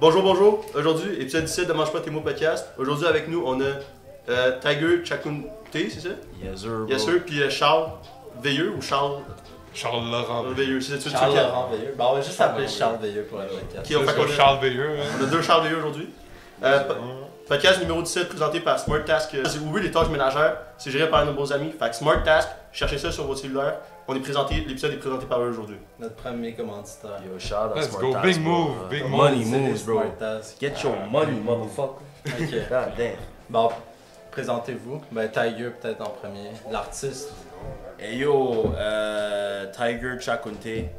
Bonjour, bonjour. Aujourd'hui, épisode 17 de Mange pas tes mots podcast. Aujourd'hui, avec nous, on a Tiger Tchakounté, c'est ça? Yes, sir. Bro. Yes, sir. Puis Charles Veilleux ou Charles Laurent Veilleux. C'est ça, Charles Laurent Veilleux. Bon, on va juste appeler Charles Veilleux pour la podcast. Qui on fait Charles Veilleux. Hein. On a deux Charles Veilleux aujourd'hui. Podcast numéro 17 présenté par Smart Task. Oui, les tâches ménagères, c'est géré par nos bons amis. Fait que Smart Task, cherchez ça sur vos cellulaires. On est présenté, l'épisode est présenté par eux aujourd'hui. Notre premier commanditaire. Yo, shout out Smart Task. Big move, big move. Money moves, bro. Get your money, motherfucker. Ok. Ah, damn. Bon, présentez-vous. Ben, Tiger, peut-être en premier. L'artiste. Hey yo, Tiger Tchakounté,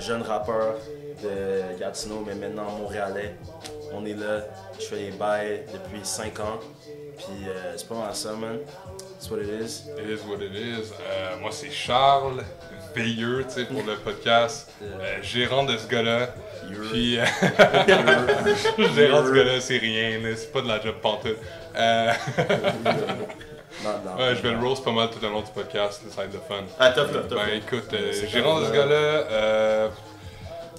jeune rappeur de Gatineau, mais maintenant montréalais. On est là, je fais les bails depuis 5 ans. Puis c'est pas mal ça, man. It's what it is. It is what it is. Moi, c'est Charles Veilleux, tu sais, pour le podcast. Gérant de ce gars-là. Puis, gérant de ce gars-là, c'est rien, c'est pas de la job pantoute. Ouais, je vais le roast pas mal tout le long du podcast, ça va être de fun. Ah, top, top, top. Ben écoute, gérant de ce gars-là,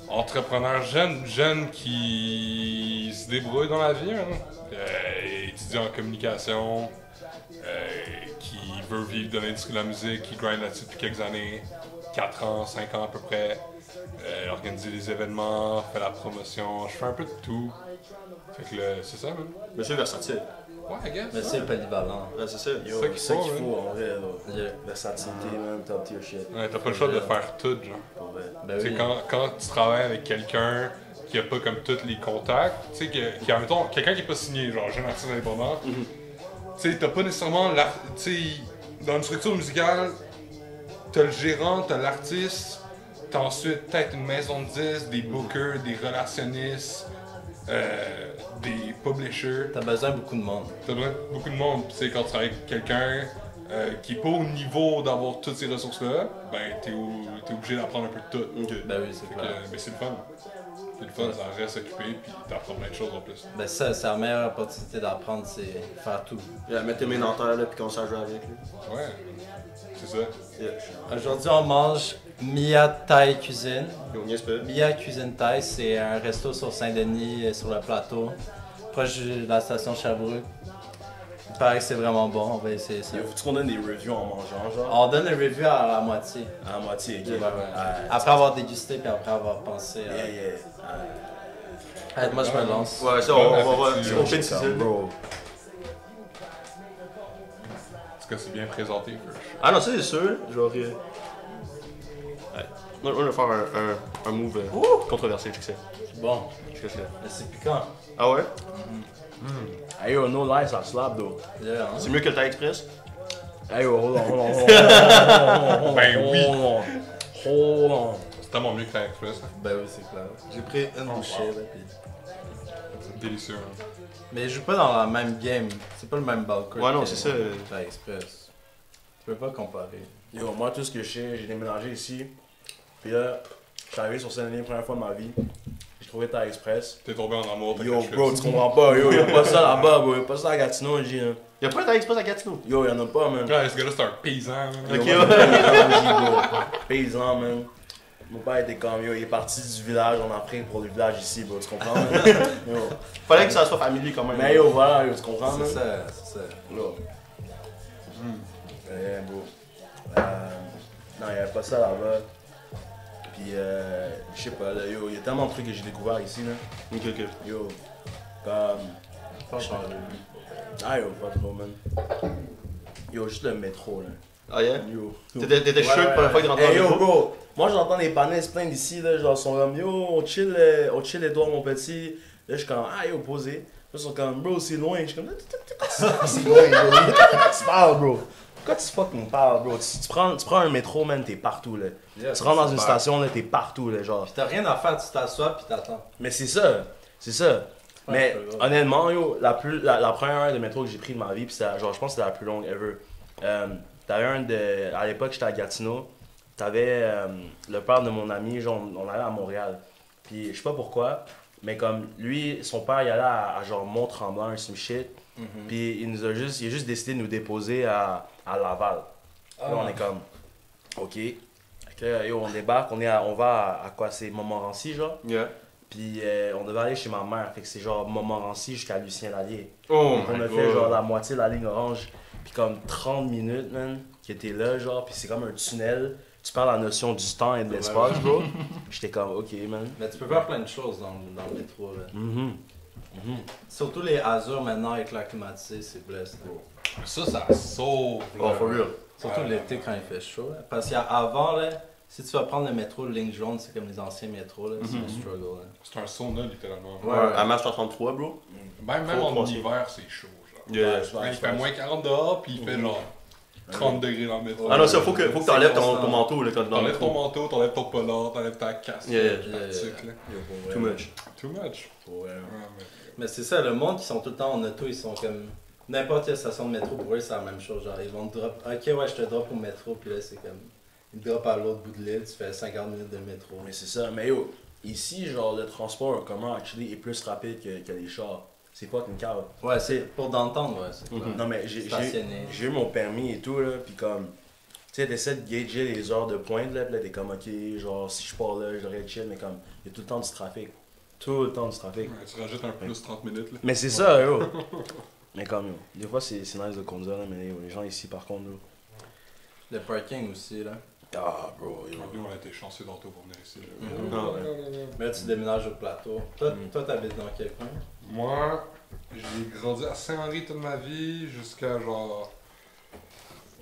entrepreneur jeune qui se débrouille dans la vie, hein. Étudiant en communication, qui veut vivre de l'industrie de la musique, qui grind là-dessus depuis quelques années, 4 ans, 5 ans à peu près, organiser des événements, faire la promotion, je fais un peu de tout. Fait que c'est ça, man. Monsieur versatile. Ouais, I guess. Mais c'est polyvalent. Ouais, c'est ça. Yo, c'est ça qu'il faut, en vrai. Versatilité, man, top tier shit. Ouais, t'as pas le choix de faire tout, genre. Ouais. Ben oui. Quand tu travailles avec quelqu'un qui a pas comme tous les contacts, tu sais, qui a, mettons, quelqu'un qui est pas signé, genre, jeune artiste indépendant, tu sais, t'as pas nécessairement, dans une structure musicale, t'as le gérant, t'as l'artiste, t'as ensuite peut-être une maison de disques, des bookers, des relationnistes, des publishers. T'as besoin de beaucoup de monde. T'as besoin de beaucoup de monde. Tu sais, quand tu travailles avec quelqu'un qui n'est pas au niveau d'avoir toutes ces ressources-là, ben t'es obligé d'apprendre un peu de tout. Okay. Ben oui, c'est clair. Mais c'est le fun. C'est le fun, ouais. Ça reste occupé, puis t'apprends plein de choses en plus. Ben ça, c'est la meilleure opportunité d'apprendre, c'est faire tout. Mettre tes mains dans terre, là, puis qu'on s'en joue avec. Là. Ouais, c'est ça. Yeah. Aujourd'hui, on mange Mia Thai Cuisine. Mia Cuisine Thai, c'est un resto sur Saint-Denis, sur le Plateau, proche de la station Sherbrooke. Il paraît que c'est vraiment bon, on va essayer ça. Faut-tu qu'on donne des reviews en mangeant, genre? On donne les reviews à moitié. À moitié, ok. Ouais, ouais. Après avoir dégusté, puis après avoir pensé. Moi, je me lance. Ouais, ça, on va voir un petit peu de cuisine. En tout cas, c'est bien présenté. Ah non, ça, c'est sûr. Genre... On va faire un move controversé, je sais. Bon. Je sais. Mais c'est piquant. Ah ouais? Hey yo, no lie, ça slap, though. Yeah, hein? C'est mieux que le Thai Express? Hey yo, hold on. Ben oui. Hold on. C'est tellement mieux que le Thai Express. Ben oui, c'est clair. J'ai pris une bouchée, là, pis... C'est délicieux, hein. Mais ils jouent pas dans la même game. C'est pas le même balcon. Ouais, non, c'est ça. Le Thai Express. Tu peux pas comparer. Yo, moi, tout ce que je sais, j'ai déménagé ici. Puis là, je suis arrivé sur Saint-Denis la première fois de ma vie. J'ai trouvé Thai Express. T'es tombé en amour. Yo, bro, tu comprends pas. Yo, y'a pas ça là-bas, bro. Y'a pas ça à Gatineau, j'ai. Y'a pas un Thai Express à Gatineau? Yo, y'en a pas, man. Ouais, ce gars-là, c'est un paysan, man. Ok, ouais. Paysan, man. Mon père était comme, yo, il est parti du village, on a pris pour le village ici, bro. Tu comprends, man? Yo. Fallait que ça soit familier quand même. Mais yo, voilà, yo, tu comprends, man? C'est ça. Yo. Eh, bro. Non, y'a pas ça là-bas. Puis, je sais pas, là, yo, il y a tellement de trucs que j'ai découvert ici, là. Ok. Yo, comme... Ah, yo, pas trop, man. Yo, juste le métro, là. Ah, yeah? Yo. T'étais chaud pour la fois que tu rentres dans le métro? Moi, j'entends les panneaux se plaindre ici, là, genre, ils sont comme, yo, on chill les doigts, mon petit. Là, je suis comme, ah, yo, posé. Là, ils sont comme, bro, c'est loin. Je suis comme, c'est loin, bro. Tu parles, bro. Pourquoi tu fucking parles, bro? Tu prends un métro, man, t'es partout, là. Yeah, tu rentres dans une station, là, t'es partout, là, genre. Pis t'as rien à faire, tu t'assois pis t'attends. Mais c'est ça. Mais honnêtement, yo, la première heure de métro que j'ai pris de ma vie, pis ça, genre, je pense que c'était la plus longue ever. T'avais à l'époque, j'étais à Gatineau, t'avais le père de mon ami, genre, on allait à Montréal. Pis je sais pas pourquoi, mais comme lui, son père, il allait à genre Mont-Tremblant, some shit. Puis il a juste décidé de nous déposer à Laval. Là, on est comme, ok. Yo, on débarque, on va à quoi, c'est Montmorency, genre. Yeah. Puis on devait aller chez ma mère, fait que c'est genre Montmorency jusqu'à Lucien Lallier. Oh on a fait God. Genre la moitié de la ligne orange, puis comme 30 minutes, man, qui était là, genre, puis c'est comme un tunnel. Tu parles la notion du temps et de l'espace, bro. J'étais comme, ok, man. Mais tu peux faire plein de choses dans le métro, là. Surtout les azures maintenant avec l'air climatisé, c'est blessé. Ça sauve. Oh, for real. Surtout l'été quand il fait chaud, là. Parce qu'avant, là, si tu vas prendre le métro, le ligne jaune, c'est comme les anciens métros, là, c'est un struggle. C'est un sauna, littéralement. Ouais. À match 33, bro. Même en hiver, c'est chaud. Genre. Il fait moins 40 dehors, puis il fait genre 30 degrés dans le métro. Ah non, ça, faut que t'enlèves ton manteau, là, quand t'es dans le métro. T'enlèves ton manteau, t'enlèves ton polar, t'enlèves ta casse. Too much. Too much. Ouais. Mais c'est ça, le monde qui sont tout le temps en auto, ils sont comme... N'importe quelle station de métro, pour eux, c'est la même chose. Genre, ils vont te drop... Ok, ouais, je te drop au métro, puis là, c'est comme... Ils te droppent à l'autre bout de l'île, tu fais 50 minutes de métro. Mais c'est ça, mais yo, ici, genre, le transport commun, actually, est plus rapide que les chars. C'est pas une cave. Ouais, c'est pour d'entendre, ouais. Non, mais j'ai eu mon permis et tout, là, pis comme, tu sais, t'essaies de gager les heures de pointe, là, pis là, t'es comme, ok, genre, si je pars là, je devrais chill, mais comme, il y a tout le temps du trafic. Tout le temps du trafic. Ouais, tu rajoutes un plus 30 minutes, là. Mais c'est ça, yo. Mais comme, yo, des fois, c'est nice de conduire, là, mais yo, les gens ici, par contre, yo. Le parking aussi, là. Ah, bro, yo. Nous, on a été chanceux dans tout pour venir ici, là. Mais là, tu déménages au plateau. Toi, t'habites dans quel coin? Moi, j'ai grandi à Saint-Henri toute ma vie jusqu'à genre...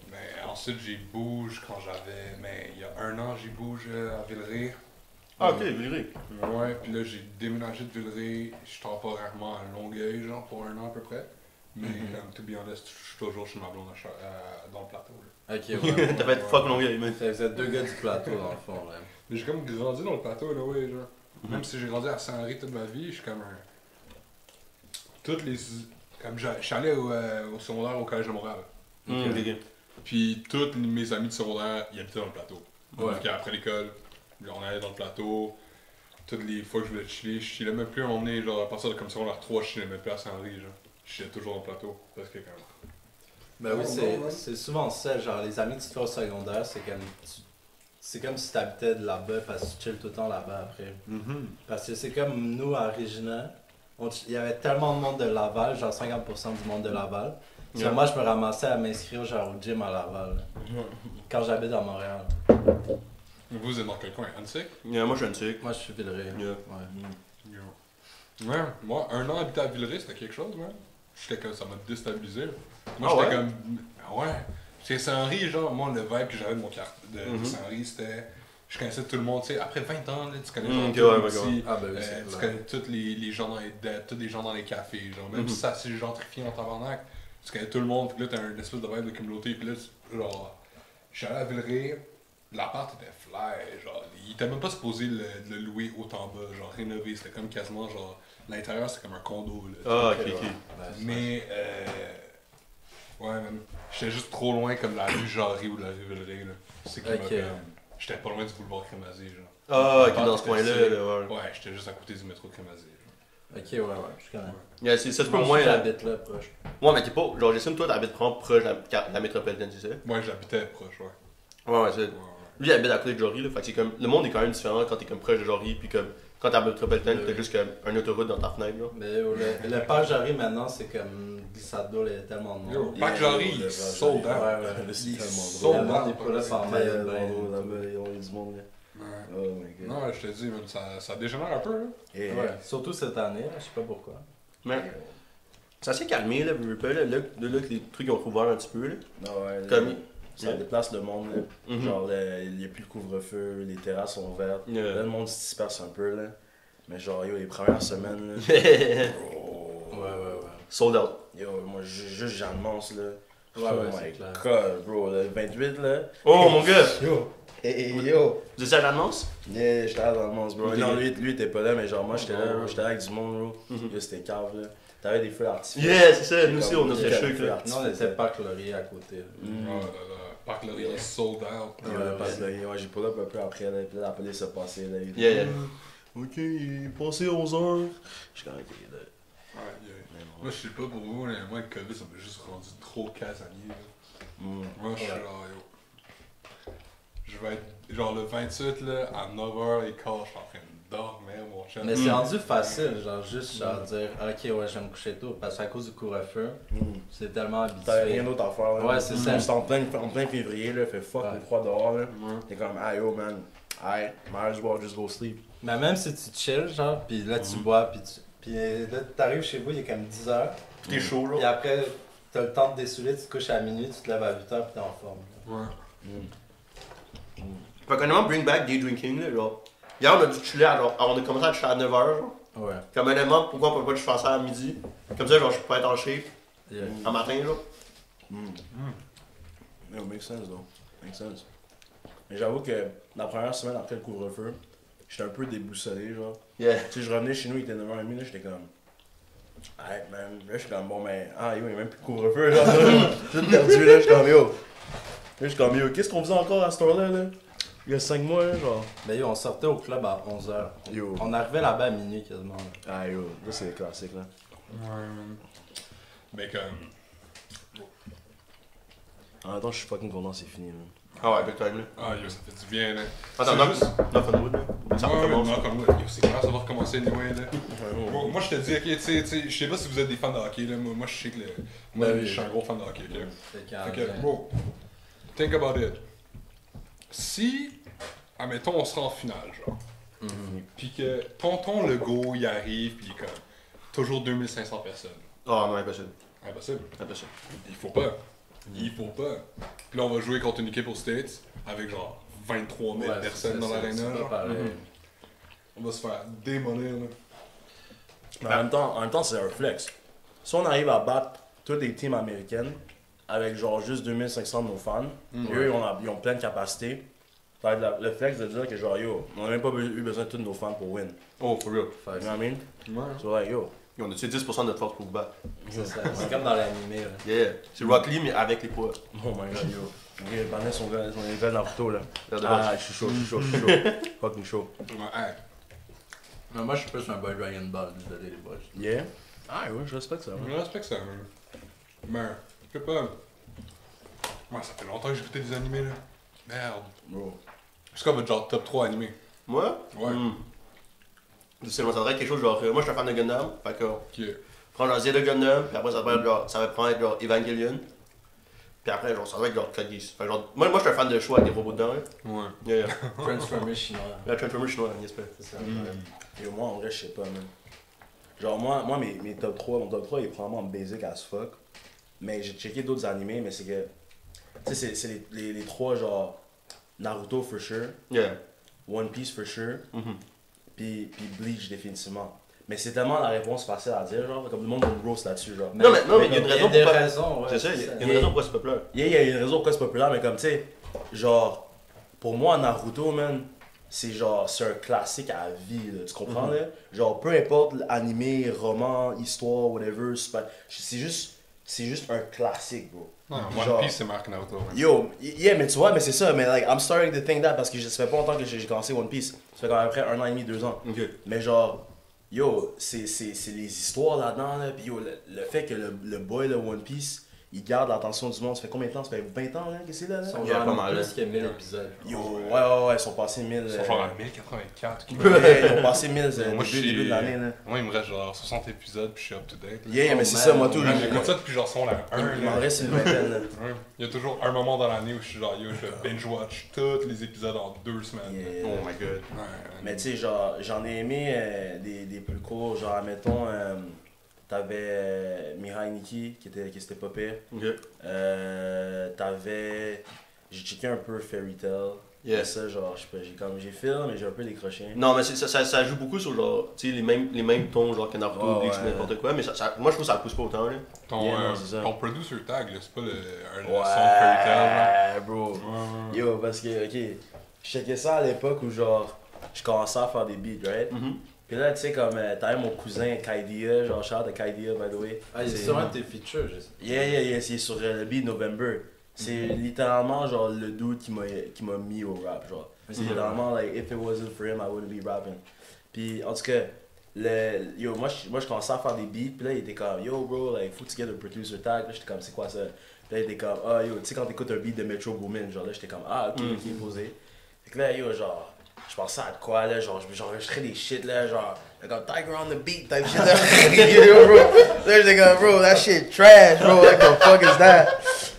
Mais ensuite, j'y bouge quand j'avais... Mais il y a un an, j'y bouge à Villeray. Ah, ok, Villeray. Ouais, puis là, j'ai déménagé de Villeray. Je suis temporairement à Longueuil, genre, pour un an à peu près. Mais comme tout bien honnête, je suis toujours chez ma blonde dans le plateau, là. Ok, ouais. T'as fait fuck Longueuil, mais... Vous êtes deux gars du plateau, dans le fond, là. Mais j'ai comme grandi dans le plateau, là, ouais, genre. Même si j'ai grandi à Saint-Henri toute ma vie, je suis comme un... Toutes les... Comme je suis allé au secondaire au Collège de Montréal. Puis tous mes amis de secondaire, ils habitaient dans le plateau. Donc après l'école, on allait dans le plateau. Toutes les fois que je voulais chiller, je chillais même plus à m'emmener, genre à partir de comme secondaire 3, je chillais même plus à Saint-Henri, genre. Je chillais toujours dans le plateau, parce que quand même... Ben oui, c'est souvent ça, genre les amis que tu fais au secondaire, c'est comme... C'est comme si t'habitais de là-bas, parce que tu chilles tout le temps là-bas après. Parce que c'est comme nous à Regina. Il y avait tellement de monde de Laval, genre 50% du monde de Laval. Yeah. Moi, je me ramassais à m'inscrire genre au gym à Laval, quand j'habite à Montréal. Vous êtes dans quel coin? Antique? Moi, je suis Antique. Moi, je suis Villeray. Ouais, moi, un an habité à Villeray, c'était quelque chose, ouais. J'étais comme, ça m'a déstabilisé. Moi, j'étais comme, c'est Saint-Henri, genre, moi, le vibe que j'avais de mon quartier de Saint-Henri, c'était... Je connaissais tout le monde, tu sais, après 20 ans, là, tu connais genre tout le monde, tu connais tous les gens dans les dettes, tous les gens dans les cafés, genre, même si ça c'est gentrifié en tabarnak, tu connais tout le monde, puis là t'as une espèce de vibe de communauté, puis là, genre, j'allais à Villeray, l'appart était fly, genre, il était même pas supposé le louer haut en bas, genre, rénové, c'était comme quasiment, genre, l'intérieur c'était comme un condo, là. Ah, ok. Mais, ouais, même, j'étais juste trop loin comme la rue Jarry ou la rue Villeray, là, c'est qui J'étais pas loin du boulevard Crémazie, genre. Ah, ok, dans ce coin-là, ouais. Ouais, j'étais juste à côté du métro Crémazie, genre. Ok, ouais, je connais. Yeah, c'est ça, tu peux moins... J'habite là, proche. Ouais, mais t'es pas... Genre, j'estime, toi, t'habites vraiment proche de la métropolitaine, tu sais? Ouais, j'habitais proche, ouais. Ouais, c'est... Lui, il habite à côté de Jarry, là, fait que c'est comme... Le monde est quand même différent quand t'es comme proche de Jarry, puis comme... Quand t'as la métropolitaine, t'as juste comme un autoroute dans ta fenêtre, là. Mais le parc Jarry, maintenant, c'est comme... glissade d'eau, il y a tellement de monde. Le parc Jarry, il saute, hein? Ouais, il saute, hein? Il est pas là par mail, il y a du monde, là. Oh my God. Non, je te dis, même, ça dégénère un peu, là. Ouais, surtout cette année, je sais pas pourquoi. Mais... Ça s'est calmé, là, là, que les trucs ont rouvert un petit peu, là. Comme... Ça déplace le monde, là. Genre, il n'y a plus le couvre-feu, les terrasses sont ouvertes. Là, le monde se disperse un peu, là. Mais genre, yo, les premières semaines, là. Sold out. Yo, moi, juste j'annonce, là. Oh my God, bro, le 28, là. Oh, mon gars! Yo! Yo! Tu étais à l'annonce? Yeah, j'étais à l'annonce, bro. Non, lui, t'es pas là, mais genre, moi, j'étais là, bro. J'étais là avec du monde, bro. Yo, c'était cave, là. T'avais des feux artificiels. Yeah, c'est ça, nous aussi, on était chocs, là. Non, on était Parc Laurier à côté, là. Parc Laurier est sold out. Ouais, j'ai pas là un peu après, là, puis la police a passé, là. Ok, il est passé 11h. Je suis quand même là. Moi, je sais pas pour vous, mais moi, le COVID, ça m'a juste rendu trop casanier, là. Moi, je suis là, yo. Je vais être, genre, le 28, là, à 9h15, je suis en train de dormir, mon chum. Mais c'est rendu facile, genre juste genre dire ok, ouais, je vais me coucher tôt, parce qu'à cause du couvre-feu, c'est tellement habitué. T'as rien d'autre à faire. Là. Ouais, c'est ça. C'est en plein février, là, fait fuck le froid dehors. T'es comme, ah yo man, hey, might as well just go sleep. Mais même si tu chill, genre, pis là tu bois, pis là t'arrives chez vous, il est comme 10h. Pis t'es chaud là. Pis après, t'as le temps de dessouler, tu te couches à minuit, tu te lèves à 8h pis t'es en forme. Là. Fait qu'on vraiment bring back day drinking là, genre. Hier on a dû chiller, alors on a commencé à chiller à 9h genre. Ouais. Comme honnêtement, pourquoi on peut pas que je fasse ça à midi? Comme ça genre je peux être en shape un matin genre. Yeah, make sense though. Make sense. Mais j'avoue que la première semaine après le couvre-feu, j'étais un peu déboussolé genre. Tu sais, je revenais chez nous, il était 9h30 là, j'étais comme. Hey man, là je suis comme bon mais. Ah yo, il y a même plus de couvre-feu genre. Tout perdu là, je suis comme yo. Là, je suis comme yo, qu'est-ce qu'on faisait encore à cette heure-là là? Il y a 5 mois, genre. Ben yo, on sortait au club à 11h. Yo. On arrivait là-bas à minuit quasiment. Là. Ah yo, là c'est classique là. Ouais, man. Mais comme. En même temps, je suis fucking content, c'est fini, man. Ah ouais, big time là. Ah yo, ça fait du bien là. Attends, non, juste... non, pas de wood là. Ça recommence. Non, comme yo, c'est clair, ça va recommencer anyway là. Bon, moi je te dis, ok, tu sais, je sais pas si vous êtes des fans de hockey là. Moi je sais que le. Moi je suis un gros fan de hockey, ok. C'est calme. Ok, bro. Think about it. Si, admettons, on se rend en finale, genre, pis que Tonton Legault, il arrive, pis il est comme, toujours 2500 personnes. Ah non, impossible. Impossible. Impossible. Il faut pas. Il faut pas. Pis là, on va jouer contre une équipe aux States, avec genre 23 000 personnes dans l'aréna, genre. On va se faire démolir, là. Mais en même temps, c'est un flex. Si on arrive à battre toutes les teams américaines, avec genre juste 2500 de nos fans, eux ils ont plein de capacités. Le flex de dire que genre yo, on n'a même pas eu besoin de tous nos fans pour win. Oh, for real. You know what I mean? Ouais. So like yo. Yo, on a tué 10% de notre force pour battre. C'est ça, c'est comme dans l'animé là. Yeah, c'est Rock Lee mais avec les poids. Oh my god yo. Les bandits sont dans Naruto là. Ah, je suis chaud, je suis chaud. Fucking chaud. Ouais. Moi je suis plus un boy Dragon Ball, désolé les boys. Yeah? Ah ouais, je respecte ça. Je respecte ça. Mais... je sais pas. Ouais, ça fait longtemps que j'écoutais des animés là. Merde. Bro. C'est quoi votre genre top 3 animé? Moi? Ouais. C'est moi, ça devrait être quelque chose genre. Moi je suis un fan de Gundam. Fait que. Ok. Prendre un Z de Gundam, puis après ça devrait être genre. Ça va prendre genre Evangelion. Puis après, genre, ça devrait être genre Code Geass. Fait que genre. Moi je suis un fan de choix avec des robots dedans. Hein. Ouais. Yeah. Transformers chinois. Ouais, Transformers chinois, j'espère. C'est ça. Et moi en vrai, je sais pas, man. Genre, moi mes top 3, mon top 3 il est probablement basic as fuck. Mais j'ai checké d'autres animés, mais c'est que. Tu sais, c'est les trois, genre. Naruto for sure. Yeah. One Piece for sure. Puis Bleach définitivement. Mais c'est tellement la réponse facile à dire, genre. Comme le monde me grosse là-dessus, genre. Non, mais il y a une raison pour pas. C'est ça, il y a une raison pourquoi c'est populaire. Il y a une raison pourquoi c'est populaire, mais comme tu sais. Genre. Pour moi, Naruto, man. C'est genre. C'est un classique à vie, là. Tu comprends, là? Genre, peu importe l'animé, roman, histoire, whatever. C'est juste un classique, bro. Non, One Piece, c'est Marc Naruto. Ouais. Yo, yeah, mais tu vois, mais c'est ça, mais like, I'm starting to think that parce que ça fait pas longtemps que j'ai commencé One Piece. Ça fait quand même après 1 an et demi, 2 ans. Okay. Mais genre, yo, c'est les histoires là-dedans, là. Puis yo, le fait que le boy de One Piece, il garde l'attention du monde. Ça fait combien de temps? Ça fait 20 ans, là, que c'est là? Il y a pas mal, là. Il y a 1000 épisodes. Yo, ouais, ils sont passés 1000. Ils sont genre à 1084. Ils ont passé 1000 début de l'année, là. Moi, il me reste genre 60 épisodes, puis je suis up to date. Yeah, mais c'est ça, moi, tout. J'écoute ça depuis genre son la 1. Il m'en reste une vingtaine, là. Il y a toujours un moment dans l'année où je suis genre, yo, je binge-watch tous les épisodes en 2 semaines. Oh my god. Mais tu sais, genre, j'en ai aimé des plus courts, genre, mettons. T'avais Mihai Nikki qui était pas pire. T'avais. J'ai checké un peu Fairy Tale. Yeah. Ça, genre, je sais pas, j'ai film mais j'ai un peu décroché. Non, mais ça joue beaucoup sur genre, tu sais, les mêmes tons, genre que Naruto, Bleach, n'importe quoi, mais moi je trouve que ça pousse pas autant, là. Ton producer tag, là, c'est pas le son de Fairy Tale. Ouais, bro. Yo, parce que, ok, je checkais ça à l'époque où, genre, je commençais à faire des beats, right? Pis là, tu sais, comme t'as mon cousin Kaidia, genre Charles de Kaidia, by the way. Ah, il est sur un de tes features, je sais. Yeah, c'est sur le beat November. C'est littéralement genre le dude qui m'a mis au rap, genre. C'est littéralement, like, if it wasn't for him, I wouldn't be rapping. Pis en tout cas, yo, moi je commençais à faire des beats, pis là, il était comme, yo, bro, like, faut que tu get a producer tag. Là, j'étais comme, c'est quoi ça? Pis là, il était comme, ah, yo, tu sais, quand t'écoutes un beat de Metro Boomin, genre, là, j'étais comme, ah, ok, posé. Fait que là, yo, genre. je pensais à quoi, là, genre, j'enregistrais des shit, là, genre, comme Tiger on the beat, type shit, là, yo, bro, là, j'étais comme, bro, that shit trash, bro, like, the fuck is that?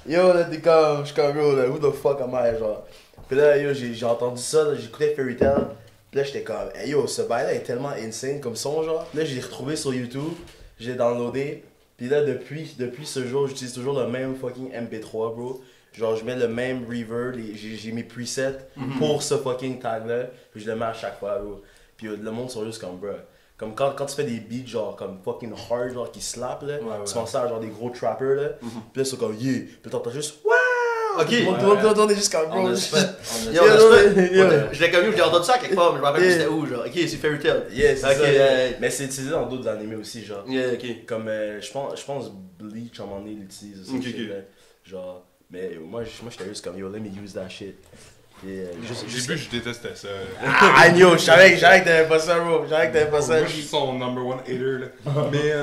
Yo, là, t'es comme, j'suis comme, yo, là, who the fuck am I, genre, pis là, yo, j'ai entendu ça, là, j'écoutais Fairy Tale, pis là, j'étais comme, hey, yo, ce bail-là est tellement insane comme son, genre, là, je l'ai retrouvé sur YouTube, j'ai downloadé, pis là, depuis ce jour, j'utilise toujours le même fucking MP3, bro. Genre, je mets le même reverb, j'ai mes presets pour ce fucking tag-là, puis je le mets à chaque fois, bro. Puis le monde sont juste comme, bro. Comme quand tu fais des beats, genre, comme fucking hard, genre, qui slap, là, tu penses à genre des gros trappers, là, puis là, c'est comme, yeah, puis t'entends juste, wow! Ok! On est juste comme, bro. Je l'ai connu, j'ai entendu ça quelque part, mais je me rappelle c'était où, genre. Ok, c'est Fairy Tale. Yeah, c'est ça. Mais c'est utilisé dans d'autres animés aussi, genre. Yeah, ok. Comme, je pense Bleach, à un moment donné, l'utilise aussi. Genre. Mais moi j'étais juste comme yo, let me use that shit. Et, au début, je détestais ça. Ah, yo, je savais que t'avais pas ça, bro. Moi, je suis son number one hater, là. Mais,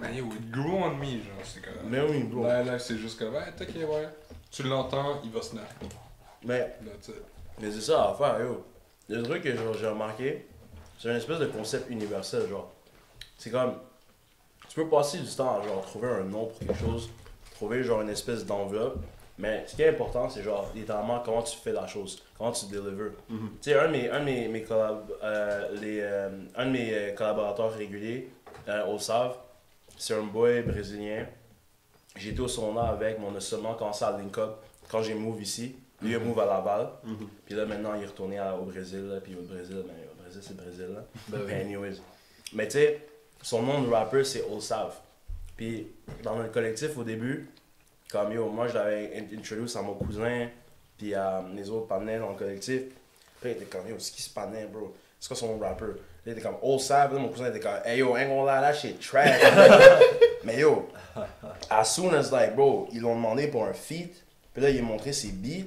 man, yo, it grew on me, genre, c'est comme. Mais oui, bro. Là, c'est juste comme, hey, t'es ok, ouais. Tu l'entends, il va se nerf. Mais c'est ça à faire, yo. Le truc que j'ai remarqué, c'est une espèce de concept universel, genre. C'est comme, tu peux passer du temps à genre trouver un nom pour quelque chose. Trouver genre une espèce d'enveloppe, mais ce qui est important, c'est genre littéralement comment tu fais la chose, comment tu délivres. Tu sais, un de mes collaborateurs réguliers au SAV, c'est un boy brésilien. J'ai été au secondaire avec, mais on a seulement commencé à link up quand j'ai move ici. Lui il move à Laval, puis là maintenant il est retourné au Brésil, là, puis au Brésil c'est Brésil là. Anyways. Mais tu sais, son nom de rappeur c'est Old Sav. Puis dans notre collectif au début, comme yo, moi je l'avais introduit à mon cousin, puis à les autres panels dans le collectif. Puis il était comme yo, c'est qui ce panel, bro? C'est quoi son rappeur? Il était comme Old Sav, mon cousin était comme hey yo, ain't gonna lie, that shit trash. Mais yo, as soon as like bro, ils l'ont demandé pour un feat, puis là il a montré ses beats,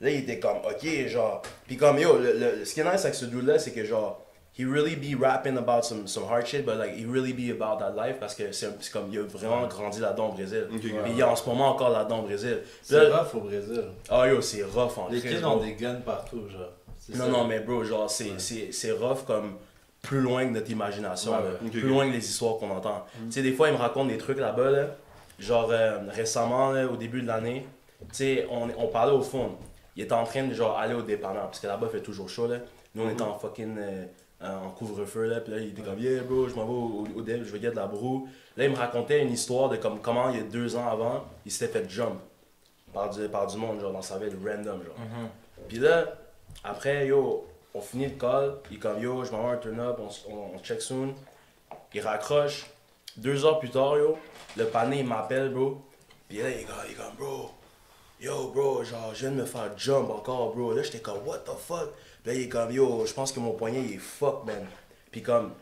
là il était comme ok, genre. Puis comme yo, ce qui est nice avec ce dude là, c'est que genre, he really be rapping about some hard shit, but like he really be about that life parce que c'est comme il a vraiment grandi là-dedans au Brésil. Okay, ouais. Il est en ce moment encore là-dedans au Brésil. C'est rough au Brésil. Ah yo, c'est rough en fait. Les kids ont des guns partout, genre. Non, mais bro, genre c'est rough comme plus loin que notre imagination, plus loin que les histoires qu'on entend. Tu sais, des fois ils me racontent des trucs là-bas, là, genre récemment, là, au début de l'année, tu sais, on parlait au fond. Il était en train de genre aller au dépanneur parce que là-bas il fait toujours chaud là. Nous on était en fucking en couvre-feu là, puis là il était comme yeah bro, je m'en vais au dev, je vais get de la broue. Là il me racontait une histoire de comme comment il y a 2 ans avant, il s'était fait jump par du monde, genre dans sa ville random genre. Puis là, après yo, on finit le call, il est comme yo, je m'en vais un turn up, on check soon. Il raccroche, 2 heures plus tard yo, le panier il m'appelle bro, puis là il est comme bro, yo bro, genre je viens de me faire jump encore bro, là j'étais comme what the fuck. Là, il est comme, yo, je pense que mon poignet, il est fuck, man. Puis comme,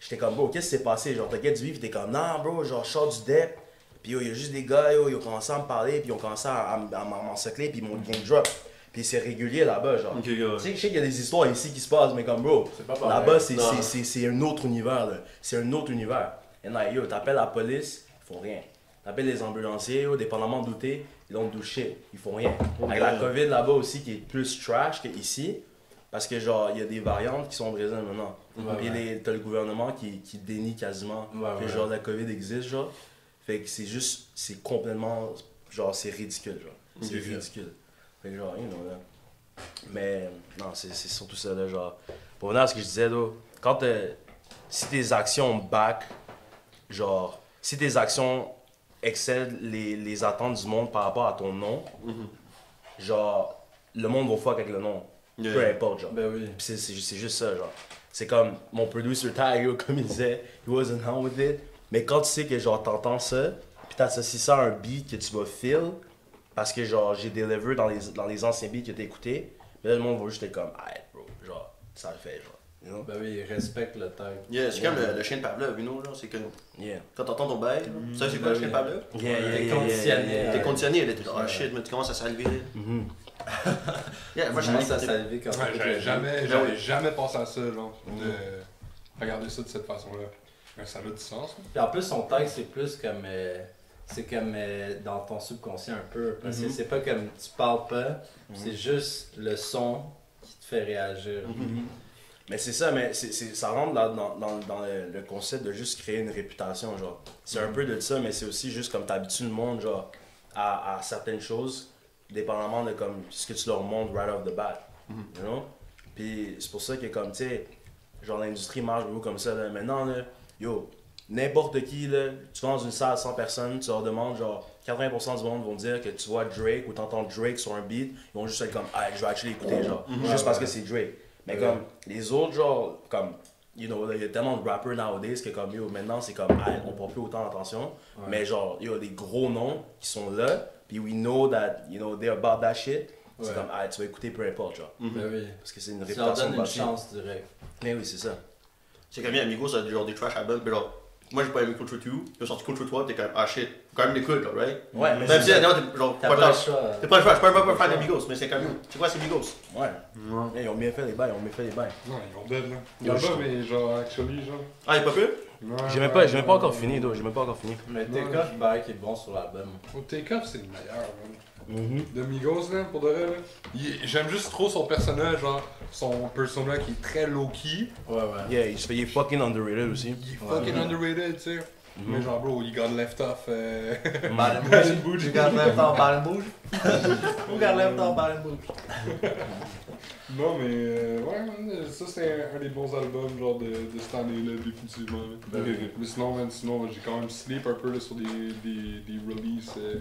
j'étais comme, bro, qu'est-ce qui s'est passé? Genre, t'as guette du vif, t'es comme, non, bro, genre, je sors du dep. Puis yo, il y a juste des gars, yo, ils ont commencé à me parler, puis ils ont commencé à m'encercler, puis ils m'ont game drop. Puis c'est régulier là-bas, genre. Okay, yeah. Tu sais, je sais qu'il y a des histoires ici qui se passent, mais comme, bro, là-bas, c'est un autre univers, là. C'est un autre univers. Et là, yo, t'appelles la police, ils font rien. T'appelles les ambulanciers, yo, dépendamment d'où t'es, ils l'ont douché, ils font rien. Avec la COVID là-bas aussi, qui est plus trash qu'ici. Parce que genre, il y a des variantes qui sont présentes maintenant. Puis t'as le gouvernement qui dénie quasiment que genre la COVID existe, genre. Fait que c'est juste, c'est complètement, genre c'est ridicule, genre. C'est ridicule. Fait que genre, you know, là. Mais non, c'est surtout ça, là, genre. Pour venir à ce que je disais, là, si tes actions back, genre, si tes actions excèdent les attentes du monde par rapport à ton nom, genre, le monde va fuck avec le nom. Peu importe, genre. Ben oui. C'est juste ça, genre. C'est comme mon producer Tiger, comme il disait, he wasn't on with it. Mais quand tu sais que genre t'entends ça, puis t'associes ça à un beat que tu vas feel, parce que genre j'ai deliver dans les anciens beats que t'as écoutés, mais là le monde va juste être comme, hey bro, genre, ça le fait, genre. You know? Ben oui, il respecte le tag. Yeah, c'est comme le chien de Pavlov, you know, genre, c'est que quand t'entends ton bail, ça c'est quoi le chien de Pavlov? T'es conditionné, t'es oh shit, mais tu commences à saliver. Moi j'ai commencé à saliver quand même. J'avais jamais pensé à ça, genre, de regarder ça de cette façon-là. Ça a du sens. Puis en plus, son tag c'est plus comme. C'est comme dans ton subconscient un peu. Parce que c'est pas comme tu parles pas, c'est juste le son. qui te fait réagir. Mais c'est ça, mais ça rentre dans le concept de juste créer une réputation, genre. C'est un peu de ça, mais c'est aussi juste comme t'habitues le monde, genre, à certaines choses, dépendamment de comme ce que tu leur montres right off the bat, you know? Puis c'est pour ça que comme, tu sais, genre l'industrie marche beaucoup comme ça, là. Maintenant, là, yo, n'importe qui, là, tu vas dans une salle à 100 personnes, tu leur demandes, genre, 80% du monde vont dire que tu vois Drake ou t'entends Drake sur un beat, ils vont juste être comme, ah, je vais actually écouter, genre, juste parce que c'est Drake. Mais comme, les autres, genre, comme, you know, il y a tellement de rappers nowadays que comme, yo, maintenant, c'est comme, ah, on prend plus autant d'attention, mais genre, yo, des gros noms qui sont là, puis we know that, you know, they're about that shit, c'est comme, ah, tu vas écouter peu importe, genre. Parce que c'est une réputation. Ça leur donne une chance, direct. Mais oui, c'est ça. C'est comme, Migos, ça a genre des trash albums, mais genre, moi j'ai pas aimé Culture 2, j'ai sorti Culture 3, t'es quand même, ah shit, faut quand même l'écoute, là, right? Ouais, mais même si, non, t'es genre, t'es pas le choix, je peux pas faire des Migos, mais c'est quand même, c'est quoi ces Migos? Ouais. Ouais. Ils ont bien fait les bails, Ouais, ils ont dead, là. Ils ont pas, mais genre, actually, genre. Ah, il est pas plus? Non. J'ai même pas encore fini, j'ai même pas encore fini. Mais Take Off, il paraît qu'il est bon sur l'album. Take Off, c'est le meilleur, de Migos, là, pour de vrai, là. J'aime juste trop son personnage, genre, son personnage qui est très low-key. Yeah, il est fucking underrated aussi. Il est fucking underrated, tu sais. Mais genre, bro, you got left off. Ballet and Boogey. You got left off Ballet and Boogey. You got left off Ballet and Boogey. Non, mais ouais, ça c'est un des bons albums, genre, de cette année-là, définitivement. Mais sinon, j'ai quand même sleep un peu là, sur des releases.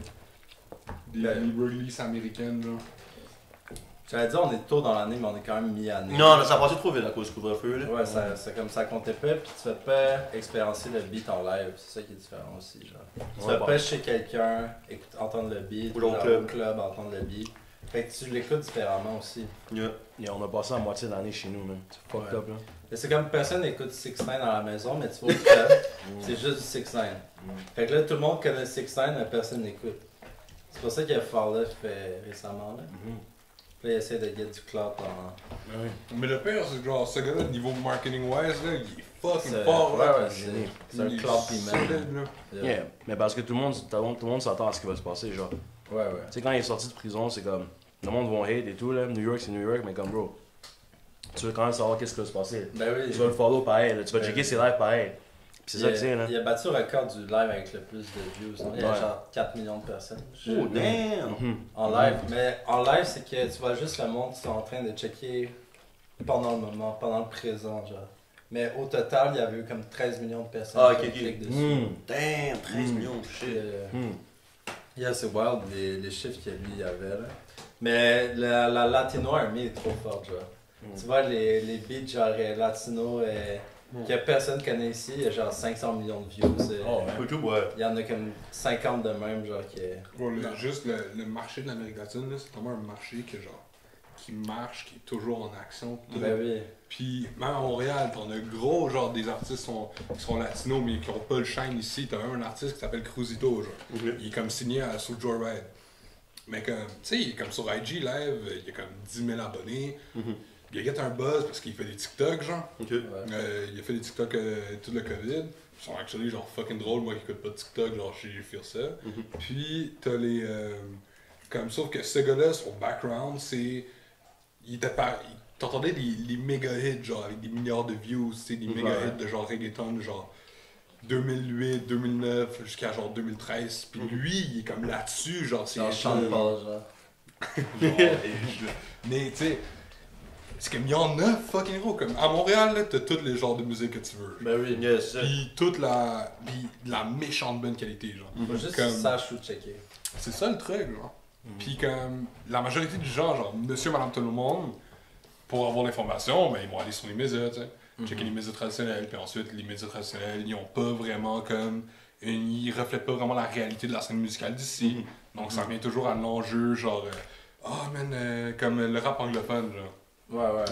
Des releases américaines, là. J'allais dire, on est tôt dans l'année, mais on est quand même mi-année. Non, ça a passé trop vite à cause du couvre-feu, là. Ouais, c'est comme ça comptait pas, puis tu fais pas expérimenter le beat en live, c'est ça qui est différent aussi, genre. Tu fais pas chez quelqu'un, entendre le beat, ou dans le club, entendre le beat. Fait que tu l'écoutes différemment aussi. Et on a passé la moitié de l'année chez nous, man. C'est fucked up, là. C'est comme personne n'écoute 6ix9ine dans la maison, mais tu vois, c'est juste du 6ix9ine. Fait que là, tout le monde connaît 6ix9ine, mais personne n'écoute. C'est pour ça qu'il y a Farlef fait récemment, là. Puis là, il essaie de get du clout en... Mais le pire, c'est que genre, ce gars-là, niveau marketing-wise, là, il est fucking fort, là. C'est un clout piment. Mais parce que tout le monde s'attend à ce qui va se passer, genre. Tu sais, quand il est sorti de prison, c'est comme... Le monde vont hate et tout, là. New York, c'est New York, mais comme, bro, tu veux quand même savoir qu'est-ce qui va se passer. Tu vas le follow pareil, là. Tu vas checker ses lives pareil. C'est ça que c'est, là. Il a battu le record du live avec le plus de views. Il y a genre 4 millions de personnes. Oh, damn! En live. Mais en live, c'est que tu vois juste le monde qui sont en train de checker pendant le moment, pendant le présent, genre. Mais au total, il y avait eu comme 13 millions de personnes qui cliquent dessus. Damn! 13 millions, shit! Yeah, c'est wild, les chiffres qu'il y avait, là. Mais la Latino Army est trop forte, genre. Tu vois, les beats, genre, Latino et... Qu'il n'y a personne qui connaît ici, il y a genre 500 millions de views. Il y en a comme 50 de même, genre qui est... juste le marché de l'Amérique latine, c'est vraiment un marché que, genre, qui marche, qui est toujours en action. Puis même à Montréal, t'en as gros, genre des artistes qui sont latinos mais qui n'ont pas le shine ici. T'as même un artiste qui s'appelle Cruzito, genre. Il est comme signé à Souljoyride. Mais comme, tu sais, il est comme sur IG Live, il y a comme 10 000 abonnés. Il a get un buzz parce qu'il fait des TikTok, genre. Il a fait des TikTok tout le COVID. Ils sont actually genre fucking drôles, moi qui écoute pas de TikTok, genre j'ai fait ça. Puis t'as les... comme sauf que ce gars-là, son background, c'est... T'entendais les méga hits, genre avec des milliards de views, c'est des méga hits de genre reggaeton, genre 2008, 2009, jusqu'à genre 2013. Puis lui, il est comme là-dessus, genre c'est... Mais tu sais... C'est comme il y en a fucking gros, comme à Montréal là, t'as tous les genres de musique que tu veux. Pis toute la méchante bonne qualité, genre. Faut juste comme... sache où checker. C'est ça le truc, genre. Pis comme la majorité du gens, genre monsieur, madame, tout le monde, pour avoir l'information, ben ils vont aller sur les médias, tu sais. Checker les médias traditionnels, puis ensuite les médias traditionnels, ils ont pas vraiment comme... Ils reflètent pas vraiment la réalité de la scène musicale d'ici. Donc ça revient toujours à l'enjeu, genre... oh man, comme le rap anglophone, genre.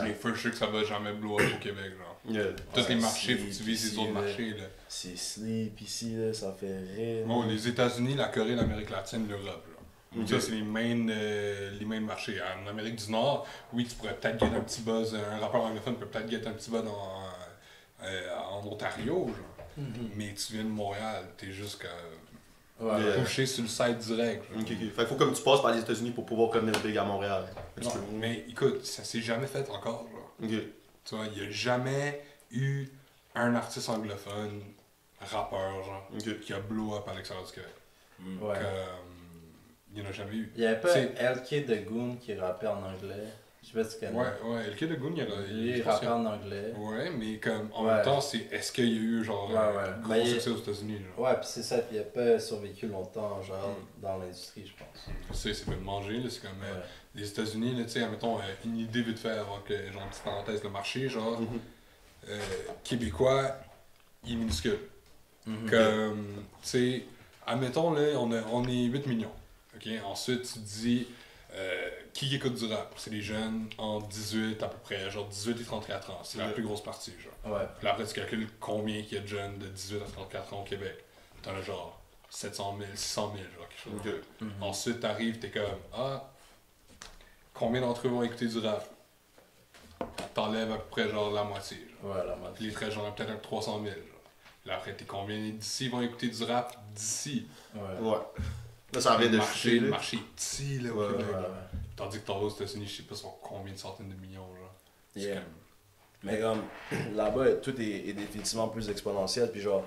Les feux, je sais que ça va jamais blow up au Québec, genre. Tous les marchés, faut que tu vises les autres marchés, là. C'est sleep ici, là, ça fait rire. Bon, les États-Unis, la Corée, l'Amérique latine, l'Europe, là. Ça, c'est les main marchés. En Amérique du Nord, oui, tu pourrais peut-être get un petit buzz, un rappeur anglophone peut peut-être get un petit buzz en Ontario, genre. Mais tu viens de Montréal, t'es juste que... Couché sur le site direct. Fait faut comme tu passes par les États-Unis pour pouvoir commettre le big à Montréal. Non, mais écoute, ça s'est jamais fait encore. Tu vois, il n'y a jamais eu un artiste anglophone, rappeur, genre, qui a blow up à l'extérieur du Québec. Ouais. Il n'y en a jamais eu. Il n'y avait pas LK de Goon qui rappait en anglais. Je sais pas si tu connais. Ouais, LK de Goon, il rappait en anglais. Ouais, mais comme en même temps, c'est est-ce qu'il y a eu genre gros succès aux États-Unis? Genre? Ouais, puis c'est ça, il n'a pas survécu longtemps genre dans l'industrie, je pense. C'est fait manger, là, c'est comme les États-Unis, tu sais, admettons, une idée vite fait avant que, genre, petite parenthèse, le marché, genre, québécois, il est minuscule. Comme, tu sais, admettons, là, on est 8 millions. Okay? Ensuite, tu te dis, qui écoute du rap? C'est les jeunes en 18 à peu près, genre 18 et 34 ans. C'est la plus grosse partie, genre. Ouais. Puis après, tu calcules combien il y a de jeunes de 18 à 34 ans au Québec. T'en as genre 700 000, 600 000, genre quelque chose. Ensuite, t'arrives, t'es comme, ah, combien d'entre eux vont écouter du rap? T'enlèves à peu près genre la moitié, genre. Ouais, la moitié. Puis les traits, genre peut-être 300 000, genre. Là, après, t'es combien d'ici vont écouter du rap d'ici? Là, ça vient de marché, le marché est petit, là, au Québec. Tandis que t'en vas aux États-Unis, je sais pas, sur combien de centaines de millions, genre. Comme... Mais comme, là-bas, tout est définitivement plus exponentiel, puis genre,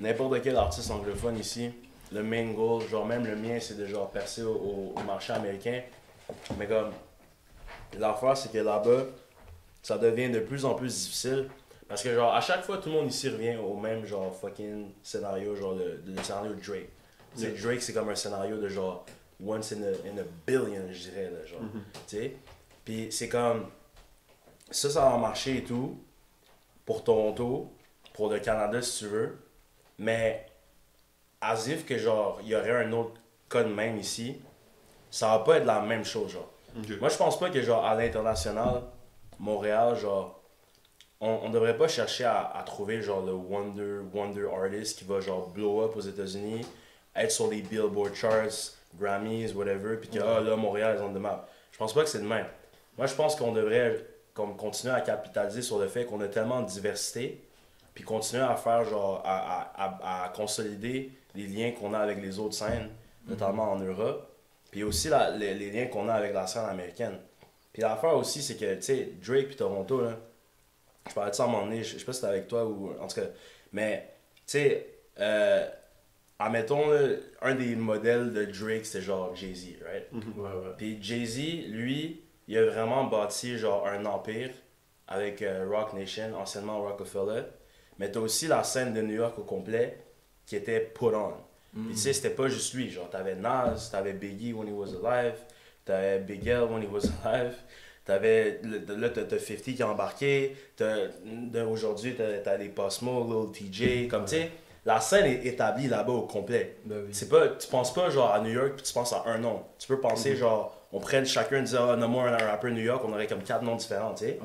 n'importe quel artiste anglophone ici, le main goal, genre même le mien, c'est de genre percer au marché américain. Mais comme, l'affaire, c'est que là-bas, ça devient de plus en plus difficile. Parce que genre, à chaque fois, tout le monde ici revient au même genre fucking scénario, genre le scénario de Drake. T'sais, Drake, c'est comme un scénario de genre once in a billion, je dirais, là, genre, tu sais. Puis c'est comme, ça va marcher et tout, pour Toronto, pour le Canada, si tu veux, mais as if que genre, il y aurait un autre cas de même ici, ça va pas être la même chose, genre. Moi, je pense pas que genre, à l'international, Montréal, genre, on devrait pas chercher à trouver genre le wonder artist qui va genre blow up aux États-Unis, être sur les Billboard charts, Grammys, whatever, puis que là, Montréal, ils ont de map. Je pense pas que c'est de même. Moi, je pense qu'on devrait comme continuer à capitaliser sur le fait qu'on a tellement de diversité, puis continuer à faire genre, à consolider les liens qu'on a avec les autres scènes, notamment en Europe, puis aussi les liens qu'on a avec la scène américaine. Puis l'affaire aussi, c'est que, tu sais, Drake puis Toronto, là, je parlais de ça à un moment donné, je sais pas si c'était avec toi ou, en tout cas, mais, tu sais, admettons, un des modèles de Drake, c'est genre Jay-Z, right? Puis Jay-Z, lui, il a vraiment bâti genre un empire avec Rock Nation, anciennement Rockefeller. Mais t'as aussi la scène de New York au complet qui était put on. Puis tu sais, c'était pas juste lui, genre t'avais Nas, t'avais Biggie when he was alive, t'avais Big L when he was alive, t'avais, là t'as 50 qui est embarqué, aujourd'hui t'as les Pop Smoke, Lil TJ, comme tu sais. La scène est établie là-bas au complet. C'est pas, tu penses pas genre à New York puis tu penses à un nom. Tu peux penser genre, on prenne chacun et dire « Ah, nomme-moi un rappeur New York », on aurait comme 4 noms différents, tu sais.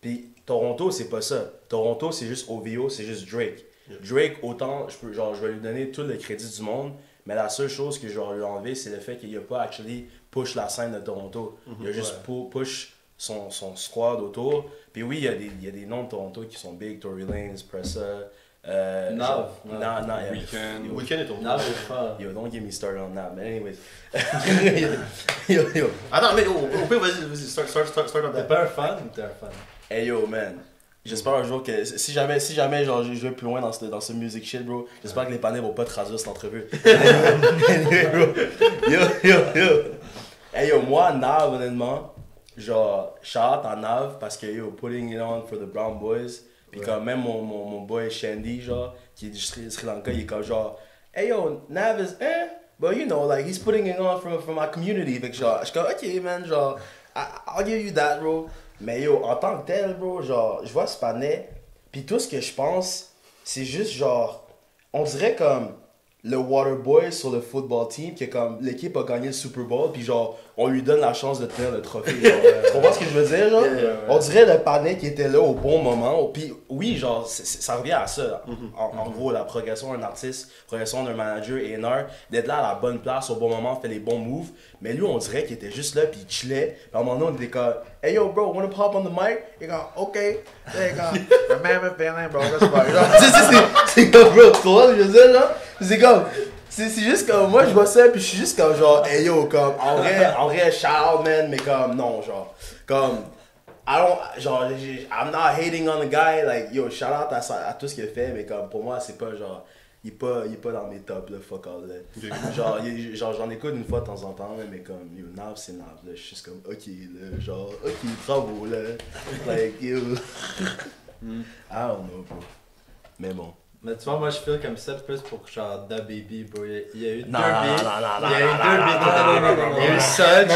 Puis Toronto, c'est pas ça. Toronto, c'est juste OVO, c'est juste Drake. Drake, autant, je vais lui donner tout le crédit du monde, mais la seule chose que je vais lui enlever, c'est le fait qu'il a pas actually push la scène de Toronto. Il a juste push son squad autour. Puis oui, il y a des noms de Toronto qui sont big, Tory Lanez, Pressa, Nav. Weekend est au Nav, yo, don't get me started on Nav, mais anyways. yo. Attends, mais au pire, vas-y, start on Nav. T'es pas un fan ou t'es un fan? Hey yo, man. J'espère un jour que, si jamais genre, je vais plus loin dans ce music shit, bro, j'espère que les panels vont pas te traduire cette entrevue. Yo. Hey yo, moi, Nav, honnêtement, genre, shout out à Nav parce que yo, putting it on for the brown boys. Puis quand même mon boy Shandy, genre, qui est du Sri Lanka, il est comme genre, hey yo, Nav is but you know, like, he's putting it on from my community. Fait que genre, je suis comme, ok man, genre, I'll give you that, bro. Mais yo, en tant que tel, bro, genre, je vois ce panais, pis tout ce que je pense, c'est juste genre, on dirait comme le Waterboy sur le football team, que comme l'équipe a gagné le Super Bowl, puis genre, on lui donne la chance de tenir le trophée. Genre, tu comprends ce que je veux dire, genre? On dirait le panais qui était là au bon moment. Puis oui, genre, ça revient à ça. En gros, la progression d'un artiste, progression d'un manager et A&R, d'être là à la bonne place, au bon moment, fait les bons moves. Mais lui, on dirait qu'il était juste là, puis il chillait. Puis à un moment donné, on était comme, hey yo, bro, wanna pop on the mic? Il est comme, ok. Il est comme, remember feeling, bro, that's why. C'est comme, bro, tu vois, je veux dire, là? C'est comme, C'est juste comme, moi je vois ça, puis je suis juste comme genre, hey yo, comme, en vrai, shout out, man, mais comme, non, genre, comme, I don't, genre, I'm not hating on the guy, like, yo, shout out à tout ce qu'il fait, mais comme, pour moi, c'est pas genre, il est pas dans mes tops, là, fuck all, là. Genre, j'en écoute une fois de temps en temps, mais comme, yo, Nav, c'est Nav, là, je suis juste comme, ok, là, genre, ok, bravo, là, like, yo, I don't know, bro, mais bon. Mais tu vois, moi je file comme ça plus pour genre Da Baby, bro. Il y a eu deux beats. Il y a eu Such.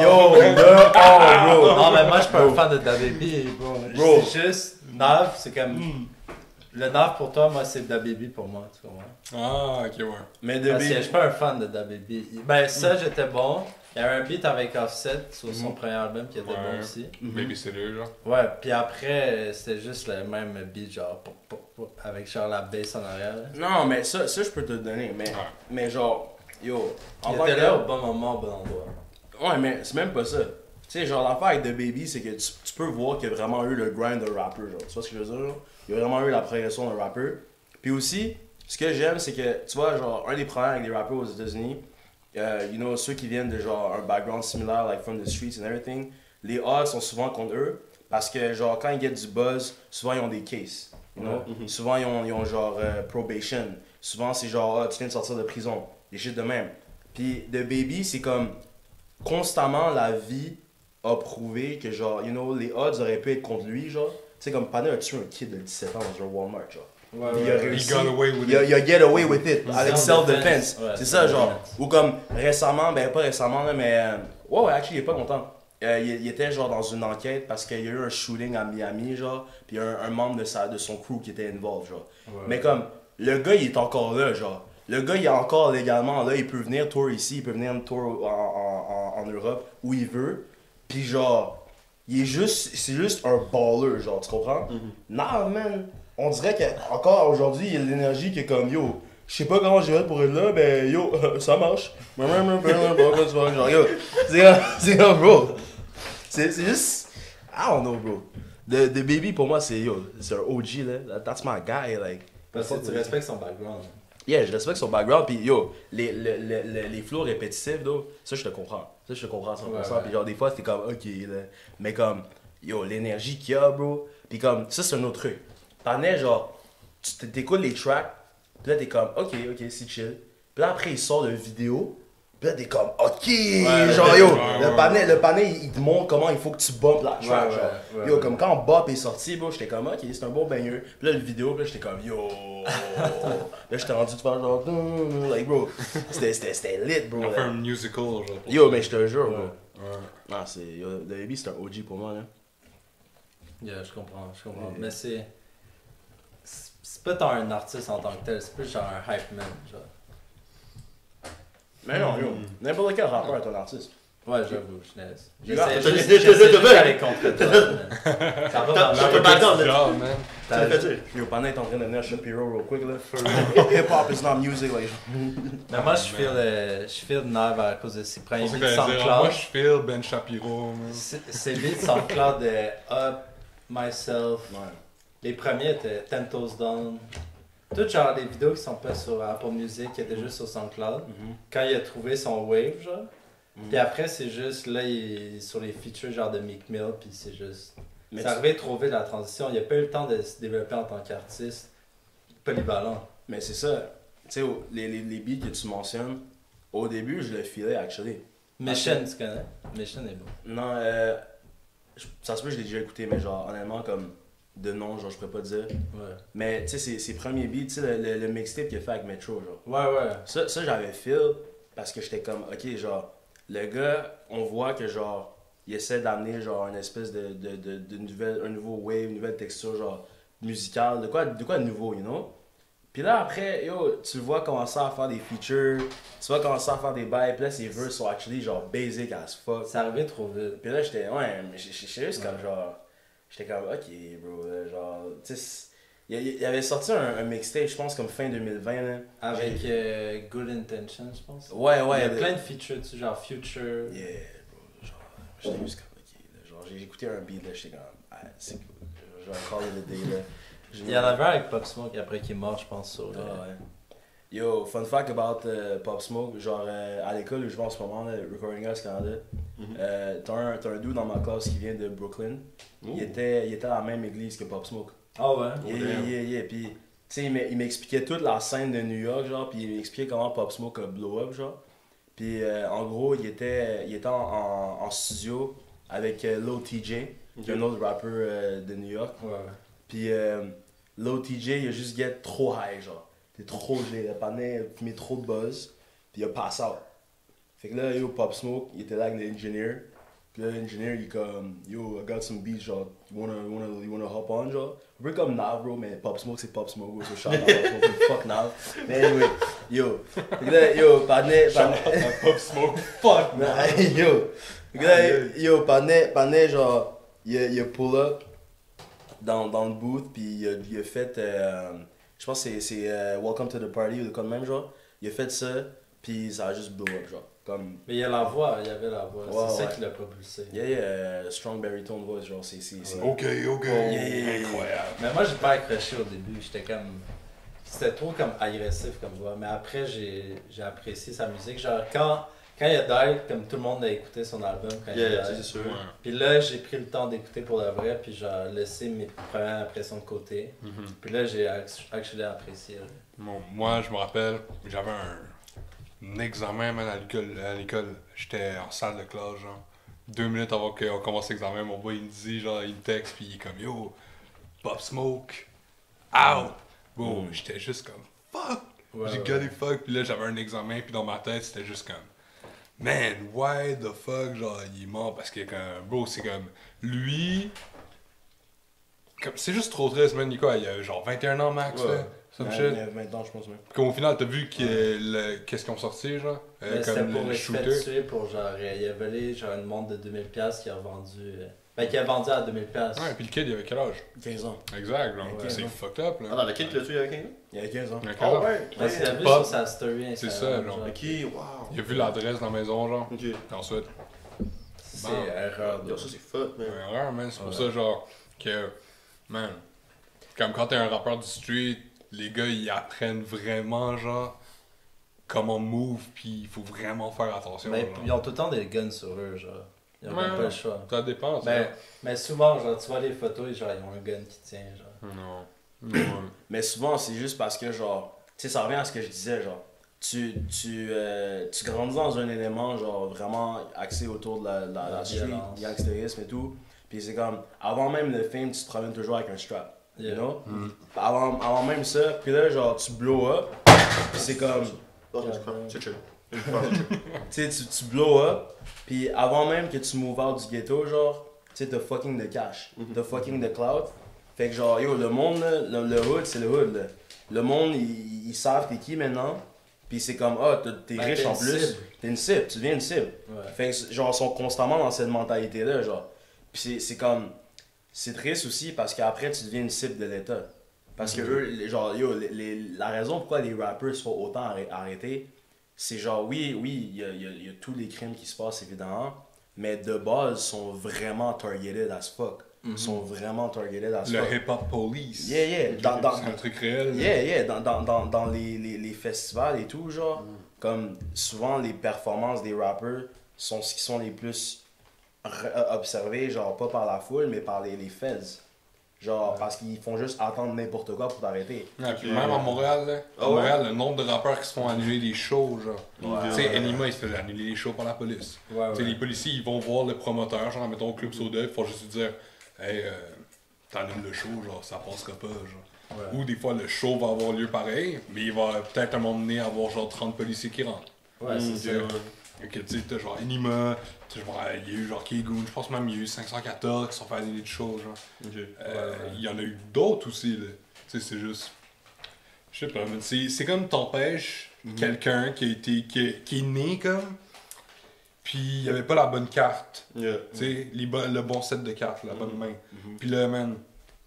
Yo. Bro. Non, mais moi je suis pas un fan de Da Baby, bro. C'est juste, Nav, c'est comme. Le Nav pour toi, moi c'est Da Baby pour moi, tu comprends? Ah, ok, ouais. Mais Da Baby. Je suis pas un fan de Da Baby. Ben, ça j'étais bon. Il y avait un beat avec Offset sur son premier album qui était bon aussi. Baby Sérieux, genre. Ouais, puis après, c'était juste le même beat, genre, avec genre la bass en arrière. Non, mais ça je peux te le donner, mais genre, yo. Il était là au bon moment, au bon endroit. Ouais, mais c'est même pas ça. Tu sais, genre, l'affaire avec The Baby, c'est que tu peux voir qu'il y a vraiment eu le grind de rapper, genre. Tu vois ce que je veux dire, genre? Il y a vraiment eu la progression de rapper. Puis aussi, ce que j'aime, c'est que, tu vois, genre, un des problèmes avec les rappers aux États-Unis, you know, ceux qui viennent de genre un background similaire, like from the streets and everything, les odds sont souvent contre eux parce que genre quand ils get du buzz, souvent ils ont des cases, you know? Souvent ils ont genre probation, souvent c'est genre tu viens de sortir de prison, des shit de même. Puis The Baby c'est comme constamment la vie a prouvé que genre, you know, les odds auraient pu être contre lui genre, tu sais comme Pané a tué un kid de 17 ans dans un Walmart genre. Ouais, il a réussi, il a get away with it, avec self-defense, ouais, c'est ça genre, ou comme récemment, ben pas récemment là, mais, ouais actually il est pas content, il était genre dans une enquête parce qu'il y a eu un shooting à Miami genre, pis il y a un membre de son crew qui était involved genre, ouais. Mais comme, le gars il est encore là genre, le gars il est encore légalement là, il peut venir tour ici, il peut venir tour en Europe, où il veut, pis genre, c'est juste un baller genre, tu comprends? Nah man! On dirait qu'encore aujourd'hui, il y a de l'énergie qui est comme yo, je sais pas comment je vais être pour être là, mais yo, ça marche. C'est comme bro. C'est juste. I don't know, bro. The Baby pour moi, c'est yo, c'est un OG là. That's my guy. Like. Parce que tu respectes son background. Yeah, je respecte son background, pis yo, les flows répétitifs, though, ça je te comprends. Ça je te comprends 100%. Ouais. Pis genre, des fois, c'est comme ok, là. Mais comme, yo, l'énergie qu'il y a, bro. Pis comme, ça c'est un autre truc. T'en es genre, tu t'écoutes les tracks, pis là t'es comme ok, c'est chill. Pis là après il sort de vidéo, pis là t'es comme ok, ouais, genre yo, le panel il te montre comment il faut que tu bumpes la track. Genre. Yo, comme quand Bop est sorti, bro, j'étais comme ok, c'est un bon baigneux. Pis là le vidéo, pis là j'étais comme yo. Là j'étais rendu de faire genre, like bro. C'était lit, bro. On fait un musical, genre. Yo, mais je te jure, bro. Ah, c'est. The Baby, c'est un OG pour moi, là. Yeah, je comprends. Mais c'est. C'est pas tant un artiste en tant que tel, c'est plus genre un hype man, genre. Mais non, yo, n'importe quel rappeur est un artiste. Ouais, j'avoue, je laisse. J'essaie juste d'aller contre toi, man. Ça va pas dans le background, genre, man. T'as fait dire. Yo, Pana est en train de devenir Shapiro real quick, là. Hip-hop is not music, like. Mais moi, je feel Nav à cause de ses premiers beats SoundCloud. Moi, je feel Ben Shapiro, man. Ses beats SoundCloud de Up, Myself. Les premiers étaient Tentos Down. Toutes genre les vidéos qui sont pas sur Apple Music, qui étaient juste sur SoundCloud. Quand il a trouvé son wave, genre. Puis après, c'est juste là, il est sur les features genre de Meek Mill, puis c'est juste. Mais ça arrivait trop vite la transition. Il a pas eu le temps de se développer en tant qu'artiste polyvalent. Mais c'est ça. Tu sais, les beats que tu mentionnes, au début, je le filais, actually. Mission, tu connais? Mission est bon. Non, ça se peut que je l'ai déjà écouté, mais genre, honnêtement, comme. De nom, genre, je pourrais pas dire. Ouais. Mais, tu sais, ses premiers beats, tu sais, le mixtape qu'il a fait avec Metro, genre. Ouais. Ça j'avais feel parce que j'étais comme, ok, genre, le gars, on voit que, genre, il essaie d'amener, genre, une espèce de nouvelle, un nouveau wave, une nouvelle texture, genre, musicale, de quoi de nouveau, you know? Pis là, après, yo, tu vois commencer à faire des features, tu vois commencer à faire des bails, pis là, ses verses sont actually, genre, basic as fuck. Ça arrivait trop vite. Pis là, j'étais, ouais, mais j'étais juste comme, genre. J'étais comme, ok, bro, genre, tu sais, il avait sorti un mixtape, je pense, comme fin 2020, là. Avec Good Intention, je pense. Ouais. Il y a plein de features, tu genre Future. Yeah, bro, genre, j'étais juste comme, ok, là, genre, j'ai écouté un beat, là, j'étais comme, ah, c'est cool, genre, call it a day, là. Il y en avait un avec Pop Smoke après qu'il est mort, je pense. Sur, Yo, fun fact about Pop Smoke, genre à l'école où je vais en ce moment, Recording House Canada, t'as un dude dans ma classe qui vient de Brooklyn, il était à la même église que Pop Smoke. Ah ouais? Yeah. Puis, tu sais, il m'expliquait toute la scène de New York, genre, puis il m'expliquait comment Pop Smoke a blow up, genre. Puis, en gros, il était en studio avec Lil TJ, qui est un autre rappeur de New York. Puis, Lil TJ, il a juste get trop high, genre. T'es trop gelé, le panel a mis trop de buzz, pis il a passé out. Fait que là, yo, Pop Smoke, il était là avec l'ingénieur. Pis là, l'ingénieur, il est comme, yo, I got some beats, genre, you wanna hop on, genre. Un peu comme Nav, bro, mais Pop Smoke, c'est Pop Smoke, bro, so shout out, fuck Nav. Mais anyway, yo. Fait que là, yo, panel. Pop Smoke, fuck Nav. Yo. Fait que là, yo, panel, genre, il a pull up dans le booth, pis il a fait. Je pense que c'est Welcome to the Party ou quand même, genre. Il a fait ça, puis ça a juste blow up, genre. Comme... Mais il y avait la voix, wow, c'est ça qui l'a propulsé. Yeah, strong baritone voice, genre, c'est... Ok, incroyable. Mais moi, j'ai pas accroché au début, j'étais comme... C'était trop comme agressif comme voix, mais après, j'ai apprécié sa musique. Genre, quand il y a Drake, comme tout le monde a écouté son album quand il y a Drake. C'est sûr. Puis là, j'ai pris le temps d'écouter pour de vrai, puis j'ai laissé mes premières impressions de côté. Mm-hmm. Puis là, j'ai actually apprécié. Bon, moi, je me rappelle, j'avais un examen même à l'école. J'étais en salle de classe, genre. 2 minutes avant qu'on commence l'examen, mon boy, il me dit, genre, il me texte, puis il est comme, yo, Pop Smoke, out! Bon, j'étais juste comme, fuck! Ouais, j'ai gardé fuck, puis là, j'avais un examen, puis dans ma tête, c'était juste comme, man, why the fuck, genre, il est mort, parce que, comme, bro, c'est comme, lui, comme, c'est juste trop triste, man, Nico, il a genre 21 ans max, là, some shit. Il a 20 ans, je pense, même. Comme au final, t'as vu qu'est-ce qu'ils ont sorti, genre, comme pour le shooter. C'était pour, genre, il a volé, genre, une montre de 2000$ qu'il a revendu, qui a vendu à 2000$. Ouais, puis le kid, il avait quel âge? 15 ans. Exact, genre, c'est fucked up, là. Ah, non, le kid, tu l'as tué, il avait 15 ans? Il avait 15 ans. Ah ouais? Parce qu'il a vu sur sa story Instagram. C'est ça, genre. Ok, wow. Il a vu l'adresse dans la maison, genre. Ok. Et ensuite... C'est erreur, ça, c'est fuck, man. C'est erreur, man. C'est pour ça, genre, que... Man, comme quand t'es un rappeur du street, les gars, ils apprennent vraiment, genre, comment move, pis il faut vraiment faire attention, genre. Ils ont tout le temps des guns sur eux, genre. Ils n'ont même pas le choix. Ça dépend, mais souvent, genre, tu vois les photos, genre, ils ont un gun qui tient, genre. Non. Mais souvent, c'est juste parce que, genre, tu sais, ça revient à ce que je disais, genre, tu grandis dans un élément, genre, vraiment axé autour de la street, du gangsterisme et tout. Puis c'est comme, avant même le film, tu te promènes toujours avec un strap, you know? Avant même ça, puis là, genre, tu blow up, puis c'est comme... tu blow up, pis avant même que tu move out du ghetto, genre, tu sais, t'as fucking de cash, t'as fucking de cloud. Fait que genre, yo, le monde, le hood, c'est le hood, là. Le monde, ils savent t'es qui maintenant, pis c'est comme, ah, t'es riche en plus, t'es une cible, tu deviens une cible. Ouais. Fait que genre, ils sont constamment dans cette mentalité-là, genre. Pis c'est comme, c'est triste aussi parce qu'après, tu deviens une cible de l'État. Parce que eux, genre, yo, la raison pourquoi les rappers sont autant arrêtés, c'est genre, oui, il y a tous les crimes qui se passent, évidemment, mais de base, sont vraiment targeted as fuck. Ils sont vraiment targeted as fuck. Le hip-hop police. Yeah. C'est un truc réel. Yeah. Dans les festivals et tout, genre, comme souvent, les performances des rappers sont ce qui sont les plus observées, genre, pas par la foule, mais par les feds. Genre, parce qu'ils font juste attendre n'importe quoi pour t'arrêter. Ouais, puis même à Montréal, là, le nombre de rappeurs qui se font annuler des shows, genre. Tu sais, Anima, il se fait annuler les shows par la police. Tu sais, les policiers, ils vont voir le promoteur, genre, mettons, au Club Soda, il faut juste dire, hey, t'annules le show, genre, ça passera pas, genre. Ou des fois, le show va avoir lieu pareil, mais il va peut-être à un moment donné avoir, genre, 30 policiers qui rentrent. C'est ça. Tu sais, t'as genre Anima, il y a eu genre Kegoon, je pense même il y a eu 514 qui sont fait annuler de choses, genre. Il y en a eu d'autres aussi, là. Tu sais, c'est juste... Je sais pas, mais c'est comme t'empêches quelqu'un qui est né comme... Puis il avait pas la bonne carte. Tu sais, le bon set de cartes, la bonne main. Puis là, man...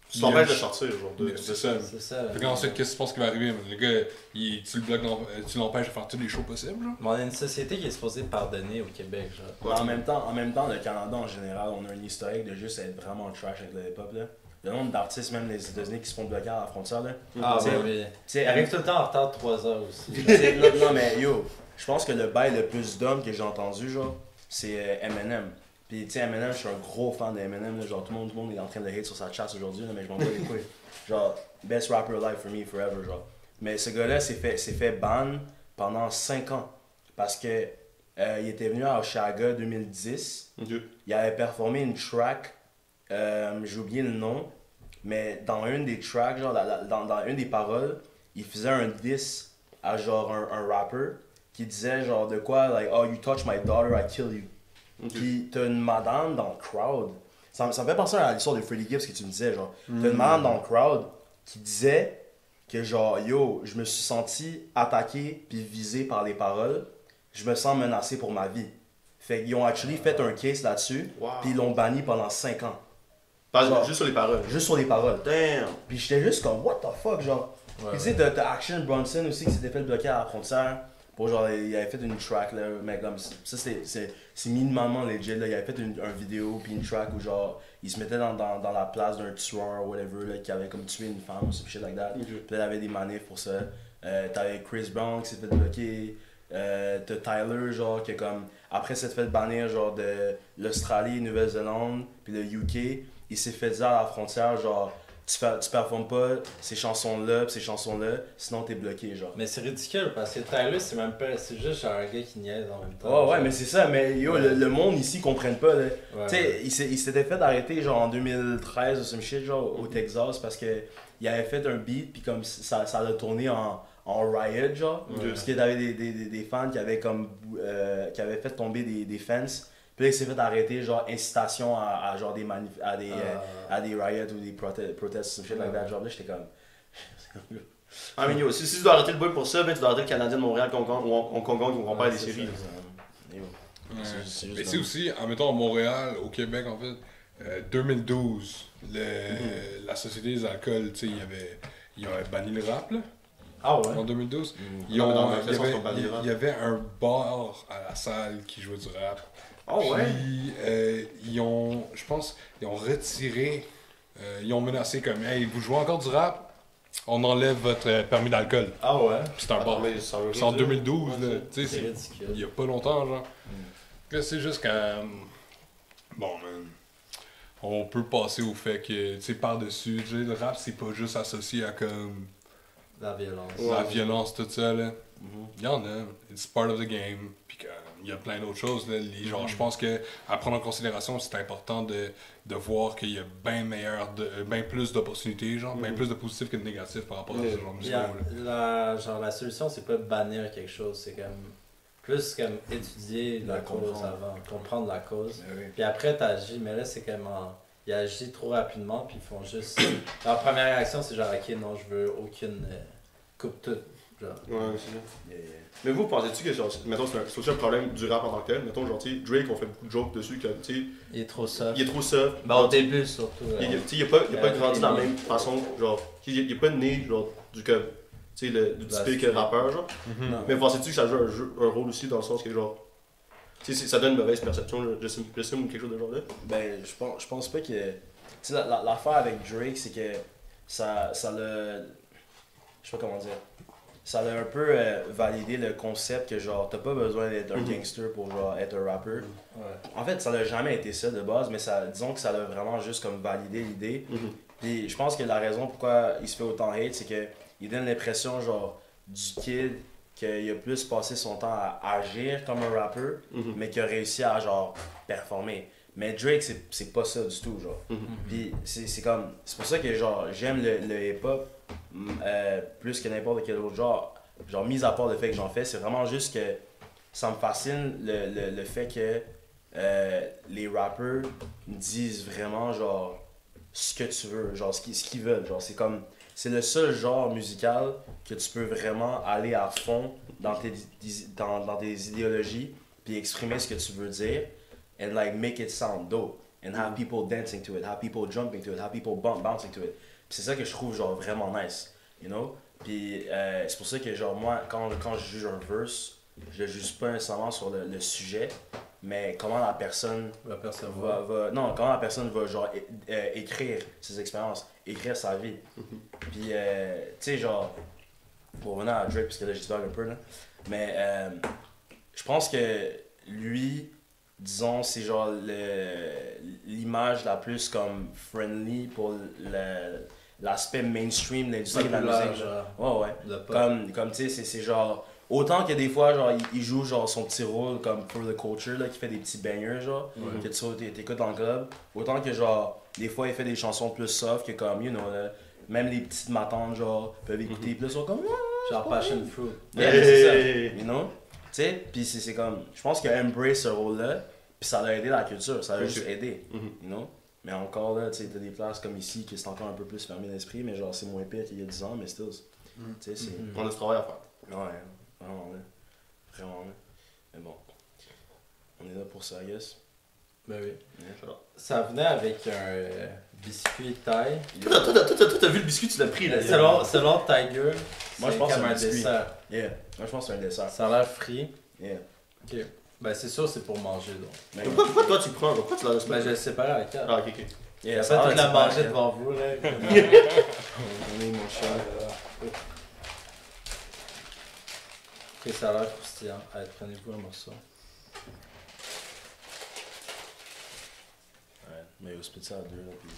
Tu t'empêches de sortir, genre. C'est ça. Fait qu'ensuite, qu'est-ce que tu penses qui va arriver? Le gars, tu l'empêches de faire toutes les shows possibles, genre. Mais on a une société qui est supposée pardonner au Québec, genre. Ouais. En même temps, le Canada, en général, on a un historique de juste être vraiment trash avec le hip-hop, là. le nombre d'artistes, même les États-Unis, qui se font bloquer à la frontière, là. Ah, t'sais, oui. T'sais, avec tout le temps en retard de 3 heures aussi. Non, mais yo, je pense que le bail le plus d'hommes que j'ai entendu, genre, c'est Eminem. Puis, tu sais, Eminem, je suis un gros fan d'Eminem, là, genre, tout le monde est en train de hate sur sa chasse aujourd'hui, là, mais je m'en bats les couilles. Genre, best rapper alive for me forever, genre. Mais ce gars-là s'est fait ban pendant 5 ans parce que il était venu à Oshaga 2010. Okay. Il avait performé une track, j'ai oublié le nom, mais dans une des tracks, genre, dans une des paroles, il faisait un diss à genre un rapper qui disait genre de quoi, like, oh, you touch my daughter, I kill you. Okay. Puis t'as une madame dans le crowd. Ça me fait penser à l'histoire de Freddie Gibbs que tu me disais, genre. T'as une madame dans le crowd qui disait que genre, yo, je me suis senti attaqué puis visé par les paroles. Je me sens menacé pour ma vie. Fait qu'ils ont actually fait un case là-dessus, puis ils l'ont banni pendant 5 ans. Genre, juste sur les paroles? Juste sur les paroles. Damn! Puis j'étais juste comme, what the fuck, genre. Ouais, puis tu sais, t'as Action Bronson aussi qui s'était fait bloquer à la frontière. Pour genre, il avait fait une track, là, mais comme ça, c'est minimalement legit, là. Il avait fait un vidéo, puis une track où genre, il se mettait dans la place d'un tueur ou whatever, là, qui avait comme tué une femme ou some shit like that. Puis là, il avait des manifs pour ça. T'avais Chris Brown qui s'est fait bloquer. T'as Tyler, genre, qui comme, après s'être fait bannir, genre, de l'Australie, Nouvelle-Zélande, puis le UK, il s'est fait dire à la frontière, genre, tu performes pas ces chansons-là, pis ces chansons-là, sinon t'es bloqué, genre. Mais c'est ridicule, parce que Tyler, c'est même pas, c'est juste un gars qui niaise en même temps. Oh, ouais, genre. Mais c'est ça, mais yo, le monde ici comprenne pas, là. Ouais, tu sais, ouais. Il s'était fait arrêter, genre, en 2013 ou some shit, genre, au Texas, parce que il avait fait un beat, puis comme ça l'a tourné en riot, genre, parce qu'il y avait des fans qui avaient comme qui avaient fait tomber des fences, puis là il s'est fait arrêter, genre incitation à genre à des riots ou des protests ou shit like that, genre. Là j'étais comme ah mais yo, si tu dois arrêter le boy pour ça, ben tu dois arrêter le Canadien de Montréal qu'on gagne ou qu'on perd des séries. Mais c'est aussi, en mettant à Montréal, au Québec en fait, 2012, la Société des alcools, tu sais, il y avait banni le rap, là. Ah ouais? En 2012, il y avait un bar à la salle qui jouait du rap. Ah oh ouais? Puis, ils ont retiré, ils ont menacé comme « Hey, vous jouez encore du rap? On enlève votre permis d'alcool. » Ah ouais? Puis c'est un bar. C'est en 2012, ouais, tu sais, il y a pas longtemps, genre. Là, c'est juste quand... Bon, man. On peut passer au fait que, tu sais, par-dessus, tu sais, le rap, c'est pas juste associé à comme... La violence, tout ça, là. Il y en a. It's part of the game. Puis il y a plein d'autres choses, là. Genre, je pense que à prendre en considération, c'est important de voir qu'il y a bien plus d'opportunités, genre, bien plus de positifs que de négatifs par rapport à ce genre de discours, là. Genre, la solution, c'est pas de bannir quelque chose, c'est comme plus comme étudier la cause avant, comprendre la cause. Puis après, t'agis, mais là, c'est comme ils agissent trop rapidement, puis ils font juste... Leur première réaction, c'est genre, ok, non, je veux aucune... coupe tout, genre. Ouais, c'est ça. Mais vous, pensez-tu que, genre, mettons, c'est aussi un problème du rap en tant que tel? Mettons, genre, tu sais, Drake, on fait beaucoup de jokes dessus, que, tu sais... Il est trop soft. Ben, au début, surtout. Tu sais, il a pas grandi de la même façon, genre... Il a pas né, genre, du code, tu sais, du typique rappeur, genre. Mais pensez-tu que ça joue un rôle aussi, dans le sens que, genre... Tu sais, ça donne une mauvaise perception, je sais plus, ou quelque chose de genre là? Ben, je pense pas que... Tu sais, l'affaire avec Drake, c'est que ça l'a... Je sais pas comment dire. Ça l'a un peu validé le concept que genre, t'as pas besoin d'être un gangster pour genre être un rappeur. En fait, ça l'a jamais été ça de base, mais ça, disons que ça l'a vraiment juste comme validé l'idée. Puis je pense que la raison pourquoi il se fait autant hate, c'est que il donne l'impression genre du kid qu'il a plus passé son temps à agir comme un rappeur, mais qu'il a réussi à genre performer. Mais Drake, c'est pas ça du tout, genre. Puis c'est comme... C'est pour ça que genre j'aime le hip-hop plus que n'importe quel autre genre. Genre, mis à part le fait que j'en fais, c'est vraiment juste que ça me fascine le fait que les rappeurs disent vraiment genre ce que tu veux, genre ce qu'ils veulent, genre c'est comme... C'est le seul genre musical que tu peux vraiment aller à fond dans tes idéologies, puis exprimer ce que tu veux dire, and like make it sound dope, and have people dancing to it, have people jumping to it, have people bouncing to it. Puis c'est ça que je trouve genre vraiment nice, you know? Puis c'est pour ça que genre moi, quand je juge un verse, je le juge pas nécessairement sur le sujet, mais comment la personne va percevoir. Non, comment la personne va genre écrire ses expériences, écrire sa vie. Puis, tu sais, genre, pour revenir à Drake, parce que là, je divague un peu, là, mais je pense que lui, disons, c'est genre l'image la plus comme friendly pour l'aspect mainstream de l'industrie de la musique. Ouais. Comme tu sais, c'est genre. Autant que des fois, genre, il joue genre son petit rôle comme for the culture, là, qui fait des petits bangers, genre, que tu écoutes dans le club. Autant que, genre, des fois, il fait des chansons plus soft, que comme, you know, là, même les petites matantes, genre, peuvent écouter, puis là, ils sont comme, genre, passion fruit. Yeah, c'est ça, you know? Tu sais, puis c'est comme, je pense qu'il a embrace ce rôle-là, puis ça l'a aidé la culture, ça l'a juste aidé, you know? Mais encore, là, tu sais, t'as des places comme ici, qui sont encore un peu plus fermées d'esprit, mais genre, c'est moins pire qu'il y a 10 ans, mais still, tu sais, on a du travail à faire. Ouais. Vraiment là. Mais bon, on est là pour ça, I guess. Ben oui. Yeah. Ça venait avec un biscuit Thai. Toi, t'as vu le biscuit, tu l'as pris là. Selon Tiger, moi je pense que c'est un dessert. Yeah, moi je pense que c'est un dessert. Ça a l'air frit. Yeah. Ok. Ben c'est sûr, c'est pour manger donc. Mais pourquoi toi tu le prends? Pourquoi tu l'as? Ben je le sépare à la carte. Ah, ok. Yeah, après, tu l'as mangé devant vous là. Donnez mon chat. Ok, ça a l'air croustillant. Allez, prenez-vous un morceau. Ouais, mais au split ça à deux, là, puis...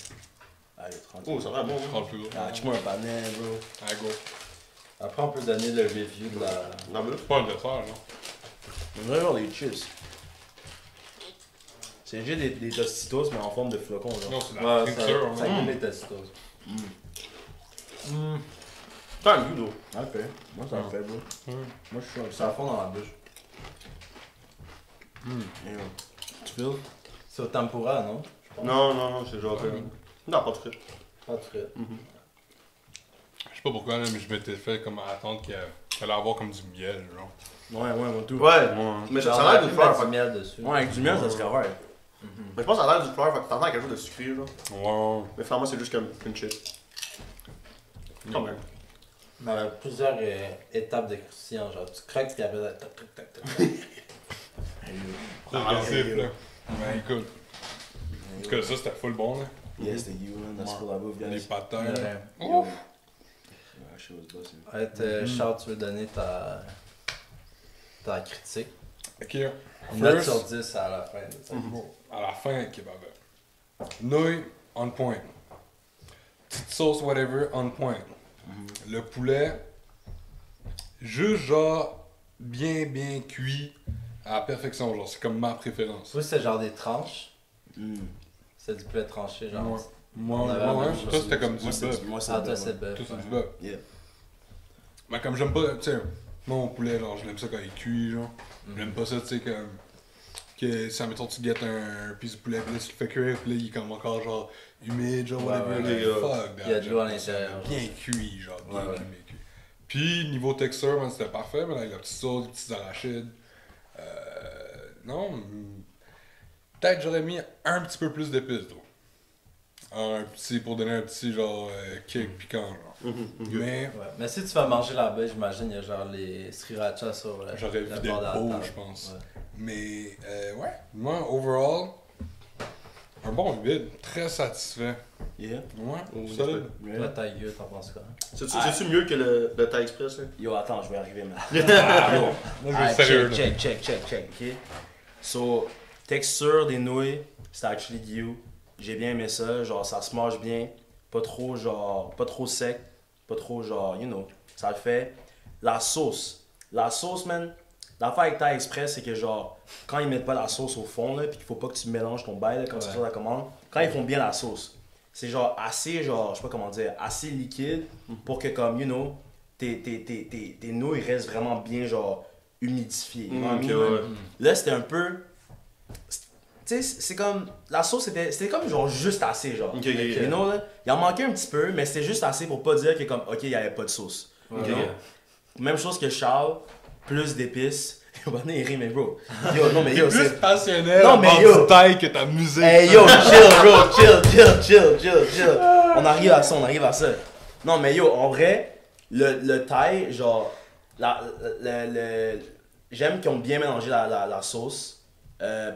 Allez, 30. Oh, ça va bon, je prends le plus gros. Ah, tu m'as un banane, bro. Allez, go. Après, on peut donner le review de la... Non, mais là, c'est pas un dessert, non? On a genre des chips. C'est déjà des tostitos, mais en forme de flocons, là. Non, c'est la texture, hein. Ça goûte les tostitos. T'as un goût d'eau. Ok. Moi ça me fait beau. Moi je suis un... Ça fond dans la bouche. Tu feel? C'est au tempura, non? Non, c'est genre... Non, pas frais. Pas frais. Je sais pas pourquoi, là, mais je m'étais fait comme attendre qu'il fallait avoir comme du miel, genre. Ouais, moi tout. Ouais, mais ça a l'air d'une fleur, pas de miel dessus. Ouais, avec du miel, ça se cavale. Mais je pense que ça a l'air d'une fleur, fait que t'entends quelque chose de sucré, genre. Ouais. Mais finalement, c'est juste comme une chip. Quand même. Il y a plusieurs étapes de croustillant, genre tu craques puis après tac. C'est agressif là. Ouais, écoute. En tout cas, ça c'était full bon là. Yes, the you, that's for la bouffe, guys. Les patins. Ouf! Allez, Charles, tu veux donner ta critique? Ok. Une note sur 10 à la fin de ça. À la fin, ok, bah. Nouilles, on point. Petite sauce, whatever, on point. Le poulet, juste genre bien cuit à la perfection, genre c'est comme ma préférence. Oui, c'est genre des tranches, c'est du poulet tranché genre. Moi, toi c'était comme du bœuf. Moi c'est bœuf. Tout c'est du bœuf. Mais comme j'aime pas, tu sais, mon poulet genre je l'aime ça quand il est cuit genre. J'aime pas ça, tu sais, comme que ça mettons tu guettes un piece de poulet, puis là tu le fais cuire, puis là il est comme encore genre humide, genre fuck, il y a de l'eau à l'intérieur. Bien cuit, genre bien cuit. Puis niveau texture, ben, c'était parfait, mais avec la petite sauce, les petits arachides. Non, peut-être j'aurais mis un petit peu plus d'épices, donc. Un petit, pour donner un petit genre kick piquant, genre. Mais si tu vas manger là-bas, j'imagine, il y a genre les sriracha sur la j'aurais vu des beaux, je pense. Mais ouais, moi, overall, un bon 8, très satisfait. Yeah. Ouais, solide. Le Thai, t'en penses quoi? C'est-tu mieux que le Thai Express? Yo, attends, je vais arriver maintenant. Check, ok? So, texture des nouilles, c'est actually guillou. J'ai bien aimé ça, genre ça se mange bien, pas trop sec, pas trop genre, you know, ça le fait. La sauce, man, l'affaire avec Thai Express, c'est que genre, quand ils mettent pas la sauce au fond, là, pis qu'il faut pas que tu mélanges ton bail, là, quand tu fais la commande, quand ils font bien la sauce, c'est genre assez, genre, je sais pas comment dire, assez liquide pour que comme, you know, tes nouilles restent vraiment bien, genre, humidifiées. Là, c'était un peu... Tu sais, c'est comme, la sauce c'était comme genre juste assez, genre. You know, là, il en manquait un petit peu, mais c'était juste assez pour pas dire que comme, ok, il y avait pas de sauce. Même chose que Charles, plus d'épices. Yo, bah, il rit, mais bro. Yo, non, mais yo, c'est. Plus passionné en taille que ta musique. Hey, yo, chill, bro, chill. On arrive à ça. Non, mais yo, en vrai, le taille, genre, j'aime qu'ils ont bien mélangé la sauce.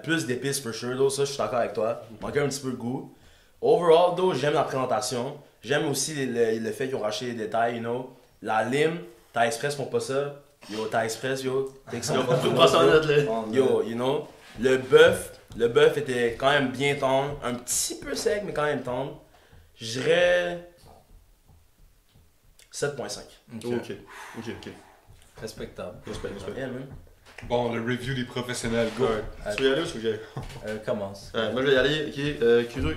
Plus d'épices, for sure, though, ça je suis d'accord avec toi. Manquait un petit peu de goût. Overall, though, j'aime la présentation. J'aime aussi le fait qu'ils ont racheté les détails, you know. La lime, Thai Express font pas ça. Yo, Thai Express, yo. Yo, you know. Le bœuf était quand même bien tendre. Un petit peu sec, mais quand même tendre. Je dirais 7.5. Ok. Respectable. Yeah, man. Bon, le review des professionnels, go! Tu veux y aller ou tu veux y aller? Commence. Moi, je vais y aller. Ok,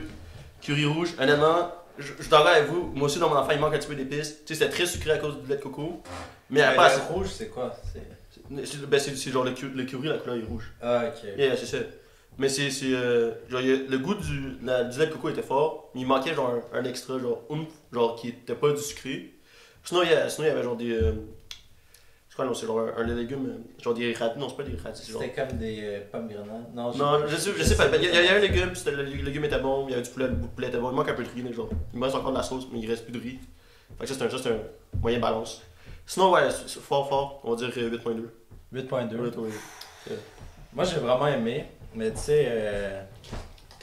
Curie rouge. Honnêtement, je t'en avec vous. Moi aussi, dans mon enfant, il manque un petit peu d'épices. Tu sais, c'était très sucré à cause du lait de coco. Mais après, c'est rouge, c'est quoi? C'est genre le curry, la couleur est rouge. Ah, ok. Yeah, c'est ça. Mais le goût du lait de coco était fort, mais il manquait genre un extra, genre qui était pas du sucré. Sinon, il y avait genre des. Je crois que c'est genre un légume, genre des radis, non c'est pas des radis. C'était comme des pommes grenades. Non, je sais pas, il y a un légume, le légume était bon, il y avait du poulet, le poulet était bon, il manque un peu de riz, genre. Il me reste encore de la sauce, mais il reste plus de riz. Fait que ça c'est un moyen balance. Sinon ouais, c'est fort, on va dire 8.2. 8.2? Ouais. Moi j'ai vraiment aimé, mais tu sais,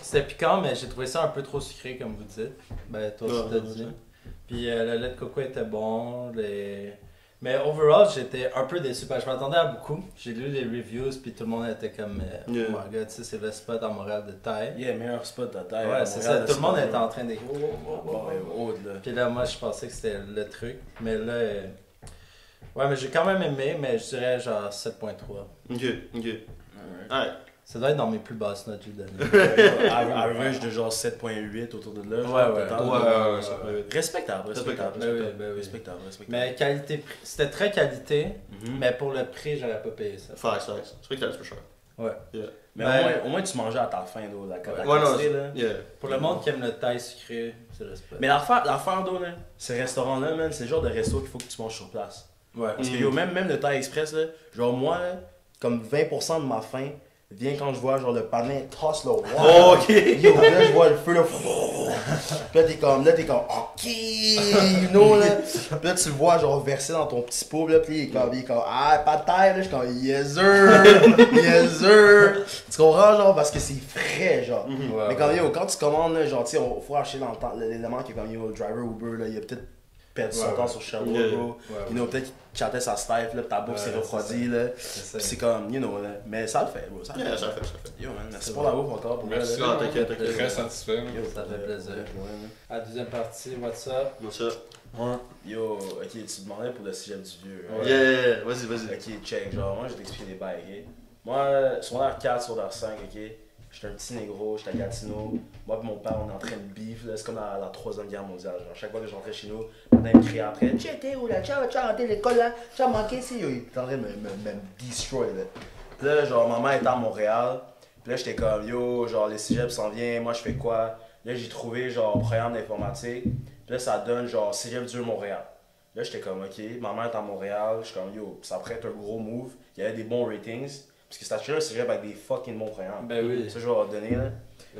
c'était piquant, mais j'ai trouvé ça un peu trop sucré comme vous dites. Ben toi aussi t'as dit. Puis le lait de coco était bon, mais overall, j'étais un peu déçu parce que je m'attendais à beaucoup. J'ai lu les reviews puis tout le monde était comme oh my god, tu sais, c'est le spot à Montréal de Thaï. Yeah, meilleur spot de Thaï. Ouais, c'est ça, tout le monde était en train d'écrire. Puis là, moi, je pensais que c'était le truc. Mais là, ouais, mais j'ai quand même aimé, mais je dirais genre 7.3. Ok. Alright. Ça doit être dans mes plus basses notes que j'ai average de genre 7.8 autour de là. Ouais. Respectable. Mais qualité, c'était très qualité, mais pour le prix, j'aurais pas payé ça. Fair. C'est vrai que t'as un peu cher. Ouais. Yeah. Mais au moins, tu mangeais à ta faim, la quantité, là. Yeah. Pour le monde qui aime le Thaï sucré, c'est respect. Mais l'affaire, là, ces restaurants-là, man, c'est le genre de resto qu'il faut que tu manges sur place. Ouais. Parce que même le Thaï Express, là, genre moi, comme 20% de ma faim, viens quand je vois genre le panin tosse le water. Oh, ok! Yo, là je vois le feu là. Puis là t'es comme ok, you know là. Puis là tu vois genre verser dans ton petit pot là, puis il est comme ah pas de terre là, je suis comme yes sir. Tu comprends genre parce que c'est frais genre. Ouais, mais quand yo, quand tu commandes là, genre tu sais, on faut acheter dans le temps l'élément qui est comme yo driver Uber là, il a peut-être perdu son temps sur Sherwood, bro. You know, peut-être qu'il chantait sa stève, là, ta bouffe s'est refroidie, là. C'est comme, you know, là. Mais ça le fait, bro. Ça le fait. Yo, man, merci pour la bouffe encore. Merci, t'inquiète. Très satisfait. Ça fait plaisir. La deuxième partie, what's up? Yo, ok, tu demandais pour le Cégep du Vieux. Yeah, vas-y. Ok, check, genre, moi, je vais t'expliquer les bails, ok? Moi, secondaire 4, secondaire 5, ok? J'étais un petit négro, j'étais à Gatineau. Moi et mon père, on est en train de beef, là. C'est comme la 3e guerre mondiale. Genre, chaque fois que j'entrais chez nous, on me criait après. J'étais où là? T'as raté l'école là? T'as manqué ici? Il était en train de me destroy là. Puis là, genre, maman était à Montréal. Puis là, j'étais comme yo, genre, les cégeps s'en viennent, moi je fais quoi? Là, j'ai trouvé genre programme d'informatique. Puis là, ça donne genre Cégep du Vieux Montréal. Là, j'étais comme ok, maman est à Montréal. Je suis comme yo, ça pourrait être un gros move. Il y avait des bons ratings. Parce que c'était un cégep avec des fucking bons programmes. Ben oui. Ça, je vais leur donner, là.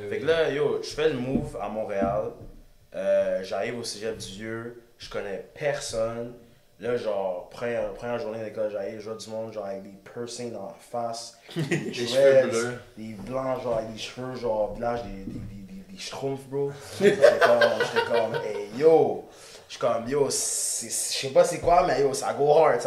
Fait que là, yo, je fais le move à Montréal. J'arrive au Cégep du Vieux. Je connais personne. Là, genre, première journée d'école, j'arrive, je vois du monde, genre, avec des piercings dans la face. Des cheveux bleus. Des blancs, genre, avec des cheveux, genre, blancs, des schtroumpfs, bro. J'étais comme, hey, yo. Je suis comme, yo, je sais pas c'est quoi, mais yo, ça go hard,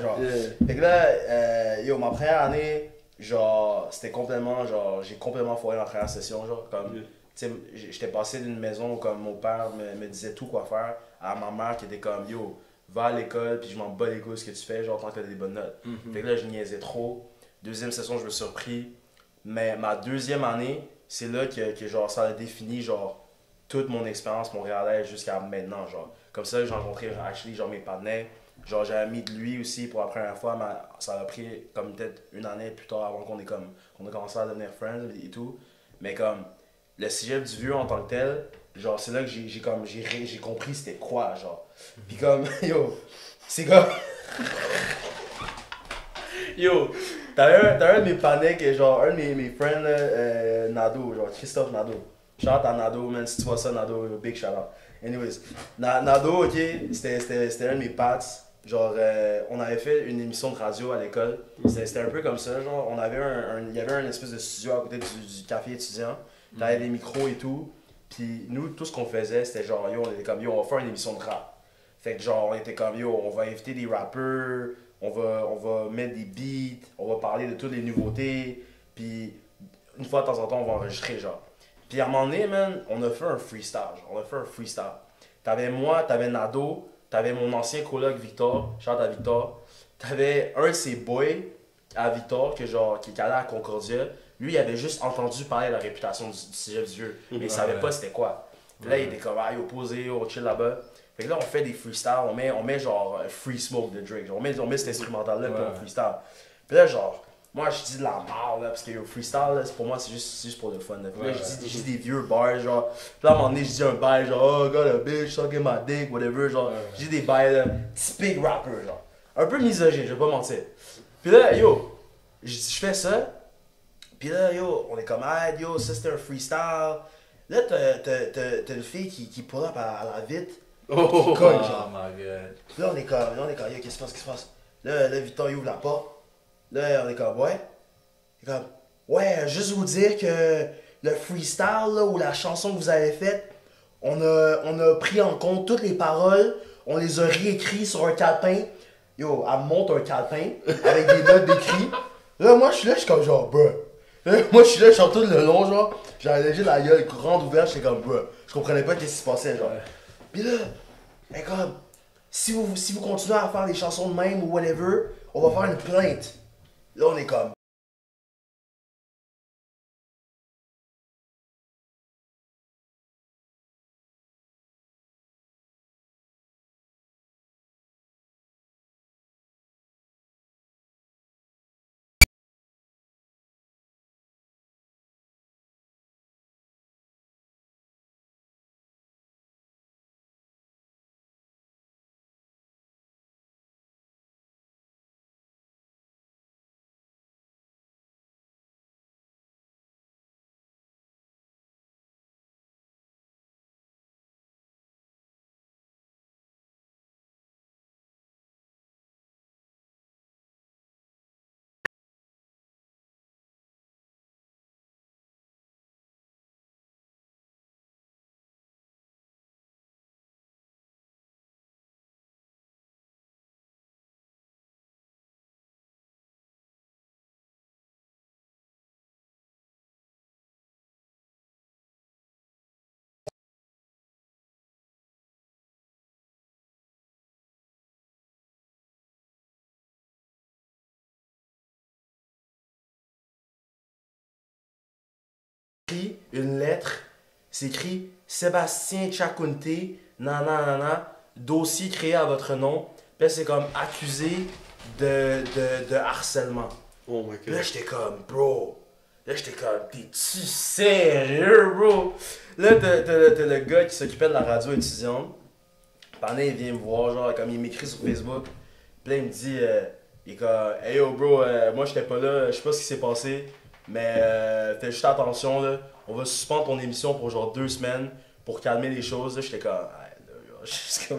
genre. Fait que là, yo, ma première année, genre, c'était complètement, genre, j'ai complètement foiré ma première session, genre, comme, tu sais, j'étais passé d'une maison où, comme, mon père me disait tout quoi faire, à ma mère qui était comme, yo, va à l'école, puis je m'en bats les couilles ce que tu fais, genre, tant que t'as des bonnes notes. Fait que là, je niaisais trop. Deuxième session, je me suis surpris. Mais ma deuxième année, c'est là que genre, ça a défini, genre, toute mon expérience montréalaise jusqu'à maintenant, genre. Comme ça, j'ai rencontré Ashley, genre mes partenaires. Genre, j'ai ami de lui aussi pour la première fois, mais ça a pris comme peut-être une année plus tard avant qu'on a commencé à devenir friends et tout. Mais comme, le Cégep du Vieux en tant que tel, genre, c'est là que j'ai compris c'était quoi, genre. Puis comme, yo, c'est comme... Yo, t'as un de mes partenaires qui est genre, un de mes friends, Nado, genre Christophe Nado. Shout à Nado, man, si tu vois ça, Nado, big shout out. Anyways, Nado, ok, c'était un de mes pads. Genre, on avait fait une émission de radio à l'école. C'était un peu comme ça, genre, on avait il y avait un espèce de studio à côté du café étudiant. T'avais des micros et tout. Puis nous, tout ce qu'on faisait, c'était genre, yo, on était comme, yo, on va faire une émission de rap. Fait que genre, on était comme, yo, on va inviter des rappeurs, on va mettre des beats, on va parler de toutes les nouveautés. Puis une fois de temps en temps, on va enregistrer, genre. Puis à un moment donné, man, on a fait un freestyle, genre, on a fait un freestyle. T'avais moi, t'avais Nado, t'avais mon ancien coloc Victor, chante à Victor. T'avais un de ses boys à Victor, que genre, qui est allé à Concordia. Lui, il avait juste entendu parler de la réputation du Cégep du Vieux, mais il savait pas c'était quoi. Puis là, il était comme, ah, yo, posé, yo, chill là-bas. Fait que là, on fait des freestyles, on met genre Free Smoke de Drake, genre, on met cet instrumental-là pour un freestyle. Puis là, genre, moi, je dis de la merde, parce que yo, freestyle, là, pour moi, c'est juste pour le fun. Là. Puis là, je dis des vieux bars, genre. Puis là, à un moment donné, je dis un bail, genre, oh, got a bitch, sucking my dick, whatever, genre. Je dis des bails, là, typique rapper, genre. Un peu misogyne, je vais pas mentir. Puis là, yo, je fais ça. Puis là, yo, on est comme, hey, yo, ça c'était un freestyle. Là, t'as une fille qui pull up à la vite. Oh, cogne, genre. Oh my god. Puis là, on est comme, yo, qu'est-ce qui se passe? Là, Victor, il ouvre la porte. Là, on est comme, ouais. Il est comme, ouais, juste vous dire que le freestyle, là, ou la chanson que vous avez faite, on a pris en compte toutes les paroles, on les a réécrites sur un calepin. Yo, elle monte un calepin avec des notes d'écrit. Là, moi, je suis comme, genre, bruh. Moi, je suis là, je chante tout le long, genre, j'avais léger la gueule grande ouverte, j'étais comme, bruh, je comprenais pas qu'est-ce qui se passait, genre. Pis là, mais comme, si vous continuez à faire des chansons de même ou whatever, on va faire une plainte. Là, on est comme. Une lettre, c'est écrit Sébastien Tchakounté, nanana, dossier créé à votre nom. Puis c'est comme accusé de harcèlement. Oh my god. Là j'étais comme, bro. Là j'étais comme, t'es-tu sérieux, bro? Là t'as le gars qui s'occupait de la radio étudiante. Pendant il vient me voir, genre, comme il m'écrit sur Facebook. Puis là il me dit, il est comme, hey yo bro, moi j'étais pas là, je sais pas ce qui s'est passé. Mais fais juste attention, là. On va suspendre ton émission pour genre 2 semaines pour calmer les choses. Là, j'étais comme,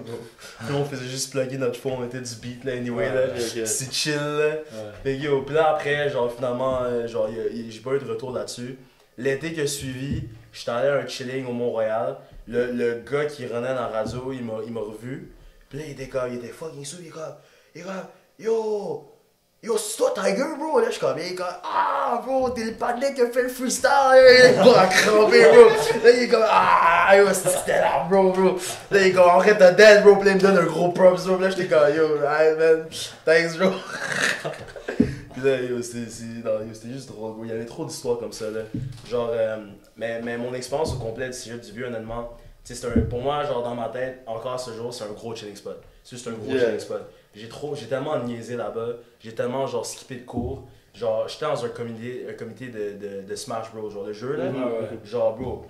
là, on faisait juste plugger notre fond, on mettait du beat, là, anyway, ouais, là. Okay. C'est chill, là. Mais yo, puis là, après, genre, finalement, genre, j'ai pas eu de retour là-dessus. L'été que suivi, j'étais allé à un chilling au Montréal. Le gars qui renait dans la radio, il m'a revu. Puis là, il était comme, il était fucking sourd, il est comme, yo! Yo, c'est toi Tiger, bro! Là, je suis comme, il est comme, ah, bro, t'es le panneau qui a fait le freestyle! Il est pas crampé, bro! Là, il est comme, ah, yo, c'était là, bro! Là, il est comme, en fait, t'es dead, bro! Puis là, il me donne un gros props, bro! Là, j'étais comme, yo, hey, man, thanks, bro! Puis là, yo, c'était juste drôle, bro! Il y avait trop d'histoires comme ça, là. Genre, mais mon expérience au complet du Cégep du Vieux, honnêtement, tu sais, pour moi, genre, dans ma tête, encore ce jour, c'est un gros chilling spot. C'est juste un gros chilling spot. J'ai tellement niaisé là-bas, j'ai tellement genre skippé de cours, genre j'étais dans un comité de Smash Bros, genre le jeu là, genre bro,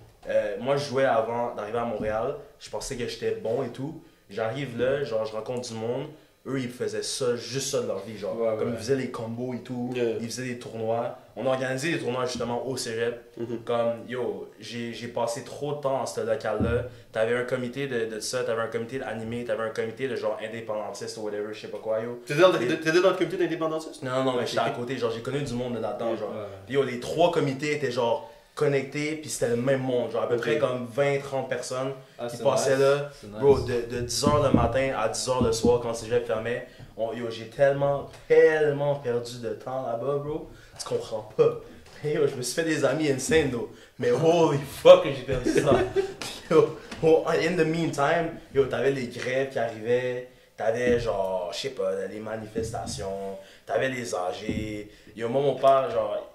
moi je jouais avant d'arriver à Montréal, je pensais que j'étais bon et tout, j'arrive là, genre je rencontre du monde, eux ils faisaient ça, juste ça de leur vie, genre. Ouais, comme ouais. Ils faisaient les combos et tout, yeah. Ils faisaient des tournois. On organisait des tournois justement au cégep. Mm-hmm. Comme, yo, j'ai passé trop de temps dans ce local-là. T'avais un comité de ça, t'avais un comité d'animé, t'avais un comité de genre indépendantiste ou whatever, je sais pas quoi, yo. T'étais dans le comité d'indépendantiste? Non, non, non, mais j'étais à côté, genre j'ai connu du monde de là-dedans, genre. Puis yo, les trois comités étaient genre connectés, puis c'était le même monde, genre à peu près comme 20-30 personnes qui passaient là. Bro, de 10h le matin à 10h le soir quand le cégep fermait. Yo, j'ai tellement perdu de temps là-bas, bro. Tu comprends pas. Yo, je me suis fait des amis insane, though. Mais holy fuck, j'ai perdu ça. Yo, in the meantime, yo, t'avais les grèves qui arrivaient. T'avais genre, je sais pas, les manifestations. T'avais les âgés. Yo, moi, mon père, genre,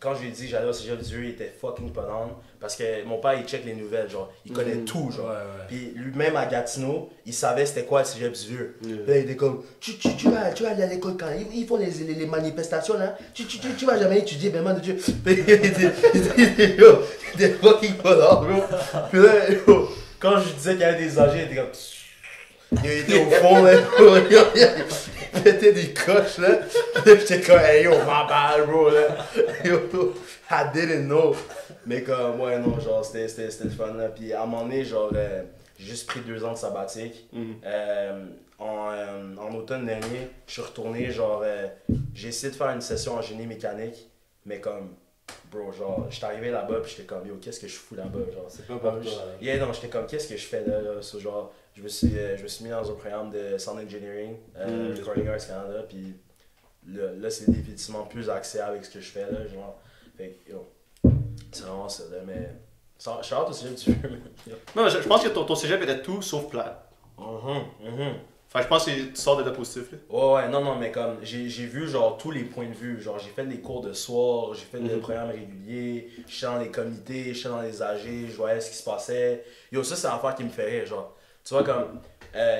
quand je lui ai dit j'allais au Cégep du Vieux, il était fucking pas down. Parce que mon père, il check les nouvelles, genre. Il connaît tout, genre. Puis lui-même à Gatineau, il savait c'était quoi le Cégep du Vieux. Là, il était comme, tu vas aller à l'école quand ils font les manifestations, là. Tu vas jamais étudier, ben, man de Dieu. Puis il était fucking pas down, bro. Puis là, quand je disais qu'il y avait des âgés, il était comme, il était au fond, là, il pétait des coches, là. Puis j'étais comme, hey, yo, my bad, bro, là. Yo, I didn't know. Mais comme, ouais, non, genre, c'était le fun, là. Puis à un moment donné, genre, j'ai juste pris 2 ans de sabbatique. En automne dernier, je suis retourné, genre, j'ai essayé de faire une session en génie mécanique, mais comme, bro, genre, j'étais arrivé là-bas, puis j'étais comme, yo, qu'est-ce que je fous là-bas, genre, c'est pas comme, non, j'étais comme, qu'est-ce que je fais là, ce genre. Je me suis mis dans un programme de Sound Engineering, Recording House Canada, puis là, c'est définitivement plus axé avec ce que je fais, là, genre, fait que, yo, c'est vraiment ça, là, mais, je hâte au cégep du Vieux, mais, non, je pense que ton cégep était tout sauf plat. Enfin, je pense que tu sors de la positif, là. Ouais, non, mais comme, j'ai vu, genre, tous les points de vue, genre, j'ai fait des cours de soir, j'ai fait des programmes réguliers, j'étais dans les comités, j'étais dans les AG, je voyais ce qui se passait, yo, ça, c'est l'affaire qui me fait rire, genre. Tu vois, comme,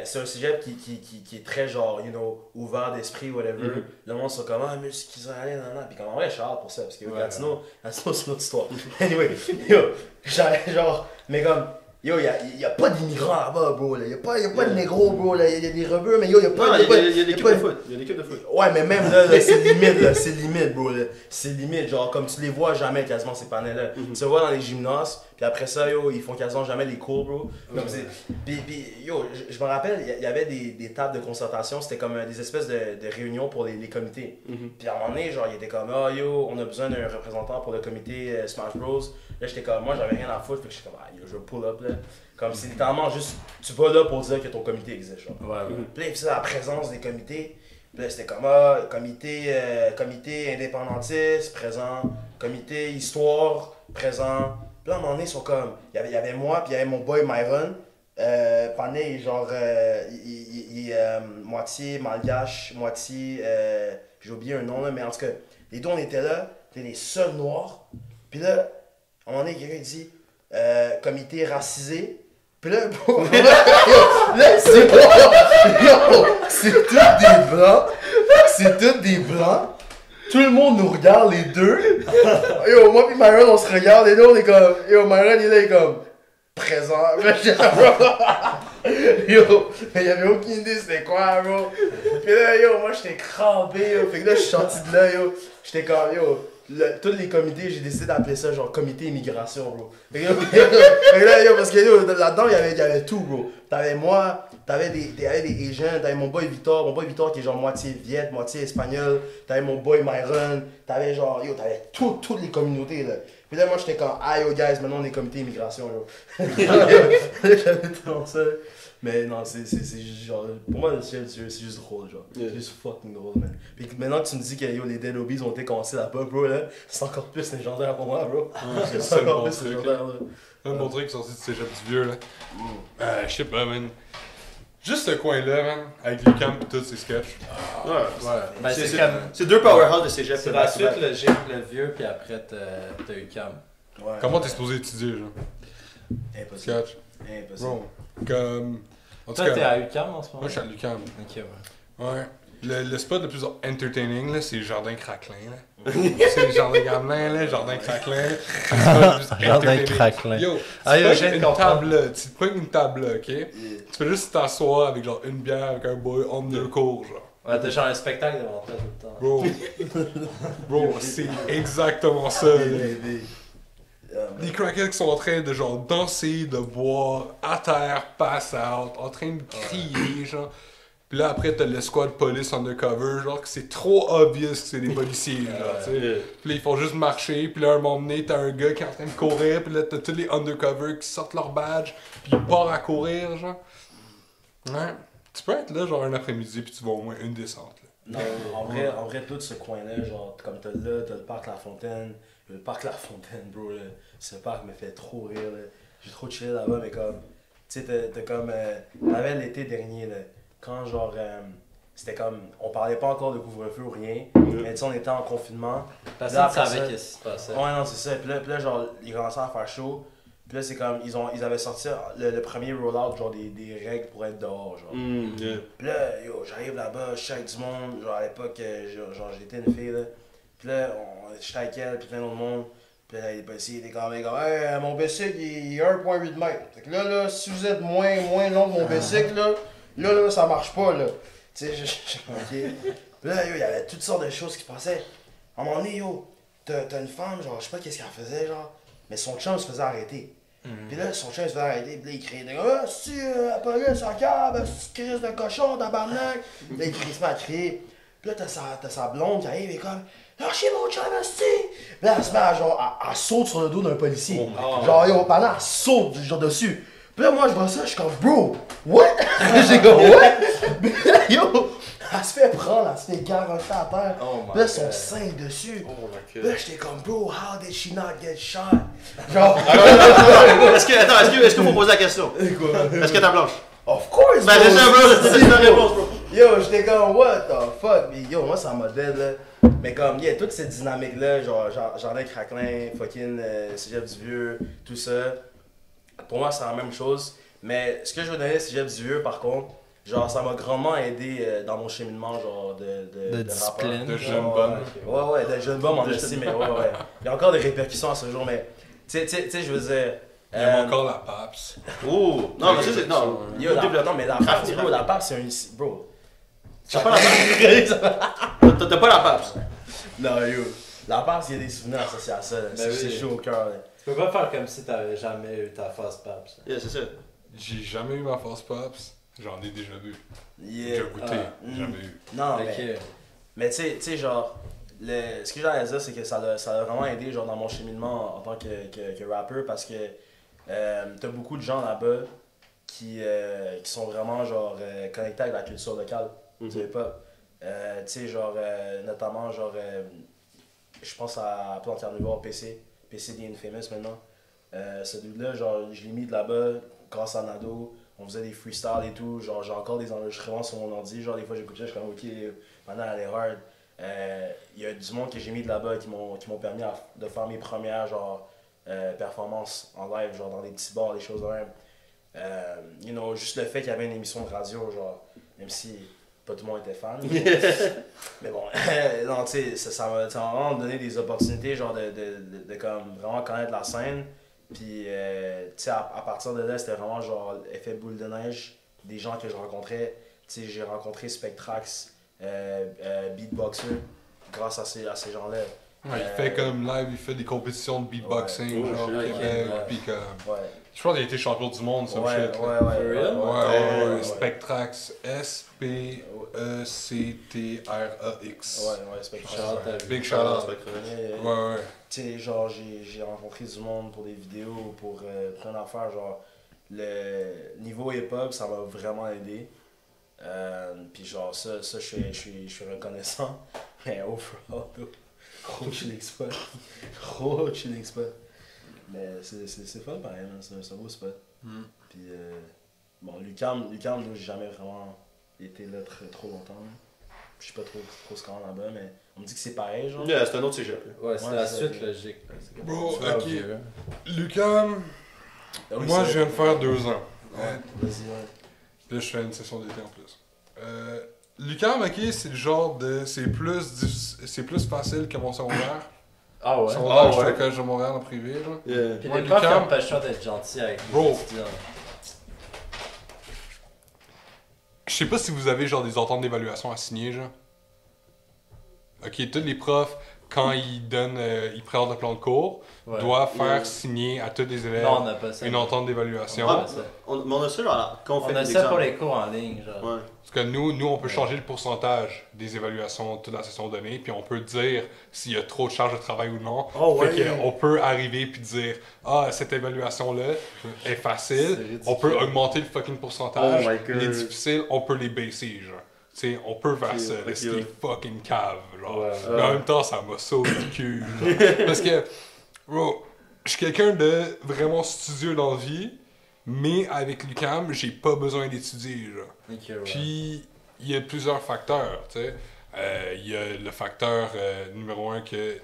c'est un cégep qui est très, genre, you know, ouvert d'esprit, whatever. Le monde sont comme, ah, mais ce qu'ils ont allé, nan. Puis comme, en vrai, je suis hâte pour ça, parce que Gatineau, c'est une autre histoire. Anyway, yo, genre, mais comme, yo, y a pas d'immigrants là-bas, bro, là. Y a pas de négros, bro, là. Y a des rebeux, mais yo, y a pas de. Y a l'équipe de foot. Y a l'équipe de foot. Ouais, mais même là, c'est limite, là. C'est limite, bro, là. C'est limite, genre, comme tu les vois jamais quasiment ces panels-là. Tu les vois dans les gymnases, puis après ça, yo, ils font quasiment jamais les cours, bro. Comme puis, yo, je me rappelle, il y avait des tables de concertation, c'était comme des espèces de réunions pour les comités. Puis à un moment donné, genre, il était comme, ah, yo, on a besoin d'un représentant pour le comité Smash Bros. Là, j'étais comme, moi, j'avais rien à foutre, fait que j'étais comme, ah, yo, je veux pull up, là. Comme c'est littéralement juste, tu vas là pour dire que ton comité existe, genre. Puis là, il faisait la présence des comités. Puis là, c'était comme, ah, comité indépendantiste, présent. Comité histoire, présent. Puis là, à un moment donné, ils sont comme, il y avait moi, puis il y avait mon boy Myron. Pané, genre, il moitié malgache, moitié, j'ai oublié un nom, là, mais en tout cas, les deux, on était là, c'était les seuls noirs. Puis là, à un moment donné, quelqu'un dit, comité racisé. Puis là, bon, là, c'est bon, yo, c'est tous des blancs, tout le monde nous regarde, les deux. Yo, moi pis Myron, on se regarde, et là, on est comme, yo, Myron, il est comme, présent, yo, mais il y avait aucune idée c'était quoi, bro. Puis là, yo, moi, j'étais crampé, yo, fait que là, je suis sorti de là, yo, j'étais comme, yo, tous les comités, j'ai décidé d'appeler ça genre comité immigration, bro. Parce que là-dedans, il y avait tout, bro. T'avais moi, t'avais des Asians, t'avais mon boy Victor qui est genre moitié Viet, moitié espagnol, t'avais mon boy Myron, t'avais genre, yo, t'avais toutes les communautés, là. Puis là, moi, j'étais comme, ah, yo, guys, maintenant, on est comité immigration, yo. J'avais tellement ça. Mais non, c'est genre, pour moi, c'est juste drôle, genre. Yeah. C'est juste fucking drôle, man. Puis maintenant que tu me dis que yo, les Dead Obies ont été commencés là-bas, bro, là, c'est encore plus légendaire pour moi, bro. C'est encore plus légendaire, là. Un bon truc sorti du Cégep du Vieux, là. Je sais pas, man. Juste ce coin-là, man, avec les camps et tous ces sketchs. Oh, ouais. C'est 2 powerhouses de Cégep. C'est la suite, le Cégep, le Vieux, puis après, t'as eu camp. Ouais. Comment t'es supposé étudier, genre? Impossible. Sketch. Impossible. Comme. En tout cas, t'es à UQAM en ce moment? Moi, je suis à l'UQAM. Ok, ouais. Le spot le plus entertaining, là, c'est le jardin craquelin. Là. C'est le jardin gamelin, là, jardin craquelin. Là. Jardin craquelin. Yo, tu prends une table, là, tu te prends une table, là, ok? Yeah. Tu peux juste t'asseoir avec genre une bière, avec un boy, on me le court, genre. Ouais, t'as genre un spectacle devant toi tout le temps. Bro, c'est exactement ça. Les crackheads qui sont en train de genre danser, de boire, à terre, pass out, en train de crier, genre. Puis là, après, t'as le squad police undercover, genre que c'est trop obvious que c'est des policiers, genre, tu sais. Puis là, ils font juste marcher, puis là, à un moment donné, t'as un gars qui est en train de courir, puis là, t'as tous les undercover qui sortent leur badge, puis ils partent à courir, genre. Ouais. Tu peux être là, genre, un après-midi, puis tu vas au moins une descente, là. Non, en vrai, tout ce coin-là, genre, comme t'as là, t'as le parc La Fontaine. Le parc La Fontaine, bro, là. Ce parc me fait trop rire, là. J'ai trop chillé là-bas, mais comme... Tu sais, t'as comme... T'avais l'été dernier, là. Quand genre, c'était comme, on parlait pas encore de couvre-feu ou rien, mais tu sais, on était en confinement. Parce que tu savais qu'est-ce qui se passait. Ouais, non, c'est ça. Puis là, genre, ils commençaient à faire chaud. Puis là, c'est comme, ils avaient sorti le premier roll-out, genre, des règles pour être dehors, genre. Puis là, yo, j'arrive là-bas, je suis avec du monde, genre, à l'époque, genre, j'étais une fille, là. Puis là, j'étais avec elle, puis plein d'autres monde. Puis là, les policiers étaient comme, hey, mon bicycle, il est 1,8 mètres. Fait que là, si vous êtes moins long que mon bicycle, là, Là, ça marche pas, là. Tu sais, ok. Là, yo, il y avait toutes sortes de choses qui passaient. À un moment donné, yo, t'as une femme, genre, je sais pas qu'est-ce qu'elle faisait, genre, mais son chum se faisait arrêter. Puis là, son chum se faisait arrêter, puis là, il criait, ah, si, la police, en cave, crise de cochon, tabarnak. Là, il crie, il se met à crier. Puis là, t'as sa blonde qui arrive et comme, lâchez mon chum, si. Puis là, elle se met à, genre, elle saute sur le dos d'un policier. Genre, yo, pendant, elle saute, genre, dessus. Pis là, moi, je vois ça, je suis comme, bro, what? J'ai comme, what? Yo, elle se fait prendre, elle se fait garrotter à terre. Pis là, son sein dessus. Pis là, j'étais comme, bro, how did she not get shot? Genre. Est-ce que vous posez la question? Est-ce que t'as blanche? Of course, bro. Ben, déjà, bro, c'est la réponse, bro. Yo, j'étais comme, what the fuck? Mais yo, moi, ça m'a dead, là. Mais comme, yeah, toute cette dynamique-là, genre, Jardin Craquelin, fucking Cégep du Vieux, tout ça. Pour moi, c'est la même chose, mais ce que je veux donner, c'est Cégep du Vieux, par contre, genre, ça m'a grandement aidé dans mon cheminement, genre, de discipline, de jeune bombe. Ouais, de jeune bombe, en aussi, mais ouais. Il y a encore des répercussions à ce jour, mais, tu sais, je veux dire... Il y a encore la PAPS. Oh! Non, mais juste, non, mais la PAPS, bro, la PAPS, c'est un... Bro, t'as pas la PAPS. T'as pas la PAPS. Non, yo. La PAPS, il y a des souvenirs associés à ça, c'est chaud au cœur, là. Tu peux pas faire comme si t'avais jamais eu ta phase PAPS. Yeah, c'est ça. J'ai jamais eu ma phase PAPS. J'en ai déjà vu. J'ai goûté. Jamais eu. Non, okay. Mais tu sais, genre, ce que j'allais dire, c'est que ça a vraiment aidé genre, dans mon cheminement en tant que rappeur parce que t'as beaucoup de gens là-bas qui sont vraiment genre connectés avec la culture locale. Tu sais pas. Tu sais, genre, notamment, genre, je pense à Plantier Nouveau, PC. PC The Infamous maintenant. Ce dude-là, genre, je l'ai mis de là-bas, grâce à Nado. On faisait des freestyles et tout. Genre, j'ai encore des enregistrements sur mon ordi. Genre, des fois, j'écoute ça, je suis comme, ok, maintenant, elle est hard. Il y a du monde que j'ai mis de là-bas qui m'ont permis de faire mes premières, genre, performances en live, genre, dans des petits bars, des choses de même. You know, juste le fait qu'il y avait une émission de radio, genre, même si pas tout le monde était fan. Mais bon, non, tu sais, ça m'a vraiment donné des opportunités, genre, de comme vraiment connaître la scène. Puis, tu sais, à partir de là, c'était vraiment, genre, effet boule de neige, des gens que je rencontrais. Tu sais, j'ai rencontré Spectrax, Beatboxer, grâce à ces gens-là. Ouais, il fait comme live, il fait des compétitions de beatboxing, genre, au Québec, puis comme... Je pense qu'il a été champion du monde, ça, shit. Ouais. Spectrax, S-P-E-C-T-R-A-X. Ouais, Spectrax. Big shout-out. Ouais. Tu sais, genre, j'ai rencontré du monde pour des vidéos, pour plein d'affaires, genre, le niveau hip-hop, ça m'a vraiment aidé. Puis genre, ça je suis reconnaissant. Mais overall, gros chilling spot. Mais c'est fun pareil, hein. C'est un beau spot. Puis, bon, Lucam, nous, j'ai jamais vraiment été là trop longtemps. Hein. Je suis pas trop score là-bas, mais on me dit que c'est pareil, genre. Yeah, c'est un autre sujet. Ouais, c'est la suite logique. Bro, ok. Lucam, moi, je viens de faire 2 ans. Ouais, vas-y, ouais. Puis là, je fais une session d'été en plus. L'UQAM, ok, c'est le genre de. C'est plus facile que mon secondaire. Ah ouais? Secondaire, j'étais au Collège de Montréal en privé. Là. Yeah. Pis ouais, les profs n'ont pas le choix d'être gentils avec les étudiants. Je sais pas si vous avez genre des ententes d'évaluation à signer, genre. Ok, tous les profs, quand ils donnent, ils présentent le plan de cours, doivent faire signer à tous les élèves une entente d'évaluation. On a ça, genre, quand on fait des examens. On a ça pour les cours en ligne, genre. Ouais. Parce que nous, on peut changer le pourcentage des évaluations de la session donnée, puis on peut dire s'il y a trop de charges de travail ou non. Oh, ouais. Fait qu'on peut arriver puis dire « Ah, cette évaluation-là est facile, on peut augmenter le fucking pourcentage, les difficiles, on peut les baisser, genre. » T'sais, on peut faire ça, ce qui est fucking cave, genre. Ouais, mais en même temps, ça m'a sauvé le cul, genre. Parce que, bro, je suis quelqu'un de vraiment studieux dans la vie, mais avec l'UQAM, j'ai pas besoin d'étudier, genre. Okay, ouais. Puis, il y a plusieurs facteurs, tu sais. Il y a le facteur numéro un que tu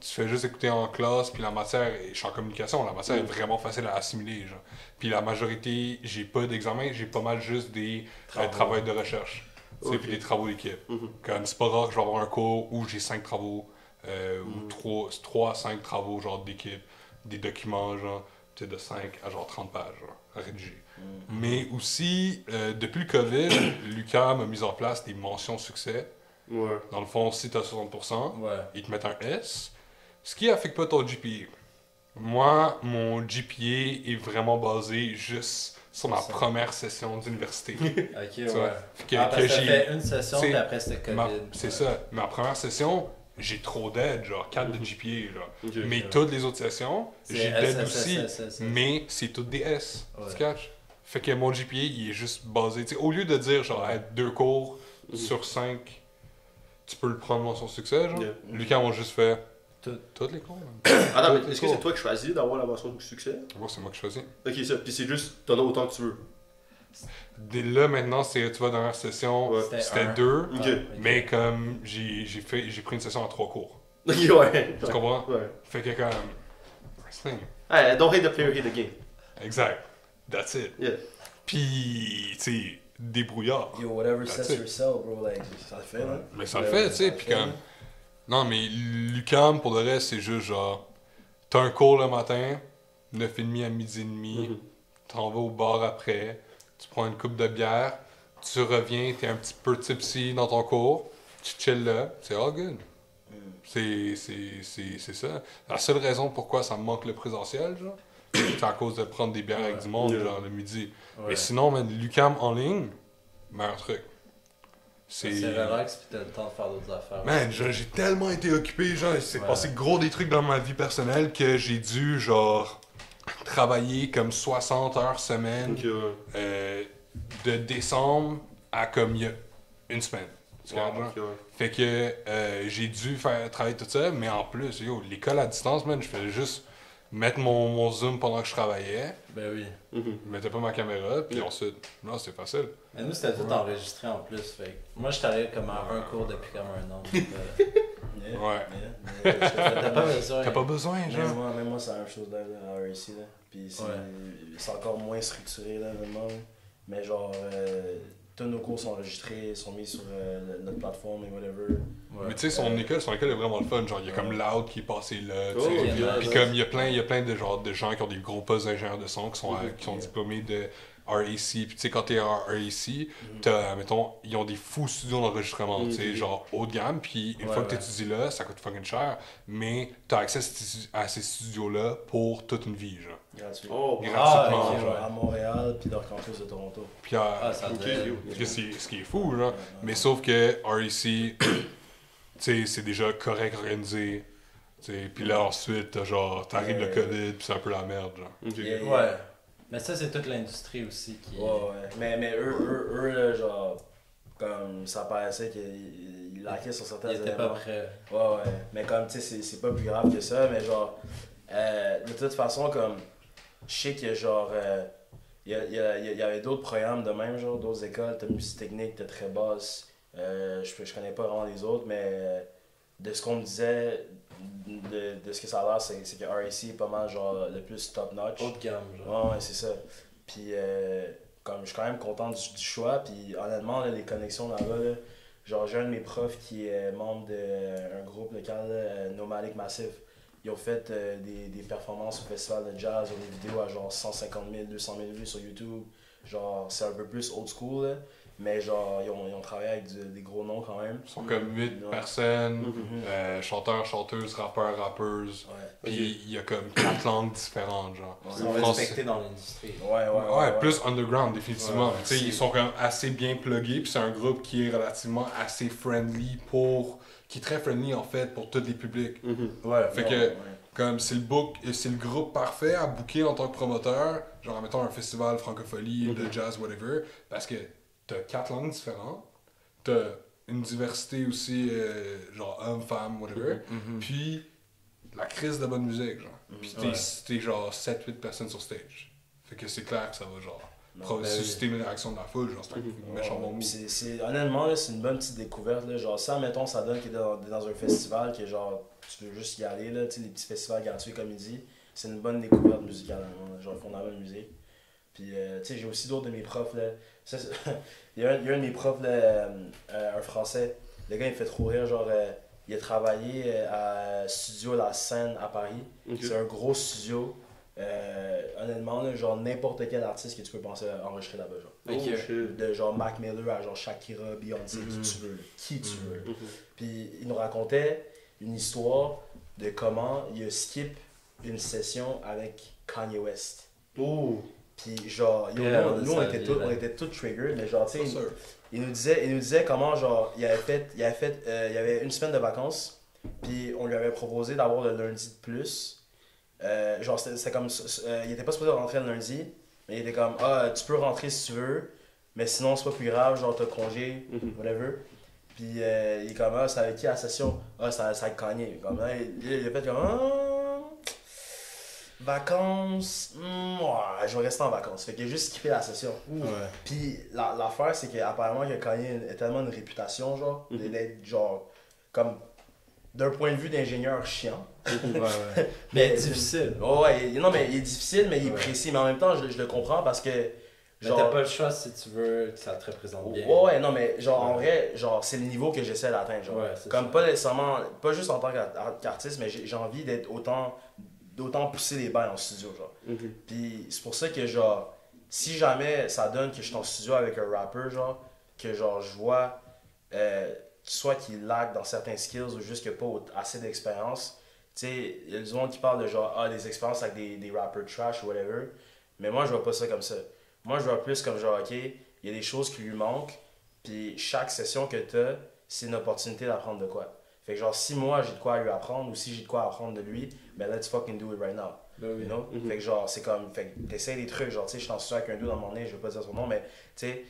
fais juste écouter en classe, puis la matière, je suis en communication, la matière est vraiment facile à assimiler, genre. Puis la majorité, j'ai pas d'examen, j'ai pas mal juste des travaux de recherche. Okay. Puis les travaux d'équipe. Comme c'est pas rare que je vais avoir un cours où j'ai 5 travaux, ou 3 à 5 travaux genre d'équipe, des documents genre de 5 à genre 30 pages genre, à rédiger. Mais aussi, depuis le COVID, l'UQAM a mis en place des mentions succès. Ouais. Dans le fond, si t'as 60%, ils te mettent un S, ce qui affecte pas ton GPA. Moi, mon GPA est vraiment basé juste sur ma première session d'université. Ok, ouais. Après, ça fait une session, puis après, c'était COVID. C'est ça. Ma première session, j'ai trop d'aide, genre 4 de GPA, genre. Okay, mais toutes les autres sessions, j'ai d'aide aussi. Mais c'est toutes des S, tu catches? Fait que mon GPA, il est juste basé. T'sais, au lieu de dire, genre, 2 cours sur 5, tu peux le prendre dans son succès, genre. Lucas, on juste fait... Toutes les cours. Attends, mais est-ce que c'est toi qui choisis d'avoir la mention du succès? Ouais, c'est moi qui choisis. Ok, ça. Puis c'est juste, t'en as autant que tu veux. Dès là, maintenant, c'est, tu vois, dans la session, c'était 2. Okay. Mais comme j'ai pris une session en 3 cours. Ok, ouais. Tu comprends? Ouais. Fait que quand même. Hey, don't hate the player, hate the game. Exact. That's it. Yeah. Puis, tu sais, débrouillard. Yo, whatever sets yourself, bro. Like, ça le fait, là. Mais ça le fait, tu sais. Puis comme. Non, mais l'UQAM, pour le reste, c'est juste genre, t'as un cours le matin, 9h30 à 12h30, t'en vas au bar après, tu prends une coupe de bière, tu reviens, t'es un petit peu tipsy dans ton cours, tu chill là, c'est all good. C'est ça. La seule raison pourquoi ça me manque le présentiel, genre, c'est à cause de prendre des bières avec du monde, genre le midi. Ouais. Mais sinon, man, l'UQAM en ligne, meilleur truc. C'est relax pis t'as le temps de faire d'autres affaires. Man, j'ai tellement été occupé, genre, il s'est passé gros des trucs dans ma vie personnelle que j'ai dû, genre, travailler comme 60 heures semaine de décembre à comme il y a une semaine. Fait que j'ai dû travailler tout ça, mais en plus, l'école à distance, man, je faisais juste mettre mon zoom pendant que je travaillais. Ben oui. Je mettais pas ma caméra, puis ensuite, non, c'était facile. Mais nous, c'était tout enregistré en plus, fait que moi, je travaillais comme à un cours depuis comme un an. T'as pas besoin, genre. Même moi, c'est la même chose dans RAC, là. Puis c'est encore moins structuré, là, vraiment. Mais genre, tous nos cours sont enregistrés, sont mis sur notre plateforme et whatever. Ouais. Mais tu sais, son école est vraiment le fun. Genre, il y a comme Loud qui est passé là. Puis comme il y a plein de, genre, de gens qui ont des gros postes d'ingénieurs de son qui sont diplômés de RAC. Puis tu sais, quand t'es à RAC, mettons, ils ont des fous studios d'enregistrement, tu sais, genre haut de gamme. Puis une fois que t'étudies là, ça coûte fucking cher. Mais t'as accès à ces studios-là pour toute une vie, genre. Gratuit. Oh, gratuitement, genre. À Montréal, puis dans le campus de Toronto. Puis ce qui est fou, genre. Mais sauf que RAC, c'est déjà correct organisé. Puis là, ensuite, genre, t'arrives le COVID, puis c'est un peu la merde, genre. Ouais. Mais ça, c'est toute l'industrie aussi qui. Ouais. Mais eux, là, genre, comme ça paraissait qu'ils lackaient sur certains éléments. Ils étaient pas prêts. Ouais. Mais comme, tu sais, c'est pas plus grave que ça, mais genre, de toute façon, comme, je sais que genre. Il y avait d'autres programmes de même, genre, d'autres écoles, t'as musique technique, t'as très basse. Je connais pas vraiment les autres, mais de ce qu'on me disait, de ce que ça a l'air, c'est que RAC est pas mal genre le plus top-notch. Haut de gamme, genre. Ouais, c'est ça. Puis comme je suis quand même content du choix. Puis honnêtement, là, les connexions là-bas, là, genre j'ai un de mes profs qui est membre d'un groupe local, Nomadic Massive. Ils ont fait des performances au festival de jazz, ou des vidéos à genre 150 000, 200 000 vues sur YouTube. Genre, c'est un peu plus old school, là, mais genre, ils ont travaillé avec des gros noms quand même. Ils sont comme 8 personnes, chanteurs, chanteuses, rappeurs, rappeuses. Puis il y a comme 4 langues différentes, genre. Ils sont respectés dans l'industrie. Ouais, plus underground, définitivement. Tu sais, ils sont quand même assez bien pluggés, puis c'est un groupe qui est relativement assez friendly pour... qui est très friendly, en fait, pour tous les publics. Comme c'est le groupe parfait à booker en tant que promoteur, genre mettons un festival francophonie, de jazz, whatever, parce que t'as 4 langues différentes, t'as une diversité aussi, genre hommes, femmes, whatever, puis la crise de bonne musique, genre. Puis t'es genre 7-8 personnes sur stage. Fait que c'est clair que ça va genre susciter une réaction de la foule, genre c'est un méchant bon mot. Honnêtement, c'est une bonne petite découverte, là. Genre ça, mettons, ça donne que dans un festival qui est genre... tu peux juste y aller, là, tu sais, les petits festivals gratuits, comme il dit, c'est une bonne découverte musicale, hein, genre qu'on a la musique. Puis, tu sais, j'ai aussi d'autres de mes profs, là. Ça, il y a un de mes profs, là, un français, le gars, il me fait trop rire, genre, il a travaillé à Studio La Seine à Paris. C'est un gros studio. Honnêtement, là, genre n'importe quel artiste que tu peux penser à enregistrer là-bas, genre. De genre Mac Miller à genre Shakira, Beyoncé, qui tu veux. Puis, il nous racontait une histoire de comment il a skip une session avec Kanye West. Puis genre, nous on était tous trigger, mais genre, tu sais, il nous disait comment genre, il avait une semaine de vacances, puis on lui avait proposé d'avoir le lundi de plus. Genre, c'était comme, il était pas supposé rentrer le lundi, mais il était comme, ah, tu peux rentrer si tu veux, mais sinon c'est pas plus grave, genre t'as congé, whatever. Puis il est comme, ah, c'est avec qui la session? Ah, ça a Kanye. Comme, là, il a fait comme, ah, vacances, ouais, je vais rester en vacances. Fait qu'il a juste skippé la session. Puis l'affaire, c'est qu'apparemment, Kanye a tellement une réputation, genre, d'être genre, comme, d'un point de vue d'ingénieur chiant. Mais difficile. Non, mais il est difficile, mais il est précis. Mais en même temps, je le comprends parce que. Genre... t'as pas le choix si tu veux que ça te représente bien. Non, mais genre en vrai, genre c'est le niveau que j'essaie d'atteindre. Genre. Comme ça. Pas nécessairement, pas juste en tant qu'artiste, mais j'ai envie d'être d'autant pousser les balles en studio. Genre. Puis c'est pour ça que genre, si jamais ça donne que je suis en studio avec un rappeur, genre, que genre je vois soit qu'il lag dans certains skills ou juste qu'il n'y a pas assez d'expérience, tu sais, il y a du monde qui parle de genre, ah, des expériences avec des rappers trash ou whatever, mais moi je vois pas ça comme ça. Moi, je vois plus comme genre, ok, il y a des choses qui lui manquent, puis chaque session que tu as, c'est une opportunité d'apprendre de quoi. Fait que genre, si moi j'ai de quoi à lui apprendre, ou si j'ai de quoi apprendre de lui, ben let's fucking do it right now. You know? Fait que genre, c'est comme, fait que t'essayes des trucs, genre, tu sais, je suis en studio avec un dude dans mon nez, je veux pas dire son nom, mais tu sais,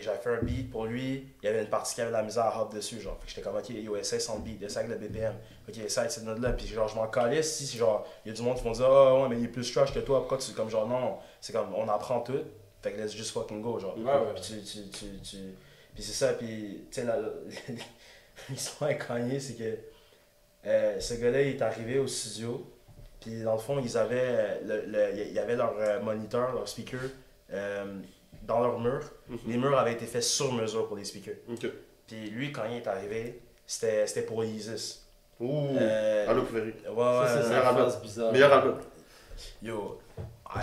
j'avais fait un beat pour lui, il y avait une partie qui avait de la misère à hop dessus, genre. Fait que j'étais comme, ok, yo, essaye son beat, essaye le BPM, ok, essaye cette note-là, pis genre, je m'en calais, si genre, il y a du monde qui vont dire, ah ouais, mais il est plus trash que toi, pourquoi tu, comme genre, non, c'est comme, on apprend tout, fait que let's just fucking go, genre. Pis c'est ça, pis, tu sais, l'histoire avec Kanye, c'est que ce gars-là, il est arrivé au studio, pis dans le fond, ils avaient, il y avait leur moniteur, leur speaker, dans leurs murs, les murs avaient été faits sur mesure pour les speakers. Puis lui, quand il est arrivé, c'était pour Isis. Allo Fairy. Ça, c'est un album bizarre. Meilleur album. Yo,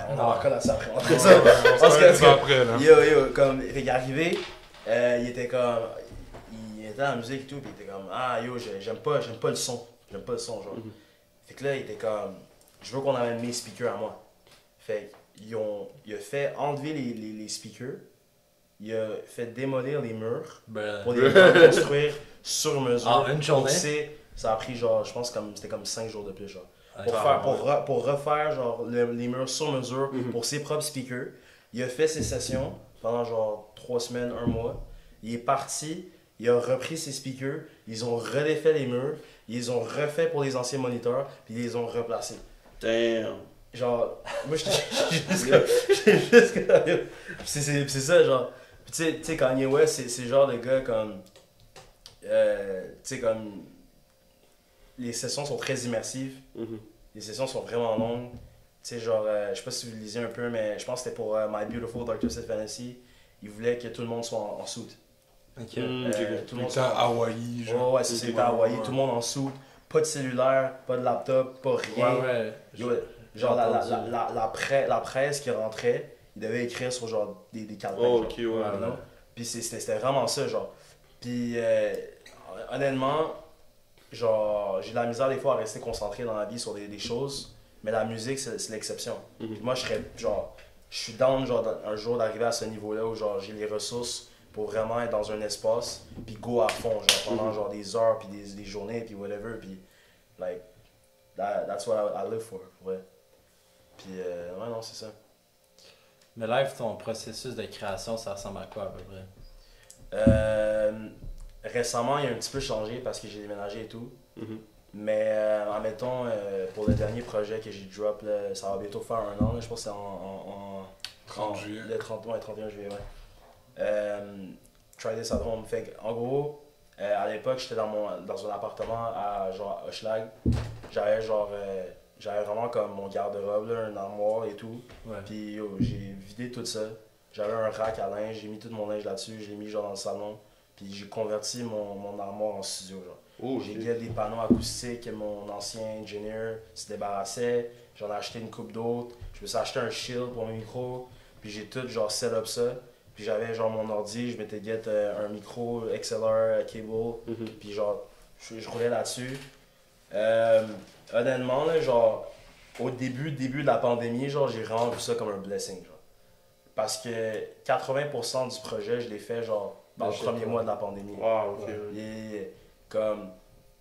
on en reconnaît ça après. Comme il est arrivé, il était comme, il était dans la musique et tout, puis il était comme, ah yo, j'aime pas le son, genre. Fait que là, il était comme, je veux qu'on amène mes speakers à moi. Fait il a fait enlever les speakers, il a fait démolir les murs pour les construire sur mesure. Une journée? Ça a pris genre, je pense, c'était comme 5 jours de plus. Genre. Pour refaire genre, les murs sur mesure pour ses propres speakers. Il a fait ses sessions pendant genre 3 semaines, 1 mois. Il est parti, il a repris ses speakers, ils ont redéfait les murs, ils ont refait pour les anciens moniteurs, puis ils les ont replacés. Damn! Genre, moi j'étais juste comme... c'est ça, genre... Tu sais, Kanye West, c'est le genre de gars comme... tu sais, comme... Les sessions sont très immersives. Les sessions sont vraiment longues. Tu sais, genre, je sais pas si vous le lisez un peu, mais je pense que c'était pour My Beautiful Dark Twisted Fantasy. Ils voulaient que tout le monde soit en suit. Ok. Tout le monde soit à Hawaï, genre. Ouais, c'était à Hawaï, tout le monde en suit. Pas de cellulaire, pas de laptop, pas rien. Ouais, ouais. Genre, la presse qui rentrait, ils devaient écrire sur genre des cartes. Oh, ok, ouais. Puis c'était vraiment ça, genre. Puis honnêtement, genre, j'ai de la misère des fois à rester concentré dans la vie sur des choses, mais la musique, c'est l'exception. Mm-hmm. Moi, je serais genre, je suis down genre, un jour d'arriver à ce niveau-là où genre j'ai les ressources pour vraiment être dans un espace, puis go à fond, genre pendant genre des heures, puis des journées, puis whatever, puis like, that's what I live for, ouais. Puis ouais, non, c'est ça. Mais live, ton processus de création, ça ressemble à quoi à peu près? Récemment, il a un petit peu changé parce que j'ai déménagé et tout. Mm-hmm. Mais admettons, pour le dernier projet que j'ai drop, là, ça va bientôt faire un an, là, je pense que c'est le 31 juillet. Ouais. Try this at home. Fait que, en gros, à l'époque, j'étais dans un appartement à genre Hochelag. J'avais genre. J'avais vraiment comme mon garde-robe, un armoire et tout. Ouais. Puis j'ai vidé tout ça. J'avais un rack à linge, j'ai mis tout mon linge là-dessus, j'ai mis genre dans le salon. Puis j'ai converti mon armoire en studio. Oh, j'ai get des panneaux acoustiques que mon ancien ingénieur se débarrassait. J'en ai acheté une coupe d'autres. Je me suis acheté un shield pour mon micro. Puis j'ai tout genre set up ça. Puis j'avais genre mon ordi, je m'étais get un micro XLR cable. Puis genre, je roulais là-dessus. Honnêtement, là, genre, au début de la pandémie, genre, j'ai vraiment vu ça comme un blessing, genre. Parce que 80% du projet, je l'ai fait, genre, dans le premier mois de la pandémie. Wow, ok. Et, comme,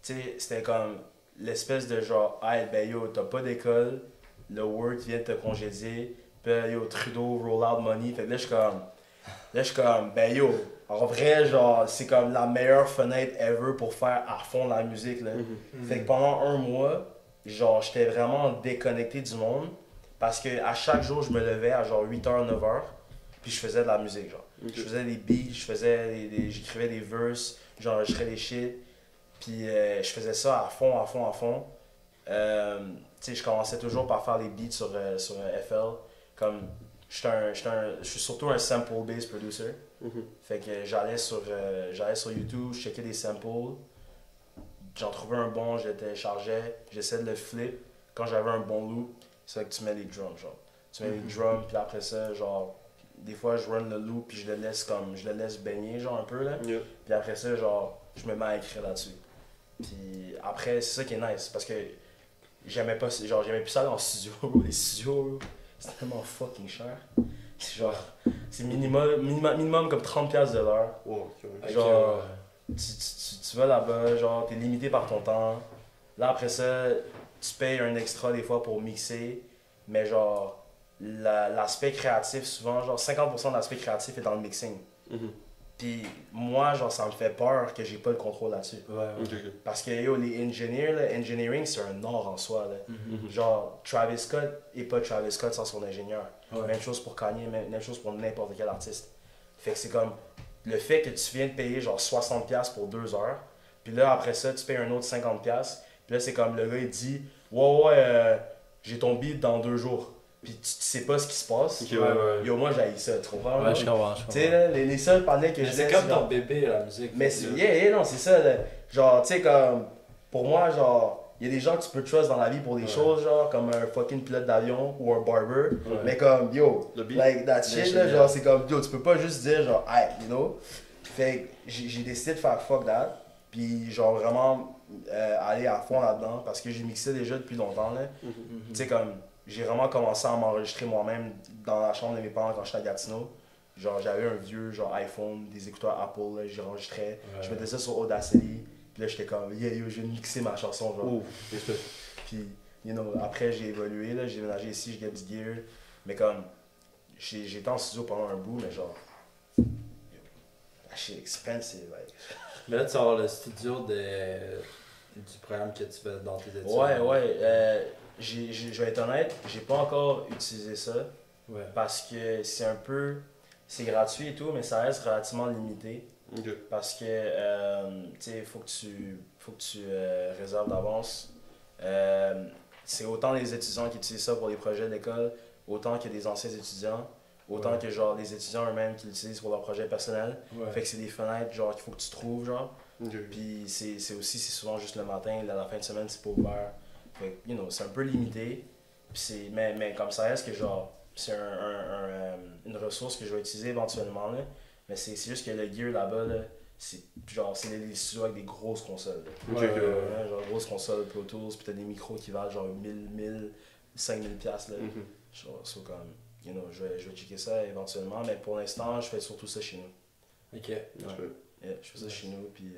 tu sais, c'était comme l'espèce de genre, hey, ben yo, t'as pas d'école, le work vient de te congédier, ben yo, Trudeau, roll out money. Fait que là, je suis comme, ben yo, en vrai, genre, c'est comme la meilleure fenêtre ever pour faire à fond la musique, là. Fait que pendant un mois, genre, j'étais vraiment déconnecté du monde parce que à chaque jour, je me levais à genre 8h, 9h, puis je faisais de la musique, genre. Okay. Je faisais des beats, j'écrivais des verses, j'enregistrais des shit, puis je faisais ça à fond. Tu sais, je commençais toujours par faire des beats sur FL, comme, je suis surtout un sample-based producer. Fait que j'allais sur YouTube, je checkais des samples, j'en trouvais un bon, je le téléchargeais, j'essayais de le flip. Quand j'avais un bon loop, c'est là que tu mets les drums, genre. Tu mets les drums, puis après ça, genre, des fois je run le loop, puis je le laisse baigner, genre, un peu, là. Yeah. Puis après ça, genre, je me mets à écrire là-dessus. Puis après, c'est ça qui est nice, parce que j'aimais plus ça aller en studio, les studios, c'est tellement fucking cher. Genre, c'est minimum comme 30$ de l'heure. Oh, okay. Genre, tu vas là-bas, genre, t'es limité par ton temps. Là, après ça, tu payes un extra des fois pour mixer, mais genre, l'aspect créatif, souvent, genre, 50% de l'aspect créatif est dans le mixing. Puis moi, genre, ça me fait peur que j'ai pas le contrôle là-dessus. Ouais. Okay. Parce que, yo, les ingénieurs, engineering, c'est un art en soi, là. Genre, Travis Scott est pas Travis Scott sans son ingénieur. Ouais. Même chose pour Kanye, même chose pour n'importe quel artiste. Fait que c'est comme, le fait que tu viens de payer genre 60$ pour 2 heures, puis là, après ça, tu payes un autre 50$, puis là, c'est comme, le gars, il dit, ouais, j'ai ton beat dans 2 jours. Puis tu sais pas ce qui se passe. Okay, ouais. Yo, moi, j'haïs ça, trop fort. Ouais, je comprends. Tu sais, les seuls panneaux que je disais. C'est comme ton bébé, la musique. Mais c'est non, c'est ça. Là. Genre, tu sais, comme, pour moi, genre, il y a des gens que tu peux trust dans la vie pour des choses, genre, comme un fucking pilote d'avion ou un barber. Mais comme, yo, like that shit, là, genre, c'est comme, yo, tu peux pas juste dire, genre, hey, you know. Fait que j'ai décidé de faire fuck that. Puis, genre, vraiment aller à fond là-dedans parce que j'ai mixé déjà depuis longtemps, là. Tu sais, comme, j'ai vraiment commencé à m'enregistrer moi-même dans la chambre de mes parents quand j'étais à Gatineau. Genre, j'avais un vieux, genre, iPhone, des écouteurs Apple, là, j'enregistrais. Je mettais ça sur Audacity. Puis là, j'étais comme, yeah, yo, je vais mixer ma chanson, genre. Puis, you know, après, j'ai évolué, là, j'ai déménagé ici, j'ai get du gear. Mais comme, j'étais en studio pendant un bout, mais genre, that shit expensive, like. Mais là, tu vas avoir le studio du programme que tu fais dans tes études. Ouais. Je vais être honnête, j'ai pas encore utilisé ça. Ouais. Parce que c'est un peu, c'est gratuit et tout, mais ça reste relativement limité. Okay. Parce que, tu sais, faut que tu réserves d'avance. c'est autant les étudiants qui utilisent ça pour les projets d'école, autant que des anciens étudiants, autant que genre les étudiants eux-mêmes qui l'utilisent pour leurs projets personnels. Fait que c'est des fenêtres genre qu'il faut que tu trouves genre. Puis c'est aussi, c'est souvent juste le matin, là, la fin de semaine c'est pas ouvert. Fait que, you know, c'est un peu limité. Puis mais comme ça est-ce que genre c'est une ressource que je vais utiliser éventuellement là. Mais c'est juste que le gear là-bas là, c'est genre c'est des studios avec des grosses consoles. Genre grosses consoles Pro Tools, puis t'as des micros qui valent genre 1000, 5000 $ là. Genre ça quand même. You know, je vais checker ça éventuellement, mais pour l'instant, je fais surtout ça chez nous. Ok. Ouais. Je fais ça chez nous, puis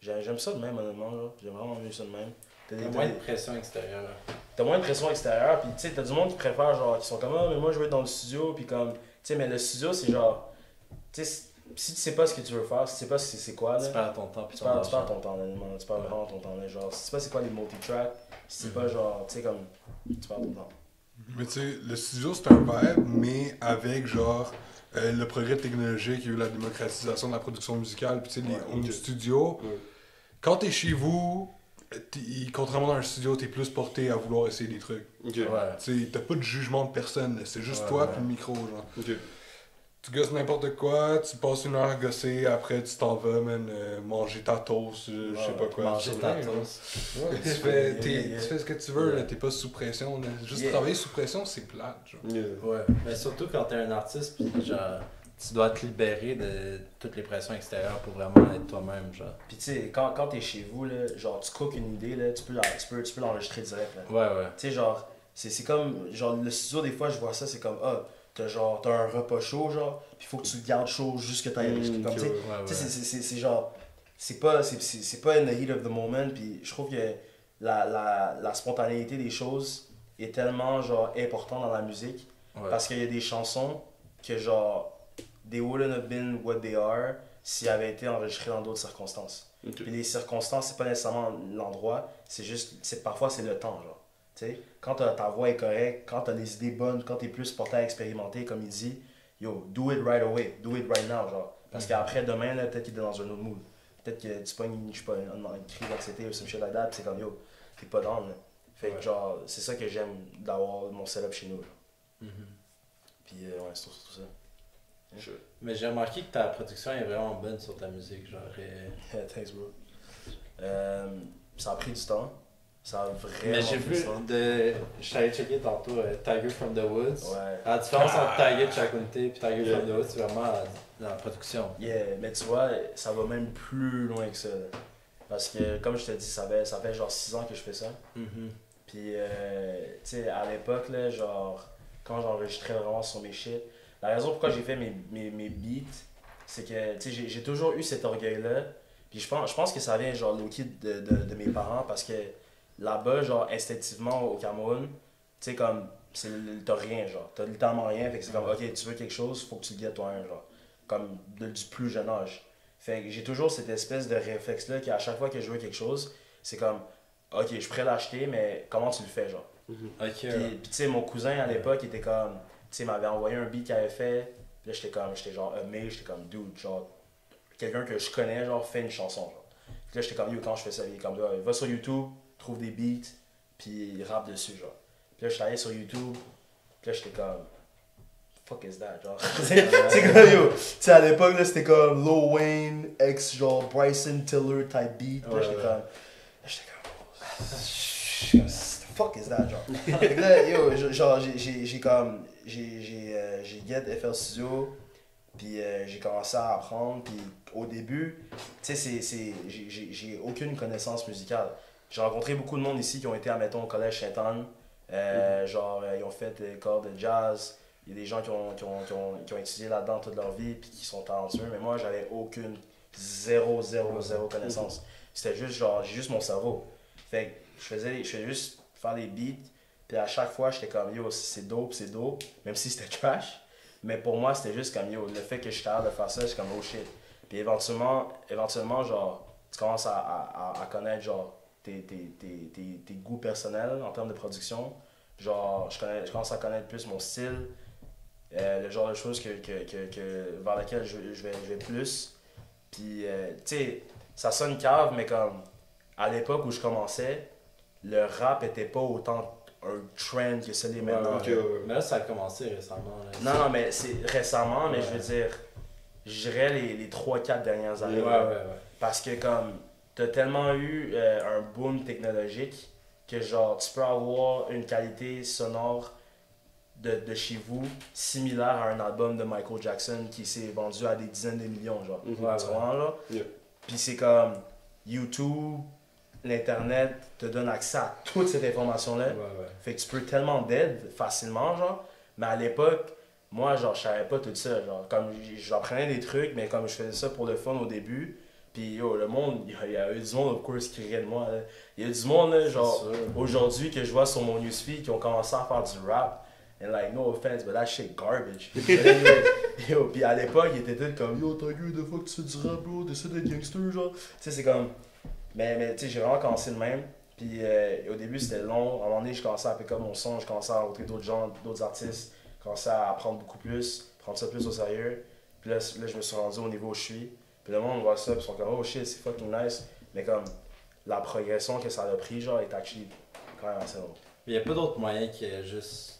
j'aime ça de même, honnêtement. J'aime vraiment mieux ça de même. T'as moins de pression extérieure. T'as moins de pression extérieure, puis tu sais, t'as du monde qui préfère, genre, qui sont comme, ah, mais moi je veux être dans le studio, puis comme, tu sais, mais le studio, c'est genre, tu sais, si tu sais pas ce que tu veux faire, si tu sais pas c'est quoi, là. Tu perds ton temps, puis tu perds ton temps, honnêtement. Tu perds vraiment ton temps, là. Genre, si tu sais pas c'est quoi les multi-tracks, si tu sais pas, genre, tu sais, comme, tu perds ton temps. Mais tu sais, le studio c'est un vibe, mais avec genre le progrès technologique, il y a eu la démocratisation de la production musicale, puis tu sais, les home studios, quand t'es chez vous, contrairement à un studio, t'es plus porté à vouloir essayer des trucs. Tu sais, t'as pas de jugement de personne, c'est juste toi puis le micro, genre. Tu gosses n'importe quoi, tu passes une heure à gosser, après tu t'en vas, man, manger ta toast, je sais pas quoi. Manger ta toast. Tu fais ce que tu veux, t'es pas sous pression. Là. Juste travailler sous pression, c'est plate. Genre. Mais surtout quand t'es un artiste, pis genre, tu dois te libérer de toutes les pressions extérieures pour vraiment être toi-même. Pis tu sais, quand t'es chez vous, là, genre tu cookes une idée, là, tu peux l'enregistrer direct. Là. Tu sais, genre, c'est comme, genre le studio, des fois, je vois ça, c'est comme, t'as un repas chaud, genre, pis faut que tu le gardes chaud juste que t'ailles comme tu sais. C'est genre, c'est pas in the heat of the moment, pis je trouve que la spontanéité des choses est tellement, genre, importante dans la musique, parce qu'il y a des chansons que, genre, they wouldn't have been what they are s'ils avaient été enregistrés dans d'autres circonstances. Pis les circonstances, c'est pas nécessairement l'endroit, c'est juste, parfois c'est le temps, genre. T'sais, quand ta voix est correcte, quand t'as des idées bonnes, quand t'es plus porté à expérimenter, comme il dit, yo, do it right away, do it right now, genre. Parce qu'après demain, là, peut-être qu'il est dans un autre mood. Peut-être que tu pognes, je sais pas, une crise d'anxiété ou some shit like that, pis c'est comme yo, t'es pas down, là. Fait que genre, c'est ça que j'aime d'avoir mon setup chez nous, là. Pis ouais, c'est tout ça. Mais j'ai remarqué que ta production est vraiment bonne sur ta musique, genre. Thanks, bro. Ça a pris du temps. Ça a vraiment. Mais j'ai vu je t'avais checké tantôt Tiger from the Woods. La différence entre Tiger Tchakounté et Tiger from the Woods, c'est vraiment dans la production. Mais tu vois, ça va même plus loin que ça. Parce que, comme je te dis, ça fait genre 6 ans que je fais ça. Puis, tu sais, à l'époque, là, genre, quand j'enregistrais vraiment sur mes shit, la raison pourquoi j'ai fait mes beats, c'est que, tu sais, j'ai toujours eu cet orgueil-là. Puis je pense que ça vient, genre, low-key de mes parents parce que. Là-bas, genre, instinctivement, au Cameroun, tu sais, comme, t'as rien, genre, t'as littéralement rien, fait que c'est comme, ok, tu veux quelque chose, faut que tu le guettes toi-même, genre, comme, du plus jeune âge. Fait que j'ai toujours cette espèce de réflexe-là qu'à chaque fois que je veux quelque chose, c'est comme, ok, je suis prêt à l'acheter, mais comment tu le fais, genre? Puis, tu sais, mon cousin, à l'époque, il était comme, tu sais, m'avait envoyé un beat qu'il avait fait, puis là, j'étais genre, amazed, j'étais comme, dude, genre, quelqu'un que je connais, genre, fait une chanson, genre. Puis là, j'étais comme, yo, quand je fais ça, il est comme, va sur YouTube, trouve des beats, pis rappe dessus, genre. Pis là, je suis allé sur YouTube, pis là, j'étais comme, fuck is that, genre. C'est comme, yo, tu sais, à l'époque, là, c'était comme Lil Wayne, ex, genre, Bryson Tiller type beat, pis là, j'étais comme, fuck is that, genre. Fait que là, yo, genre, j'ai get FL Studio, pis j'ai commencé à apprendre, pis au début, tu sais, j'ai aucune connaissance musicale. J'ai rencontré beaucoup de monde ici qui ont été, admettons, au Collège Saint-Henri. Genre, ils ont fait des corps de jazz. Il y a des gens qui ont étudié là-dedans toute leur vie et qui sont talentueux. Mais moi, j'avais aucune, zéro connaissance. C'était juste, genre, j'ai juste mon cerveau. Fait que je faisais juste faire des beats. Puis à chaque fois, j'étais comme, yo, c'est dope. Même si c'était trash. Mais pour moi, c'était juste comme, yo, le fait que je suis capable de faire ça, c'est comme, oh shit. Puis éventuellement, genre, tu commences à connaître, genre, tes goûts personnels en termes de production. Genre, je commence à connaître plus mon style, le genre de choses vers laquelle je vais plus. Puis, tu sais, ça sonne cave, mais comme à l'époque où je commençais, le rap était pas autant un trend que celui maintenant. Okay. Mais là, ça a commencé récemment. Là. Non, non, mais c'est récemment, mais je veux dire, je dirais les 3-4 dernières années. Parce que comme, t'as tellement eu un boom technologique que genre, tu peux avoir une qualité sonore de chez vous similaire à un album de Michael Jackson qui s'est vendu à des dizaines de millions, genre. Tu vois, là? Puis c'est comme, YouTube, l'Internet te donne accès à toute cette information-là. Fait que tu peux tellement d'aide facilement, genre. Mais à l'époque, moi, genre, je savais pas tout ça, genre. Comme, j'apprenais des trucs, mais comme je faisais ça pour le fun au début, puis yo, le monde, il y a eu du monde, of course, qui riait de moi, là. Il y a eu du monde, là, genre, aujourd'hui, que je vois sur mon newsfeed, qui ont commencé à faire du rap. And like, no offense, but that shit garbage. Yo, pis à l'époque, il était comme, yo, ta gueule, des fois que tu fais du rap, bro, t'essaies d'être gangster, genre. Tu sais, c'est comme. Mais tu sais, j'ai vraiment commencé le même. Puis au début, c'était long. À un moment donné, je commençais à pick up mon son, je commençais à rencontrer d'autres gens, d'autres artistes. Je commençais à apprendre beaucoup plus, prendre ça plus au sérieux. Puis là, je me suis rendu au niveau où je suis. Puis le monde voit ça, pis ils sont comme, oh shit, c'est fucking nice. Mais comme, la progression que ça a pris, genre, est actually quand même assez longue. Mais y a pas d'autre moyen que juste.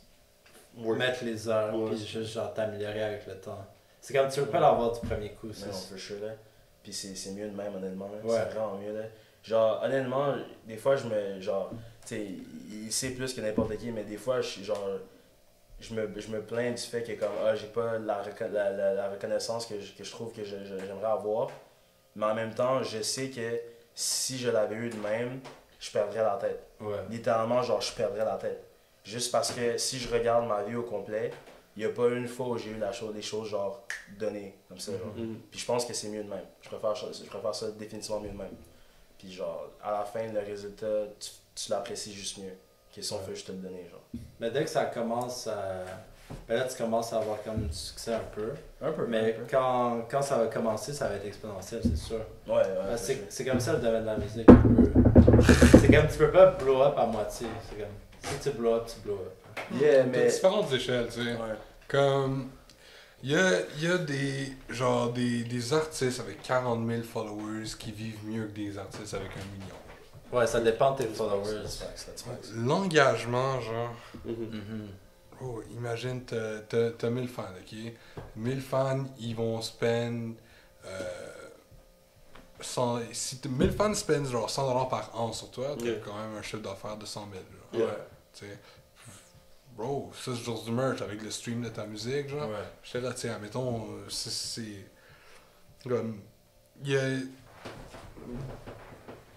Mettre les heures puis juste genre t'améliorer avec le temps. C'est comme tu veux pas l'avoir du premier coup, ça. Non, for sure, là. Puis c'est mieux de même, honnêtement, là. C'est vraiment mieux, là. Genre, honnêtement, des fois, je me, genre, tu sais, il sait plus que n'importe qui, mais des fois, je me plains du fait que, comme, ah, j'ai pas la reconnaissance que je trouve que j'aimerais avoir, mais en même temps, je sais que si je l'avais eu de même, je perdrais la tête. Littéralement, genre, je perdrais la tête. Juste parce que si je regarde ma vie au complet, il n'y a pas une fois où j'ai eu des choses genre données, comme ça. Genre. Puis je pense que c'est mieux de même. Je préfère ça définitivement mieux de même. Puis genre, à la fin, le résultat, tu l'apprécies juste mieux que si on veut juste te le donner, genre. Mais dès que ça commence à... Ben là, tu commences à avoir comme du succès un peu. Mais quand ça va commencer, ça va être exponentiel, c'est sûr. Ben, c'est comme ça le domaine de la musique, un peu. C'est comme, tu peux pas blow up à moitié, c'est comme... Si tu blow up, tu blow up. T'as différentes échelles, tu sais. Comme, il y a des artistes avec 40 000 followers qui vivent mieux que des artistes avec 1 million. Ça dépend de tes followers. L'engagement, genre... Oh, imagine, t'as 1000 fans, ok? 1000 fans, ils vont spend... si 1000 fans spend genre 100$ par an sur toi, t'as quand même un chiffre d'affaires de 100 000, genre. T'sais, bro, ça c'est juste du merch avec le stream de ta musique, genre. J'étais là, tiens, admettons, c'est comme.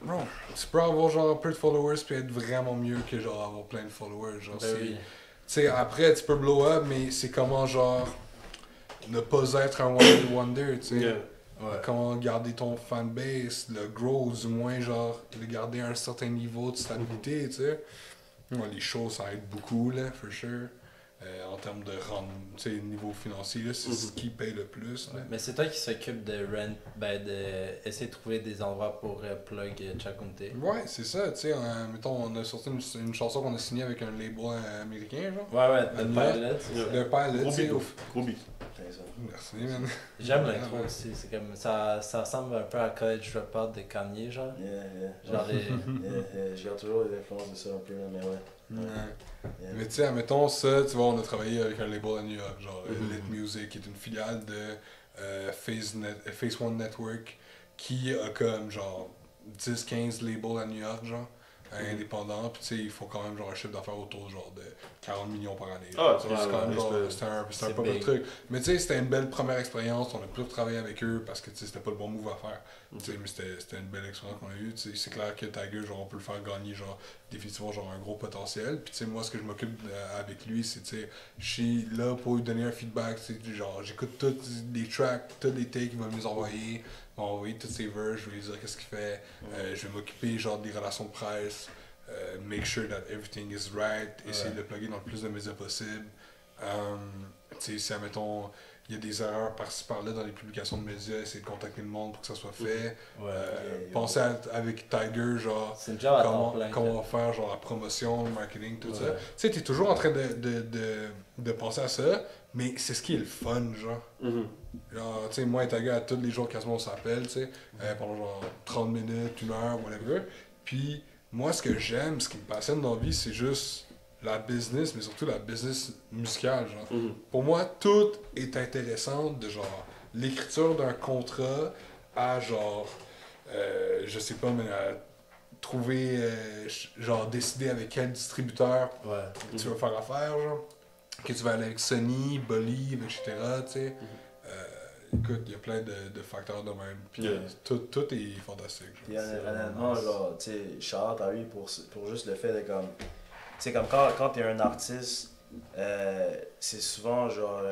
Bro, tu peux avoir genre peu de followers puis être vraiment mieux que genre avoir plein de followers, genre. T'sais, après tu peux blow up, mais c'est comment genre ne pas être un one-day wonder, tu sais. Comment garder ton fanbase, le grow, du moins, genre, le garder à un certain niveau de stabilité, tu sais. Les shows, ça aide beaucoup, là, for sure. En termes de niveau financier, c'est ce qui paye le plus. Mais c'est toi qui s'occupe de rent, ben, d'essayer de trouver des endroits pour plug Tchakounté. C'est ça, tu sais. Mettons, on a sorti une chanson qu'on a signée avec un label américain, genre. The Pilot. Le Pilot, tu sais. Gros beat. Merci, man. J'aime l'intro aussi. C'est comme, ça ressemble un peu à College Dropout de Kanye, genre. Genre j'ai toujours les influences de ça un peu, mais mais tu sais, admettons ça, tu vois, on a travaillé avec un label à New York, genre Lit Music, qui est une filiale de Phase One Network, qui a comme genre 10-15 labels à New York, genre, indépendants, pis tu sais, il faut quand même genre un chiffre d'affaires autour genre de 40 millions par année. C'était un peu le truc. Mais tu sais, c'était une belle première expérience, on a plus travaillé avec eux parce que tu sais, c'était pas le bon move à faire. Mais c'était une belle expérience qu'on a eue. C'est clair que Tiger, genre, on peut le faire gagner genre définitivement genre un gros potentiel. Puis tu sais, moi ce que je m'occupe avec lui, c'est tu sais, je suis là pour lui donner un feedback, genre j'écoute tous les tracks, tous les takes qu'il va nous envoyer. Envoyer toutes ses verses, je vais lui dire qu'est-ce qu'il fait, je vais m'occuper genre des relations de presse, make sure that everything is right, essayer de le plugger dans le plus de médias possible. Tu sais, si admettons, il y a des erreurs par-ci par-là dans les publications de médias, essayer de contacter le monde pour que ça soit fait. Penser avec Tiger, genre, comment faire genre la promotion, le marketing, tout ça. Tu sais, t'es toujours en train de penser à ça, mais c'est ce qui est le fun, genre. Genre, tu sais, moi et Tiger, à tous les jours, quasiment, on s'appelle, tu sais, pendant genre 30 minutes, 1 heure, whatever. Puis, moi, ce que j'aime, ce qui me passionne dans la vie, c'est juste la business, mais surtout la business musicale, genre. Mm-hmm. Pour moi, tout est intéressant, de genre l'écriture d'un contrat à genre, je sais pas, mais à trouver, genre décider avec quel distributeur tu vas faire affaire, genre. Que tu vas aller avec Sony, Boliv, etc., tu sais. Écoute, il y a plein de facteurs de même, puis tout est fantastique. Genre. Honnêtement, genre, tu sais, shout-out à lui pour juste le fait de comme... Tu sais, comme quand t'es un artiste, c'est souvent genre...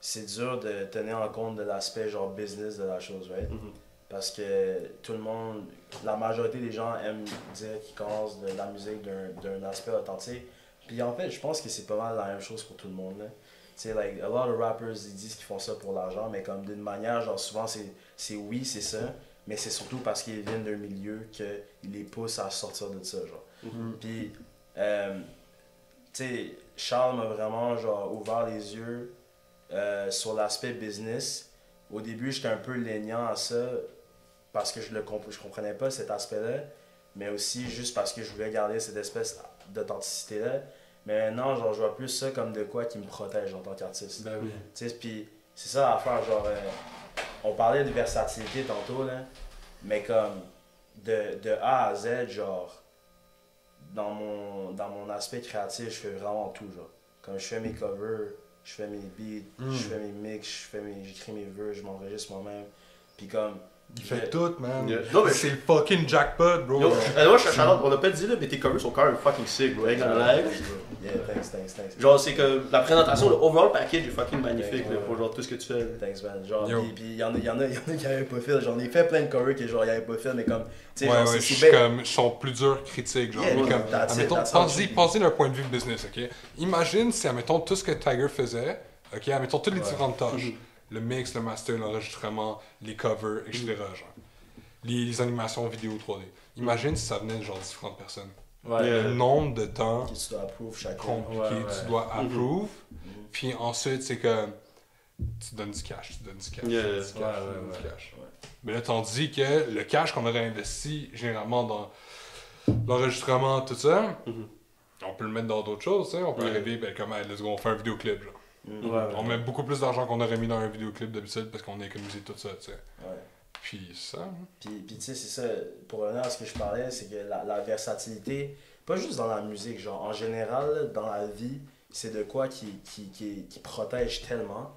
c'est dur de tenir en compte de l'aspect genre business de la chose, right? Mm-hmm. Parce que tout le monde, la majorité des gens aiment dire qu'ils commencent de la musique d'un aspect authentique. Puis en fait, je pense que c'est pas mal la même chose pour tout le monde, là. Tu sais, like, a lot of rappers, ils disent qu'ils font ça pour l'argent, mais comme d'une manière, genre souvent, c'est oui, c'est ça, mais c'est surtout parce qu'ils viennent d'un milieu qu'ils les poussent à sortir de ça, genre. Mm-hmm. Puis, tu sais, Charles m'a vraiment, genre, ouvert les yeux sur l'aspect business. Au début, j'étais un peu laignant à ça, parce que je comprenais pas cet aspect-là, mais aussi juste parce que je voulais garder cette espèce d'authenticité-là. Mais maintenant, genre, je vois plus ça comme de quoi qui me protège en tant qu'artiste. Ben oui. Tu sais, puis c'est ça l'affaire, genre, on parlait de versatilité tantôt, là, mais comme de A à Z, genre, dans mon aspect créatif, je fais vraiment tout, genre. Comme je fais mes covers, je fais mes beats, je fais mes mix, j'écris mes vœux, je m'enregistre moi-même, puis comme... Il fait tout, man. Non, mais c'est fucking jackpot, bro. Yo, moi, je suis à on n'a pas dit là, mais tes covers sont quand même fucking sick, bro. Avec la live. Yeah, thanks. Genre, c'est que la présentation, le overall package est fucking magnifique, là, pour genre tout ce que tu fais. Thanks, man. Genre, pis y en a qui n'avaient pas fait. J'en ai fait plein de covers qui, genre, n'avaient pas fait, mais comme. Tu sais, genre, c'est comme. Ils sont plus durs critiques, genre. Pensez d'un point de vue business, ok? Imagine si, admettons, tout ce que Tiger faisait, ok? Admettons toutes les différentes tâches. Le mix, le master, l'enregistrement, les covers, etc. Genre. Les animations vidéo 3D. Imagine si ça venait de genre différentes personnes. Ouais, le nombre de temps que tu dois approve chaque compliqué, tu dois approve. Puis ensuite, c'est que tu donnes du cash. Mais là, tandis que le cash qu'on aurait investi généralement dans l'enregistrement, tout ça, on peut le mettre dans d'autres choses. Hein? On peut arriver, ben, comme let's go, on fait un vidéoclip. Genre. On met beaucoup plus d'argent qu'on aurait mis dans un vidéoclip d'habitude parce qu'on a économisé tout ça, tu sais. Puis ça... Puis tu sais, c'est ça, pour revenir à ce que je parlais, c'est que la versatilité, pas juste dans la musique, genre en général, dans la vie, c'est de quoi qui protège tellement.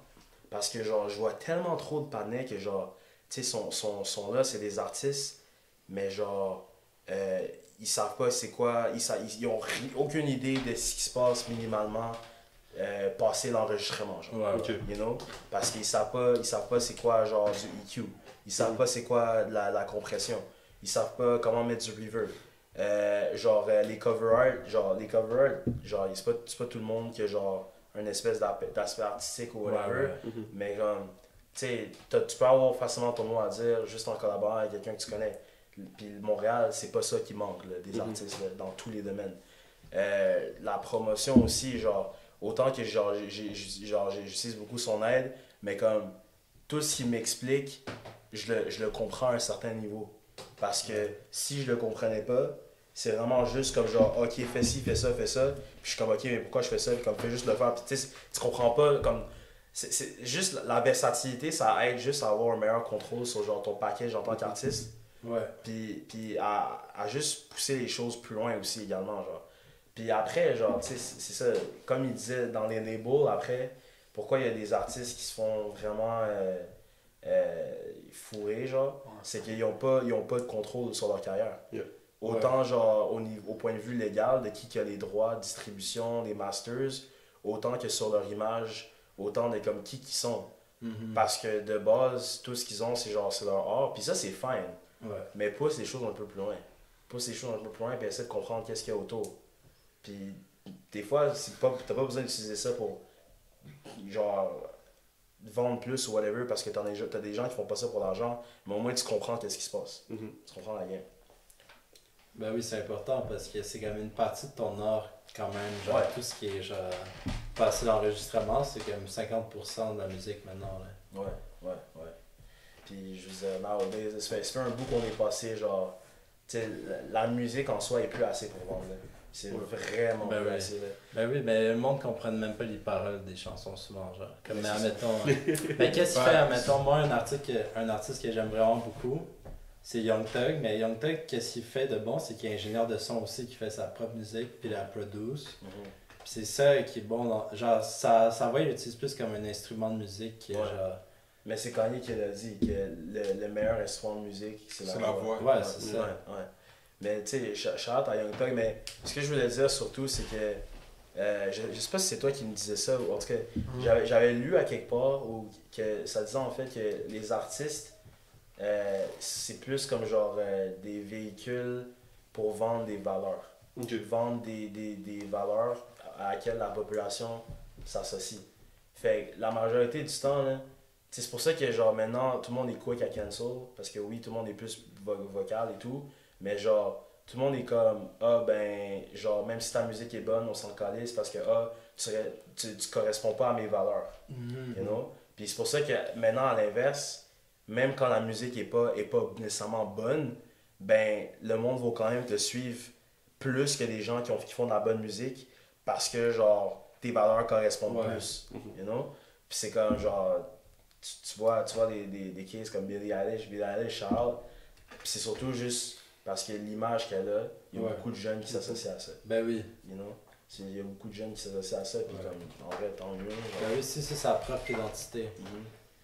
Parce que genre, je vois tellement trop de panneaux que genre, tu sais, sont là, c'est des artistes, mais genre, ils savent pas c'est quoi, ils ont aucune idée de ce qui se passe minimalement. Passer l'enregistrement, genre, you know, parce qu'ils savent pas c'est quoi genre du EQ, ils savent pas c'est quoi la compression, ils savent pas comment mettre du reverb, genre les cover art, genre c'est pas tout le monde qui a genre une espèce d'aspect artistique ou whatever, mais comme, tu sais, tu peux avoir facilement ton mot à dire juste en collaborant avec quelqu'un que tu connais, puis Montréal, c'est pas ça qui manque, là, des artistes, là, dans tous les domaines. La promotion aussi, genre, autant que j'utilise beaucoup son aide, mais comme tout ce qu'il m'explique, je le comprends à un certain niveau. Parce que si je le comprenais pas, c'est vraiment juste comme genre, ok, fais ci, fais ça, puis je suis comme, ok, mais pourquoi je fais ça, puis comme, fais juste le faire, puis tu sais, tu comprends pas, comme, c'est juste la versatilité, ça aide juste à avoir un meilleur contrôle sur genre ton package en tant qu'artiste, puis à juste pousser les choses plus loin aussi également, genre. Puis après, genre, tu sais, c'est ça, comme il disait dans les labels, après, pourquoi il y a des artistes qui se font vraiment fourrer, genre, c'est qu'ils n'ont pas de contrôle sur leur carrière. Autant, genre, au point de vue légal, de qui a les droits, distribution, les masters, autant que sur leur image, autant de comme qui sont. Parce que de base, tout ce qu'ils ont, c'est genre, c'est leur art, puis ça, c'est fine. Mais pousse les choses un peu plus loin. Puis essaie de comprendre qu'est-ce qu'il y a autour. Puis des fois, t'as pas besoin d'utiliser ça pour, genre, vendre plus ou whatever, parce que t'as des gens qui font pas ça pour l'argent, mais au moins tu comprends qu'est-ce qui se passe. Tu comprends la game. Ben oui, c'est important parce que c'est quand même une partie de ton art, quand même. Genre, tout ce qui est, genre, passer l'enregistrement, c'est quand même 50% de la musique maintenant, là. Puis je veux dire, nowadays, ça fait un bout qu'on est passé, genre, la musique en soi est plus assez pour vendre. C'est vraiment ben oui. assez. Ben oui, mais le monde ne comprend même pas les paroles des chansons souvent, genre. Comme, mais admettons... ben, qu'est-ce qu'il fait, admettons, moi, un artiste que j'aime vraiment beaucoup, c'est Young Thug. Mais Young Thug, qu'est-ce qu'il fait de bon, c'est qu'il est ingénieur de son aussi, qui fait sa propre musique, puis la produce. Puis c'est ça qui est bon, dans... genre, sa voix, il l'utilise plus comme un instrument de musique qui est genre... Mais c'est Kanye qui l'a dit, que le meilleur instrument de musique, c'est la voix. Ouais, c'est ça. Ouais. Mais tu sais, shout-out à Young Thug, mais ce que je voulais dire surtout, c'est que, je sais pas si c'est toi qui me disais ça, ou en tout cas, j'avais lu à quelque part, où que ça disait en fait que les artistes, c'est plus comme genre des véhicules pour vendre des valeurs. Vendre des valeurs à laquelle la population s'associe. Fait que la majorité du temps, là, c'est pour ça que genre maintenant tout le monde est quick à cancel, parce que oui, tout le monde est plus vocal et tout, mais genre tout le monde est comme ah ben genre même si ta musique est bonne on s'en calisse parce que tu corresponds pas à mes valeurs, you know. Puis c'est pour ça que maintenant à l'inverse, même quand la musique est pas nécessairement bonne, ben le monde va quand même te suivre plus que des gens qui font de la bonne musique parce que genre tes valeurs correspondent plus, you know. Puis c'est comme genre tu vois des kids comme Billie Eilish, Charles, c'est surtout juste parce que l'image qu'elle a, il y a beaucoup de jeunes qui s'associent à ça. Ben oui. You know? Il y a beaucoup de jeunes qui s'associent à ça, puis comme, en vrai, tant mieux. Ben oui, c'est sa propre identité.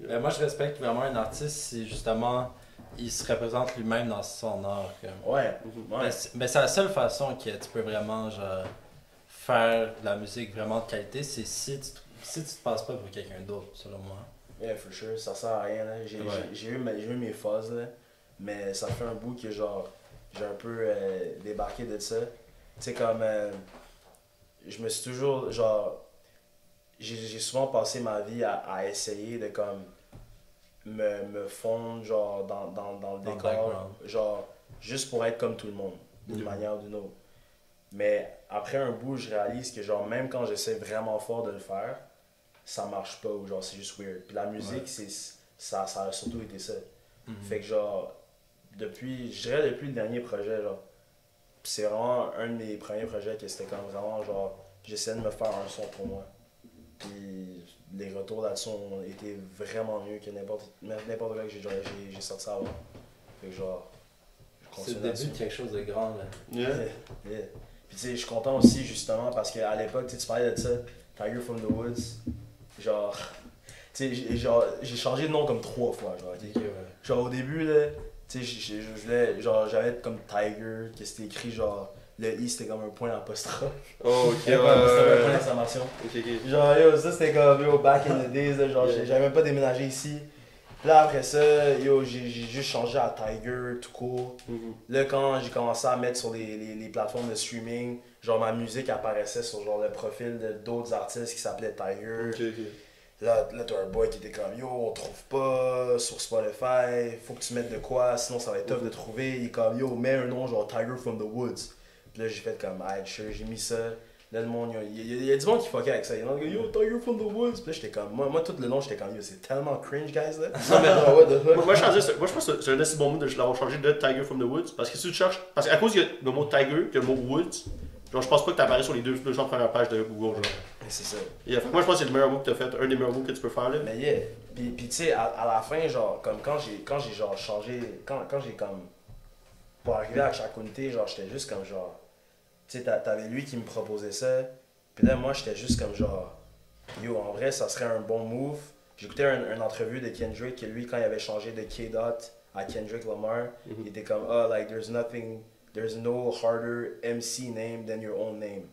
Ben moi, je respecte vraiment un artiste si, justement, il se représente lui-même dans son art. Comme. Mais c'est la seule façon que tu peux vraiment, genre, faire de la musique vraiment de qualité, c'est si tu te passes pas pour quelqu'un d'autre, selon moi. Yeah, for sure, ça sert à rien, là. J'ai eu mes phases, là, mais ça fait un bout que genre, j'ai un peu débarqué de ça. Tu sais, comme, je me suis toujours, genre, j'ai souvent passé ma vie à essayer de, comme, me fondre, genre, dans le décor, genre, juste pour être comme tout le monde, d'une manière ou d'une autre. Mais après un bout, je réalise que, genre, même quand j'essaie vraiment fort de le faire, ça marche pas, ou genre c'est juste weird. Puis la musique, ça a surtout été ça. Fait que genre, je dirais depuis le dernier projet, genre, c'est vraiment un de mes premiers projets que c'était comme vraiment genre, j'essayais de me faire un son pour moi. Puis les retours là-dessus ont été vraiment mieux que n'importe quoi que j'ai sorti ça avant. Fait que genre, je continue. C'est le début de quelque chose de grand, là. Puis tu sais, je suis content aussi justement parce qu'à l'époque, tu parlais de ça, Tiger from the Woods. Genre, tu sais, j'ai changé de nom comme 3 fois, genre, genre au début, là, tu sais, je voulais, genre, j'avais comme Tiger, que c'était écrit, genre, le i c'était comme un point d'apostrophe. Oh, ok, c'était un point d'exclamation. Genre, yo, ça c'était comme, yo, back in the days, là, genre, j'avais même pas déménagé ici. Là, après ça, yo, j'ai juste changé à Tiger, tout court. Là, quand j'ai commencé à mettre sur les plateformes de streaming, genre ma musique apparaissait sur genre le profil d'autres artistes qui s'appelaient Tiger. Là, t'as un boy qui était comme yo, on trouve pas sur Spotify, faut que tu mettes de quoi, sinon ça va être tough de trouver. Il est comme yo, mets un nom genre Tiger from the Woods. Puis là, j'ai fait comme ah, sure, j'ai mis ça. Là, le monde, il y a du monde qui fuckait avec ça. Il y en a qui yo, Tiger from the Woods. Puis là, j'étais comme moi, tout le long, j'étais comme yo, c'est tellement cringe, guys. Là. Non, mais genre, what the fuck. Moi, je pense que c'est un assez bon mot de l'avoir changé de Tiger from the Woods. Parce que si tu cherches, parce qu'à cause, il y a le mot Tiger, que le mot Woods. Genre, je pense pas que t'apparais sur les 200 premières pages de Google, genre. C'est ça. Yeah, moi, je pense que c'est le meilleur move que t'as fait, un des meilleurs moves que tu peux faire, là. Mais yeah. Puis tu sais, à la fin, genre, comme quand j'ai genre changé, quand j'ai comme, pour arriver à Tchakounté, genre, j'étais juste comme genre, tu sais, t'avais lui qui me proposait ça, puis là, moi, j'étais juste comme genre, yo, en vrai, ça serait un bon move. J'écoutais une entrevue de Kendrick, que lui, quand il avait changé de K-Dot à Kendrick Lamar, il était comme, oh, like, there's no harder MC name than your own name,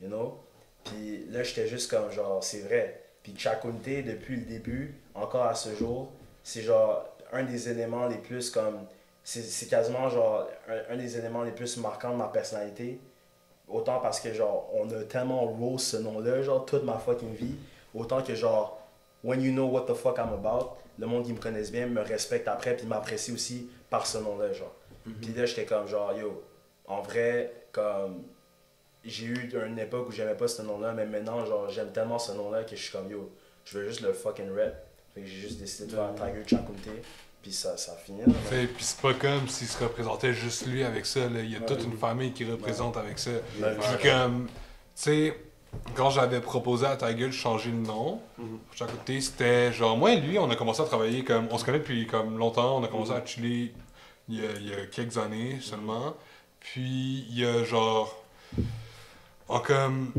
you know? Puis là, j'étais juste comme genre, c'est vrai. Puis Tchakounté, depuis le début, encore à ce jour, c'est genre un des éléments les plus comme, c'est quasiment genre un des éléments les plus marquants de ma personnalité. Autant parce que genre, on a tellement roast ce nom-là, genre toute ma fucking vie. Autant que genre, when you know what the fuck I'm about, le monde qui me connaisse bien me respecte après puis m'apprécie aussi par ce nom-là, genre. Puis là, j'étais comme genre, yo, en vrai, comme, j'ai eu une époque où j'aimais pas ce nom-là, mais maintenant, genre, j'aime tellement ce nom-là que je suis comme, yo, je veux juste le fucking rap. Fait que j'ai juste décidé de faire Tiger Tchakounté. Puis ça finit. Puis c'est pas comme s'il se représentait juste lui avec ça. Là. Il y a toute une famille qui représente avec ça. Puis comme, tu sais, quand j'avais proposé à Tiger de changer le nom, chaque côté, c'était genre, moi et lui, on a commencé à travailler comme, on se connaît depuis comme longtemps, on a commencé à chiller il y a quelques années seulement. Puis il y a genre, en comme,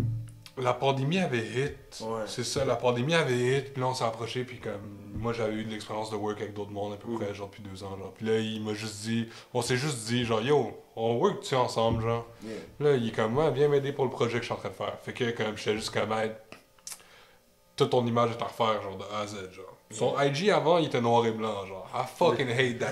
la pandémie avait hit, c'est ça, la pandémie avait hit, puis là on s'est approché, puis comme, moi j'avais eu de l'expérience de work avec d'autres mondes à peu près, genre depuis 2 ans, genre, puis là il m'a juste dit, on s'est juste dit, genre, yo, on work-tu ensemble, genre, là il est comme, moi, viens m'aider pour le projet que je suis en train de faire, fait que comme, j'étais juste comme, toute ton image est à refaire, genre, de A à Z, genre. Son IG avant, il était noir et blanc, genre, I fucking hate that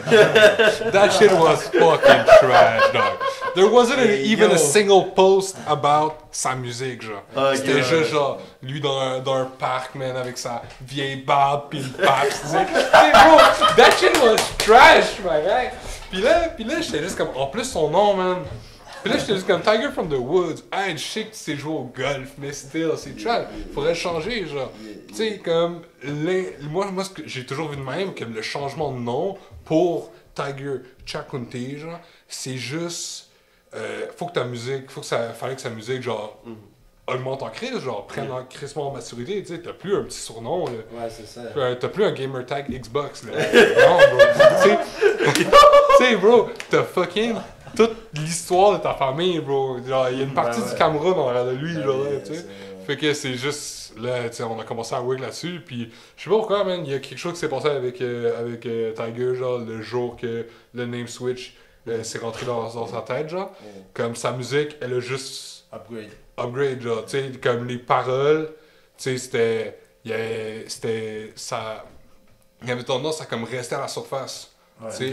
shit. That shit was fucking trash, dog. There wasn't even a single post about sa musique, genre. C'était juste, genre, lui dans un parc, man, avec sa vieille barbe pis le pape, tu sais. Bro, that shit was trash, man, right? Pis là, j'étais juste comme, en plus son nom, man. Pis là, j'étais juste comme Tiger from the Woods. Hey, je sais que tu sais jouer au golf, mais still, c'est trash. Faudrait changer, genre. Tu sais, comme. Moi, j'ai toujours vu de même que le changement de nom pour Tiger Tchakounté, genre, c'est juste. Faut que ta musique. Fallait que sa musique, genre. Augmente en crise, genre, prenne en crissement en maturité, tu sais, t'as plus un petit surnom, là. Ouais, c'est ça. T'as plus un gamer tag Xbox, là. Non, bro. Tu sais, bro, t'as fucking toute l'histoire de ta famille, bro. Genre, il y a une partie du Cameroun en l'air de lui, genre, tu sais. Fait que c'est juste, là, tu sais, on a commencé à work là-dessus, puis je sais pas pourquoi, man, il y a quelque chose qui s'est passé avec Tiger, genre, le jour que le name switch s'est rentré dans sa tête, genre. Comme sa musique, elle a juste... Upgrade, genre, tu sais, comme les paroles, tu sais, il y avait tendance à comme rester à la surface, tu sais,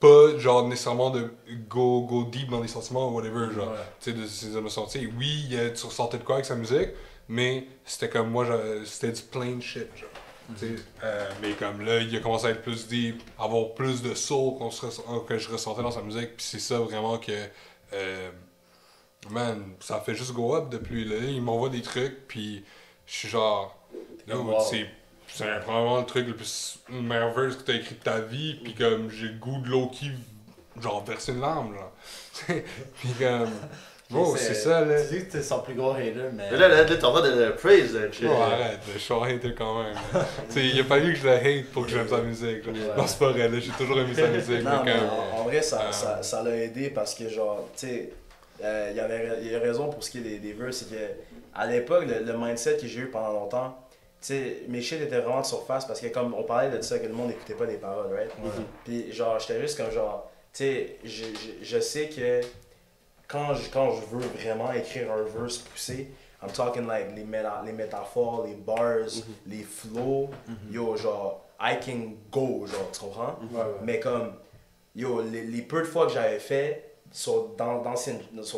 pas genre nécessairement de go deep dans les sentiments ou whatever, genre, tu sais, de ces émotions, tu sais, oui, tu ressentais de quoi avec sa musique, mais c'était comme moi, c'était du plain shit, genre, tu sais, mais comme là, il a commencé à être plus deep, avoir plus de soul que je ressentais dans sa musique, puis c'est ça vraiment que... Man, ça fait juste go up depuis là. Il m'envoie des trucs, puis je suis genre. Wow. C'est probablement le truc le plus merveilleux que t'as écrit de ta vie, puis comme j'ai le goût de l'eau qui. Genre, verser une larme, genre. Puis comme. Bro, c'est ça, là. Tu dis que t'es son plus gros hater, mais. Mais là, t'es en train de le praise, là. Non, arrête, je suis un hater quand même. Tu sais, il a fallu que je le hate pour que j'aime sa musique. Genre. Ouais. Non, c'est pas vrai, là, j'ai toujours aimé sa musique. Non, mais en vrai, ça l'a aidé parce que, genre, tu sais. Il y a raison pour ce qui est des vœux, c'est que à l'époque, le mindset que j'ai eu pendant longtemps, tu sais, mes shit étaient vraiment de surface parce que comme on parlait de ça, que le monde n'écoutait pas les paroles, right? Puis genre, j'étais juste comme genre, tu sais, je sais que quand je veux vraiment écrire un verse poussé, I'm talking like les métaphores, les bars, les flows, yo, genre, I can go, genre, tu comprends? Mais comme, yo, les peu de fois que j'avais fait, sur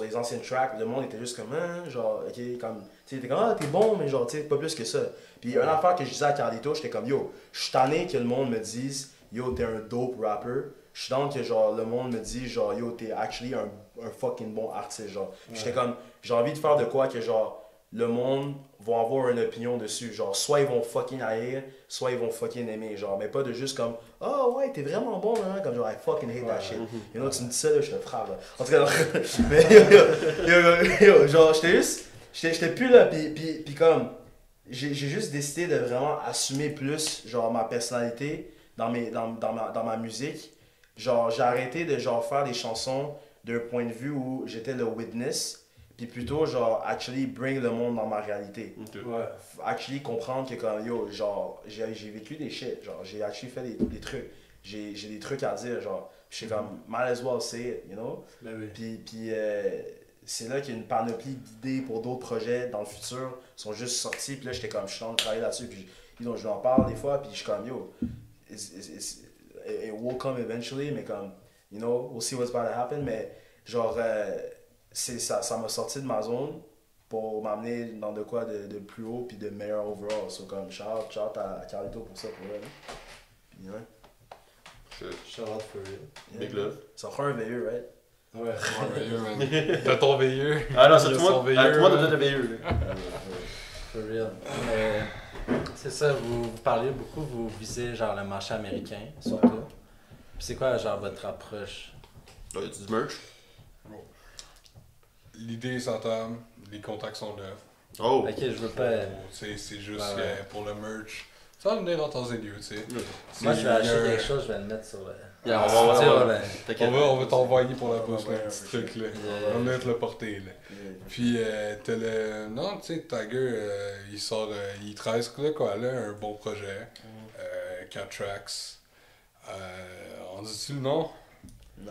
les anciennes tracks, le monde était juste comme hein, genre, ok, comme, tu sais, t'es comme, ah, t'es bon, mais genre, tu sais, pas plus que ça. Puis une affaire que je disais à Carlito, j'étais comme, yo, je suis tanné que le monde me dise, yo, t'es un dope rapper. Je suis tanné que, genre, le monde me dise, genre, yo, t'es actually un fucking bon artiste, genre. J'étais comme, j'ai envie de faire de quoi que, genre, le monde va avoir une opinion dessus. Genre, soit ils vont fucking haïr, soit ils vont fucking aimer. Genre, mais pas de juste comme, oh ouais, t'es vraiment bon, hein? Comme genre, I fucking hate that shit. You know, tu me dis ça, là, je te frappe. Là. En tout cas, mais yo, genre, j'étais plus là, pis comme, j'ai juste décidé de vraiment assumer plus, genre, ma personnalité dans ma musique. Genre, j'ai arrêté de, genre, faire des chansons d'un point de vue où j'étais le witness. Puis plutôt, genre, actually bring le monde dans ma réalité. Actually comprendre que comme, yo, genre, j'ai vécu des shit, genre, j'ai actually fait des trucs. J'ai des trucs à dire, genre, je suis comme, might as well say it, you know? Puis c'est là qu'il y a une panoplie d'idées pour d'autres projets dans le futur sont juste sortis. Puis là, j'étais comme, je suis en train de travailler là-dessus. Puis donc, je lui en parle des fois, puis je suis comme, yo, it will come eventually, mais comme, you know, we'll see what's about to happen, mais genre... ça m'a sorti de ma zone pour m'amener dans de quoi de plus haut puis de meilleur overall. So comme shout à Carlito pour ça, pour elle. Puis ouais. Shout out for real. Big love. Ça prend un veilleux, right? Ouais, ça un veilleux, man. T'as ton veilleux. Ah non, c'est toi. Tout le monde a besoin de veilleux. For real. C'est ça, vous parlez beaucoup, vous visez genre le marché américain, surtout. C'est quoi, genre, votre approche? Oh, y a-tu du merch? Bon. L'idée s'entame, les contacts sont là. Oh! Ok, je veux pas... C'est juste ouais, ouais, pour le merch. Ça va venir en temps et lieu, tu sais. Ouais. Moi, je vais acheter quelque chose, je vais le mettre sur le... Yeah, on va t'envoyer pour la poste, là, petit truc, là. On va te le porter, là. Puis, t'as le... Non, tu sais, Tiger, il sort... il trace, là, quoi, là, un bon projet. 4 tracks. On dit-tu le nom? Non.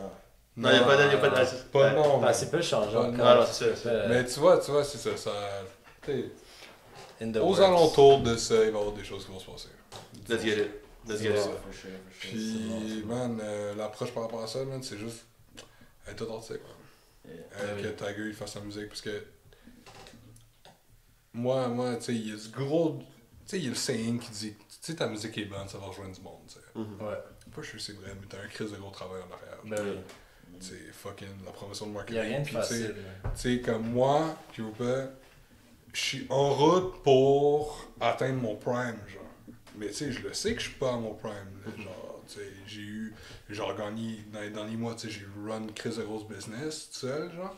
Non, il n'y a pas de... Pas de nom. C'est peu changeant. Non, c'est ça. Mais tu vois, c'est ça, ça... Aux alentours de ça, il va y avoir des choses qui vont se passer. Let's get it. Let's get it. Puis, man, l'approche par rapport à ça, man, c'est juste être authentique. Que Tiger, il fasse sa musique, parce que... Moi, tu sais, il y a ce gros... Tu sais, il y a le saying qui dit, tu sais, ta musique est bonne, ça va rejoindre du monde, tu sais. Ouais. Pas je sais, c'est vrai, mais t'as un crise de gros travail en arrière. Ben oui. Tu sais, fucking la promotion de marketing. Y'a rien de facile. Tu sais, comme moi, je veux pas... Je suis en route pour atteindre mon prime, genre. Mais tu sais, je le sais que je suis pas à mon prime, là, genre, tu sais, j'ai eu... Genre, gagné dans les derniers mois, tu sais, j'ai run crise de grosse business, tout seul, genre.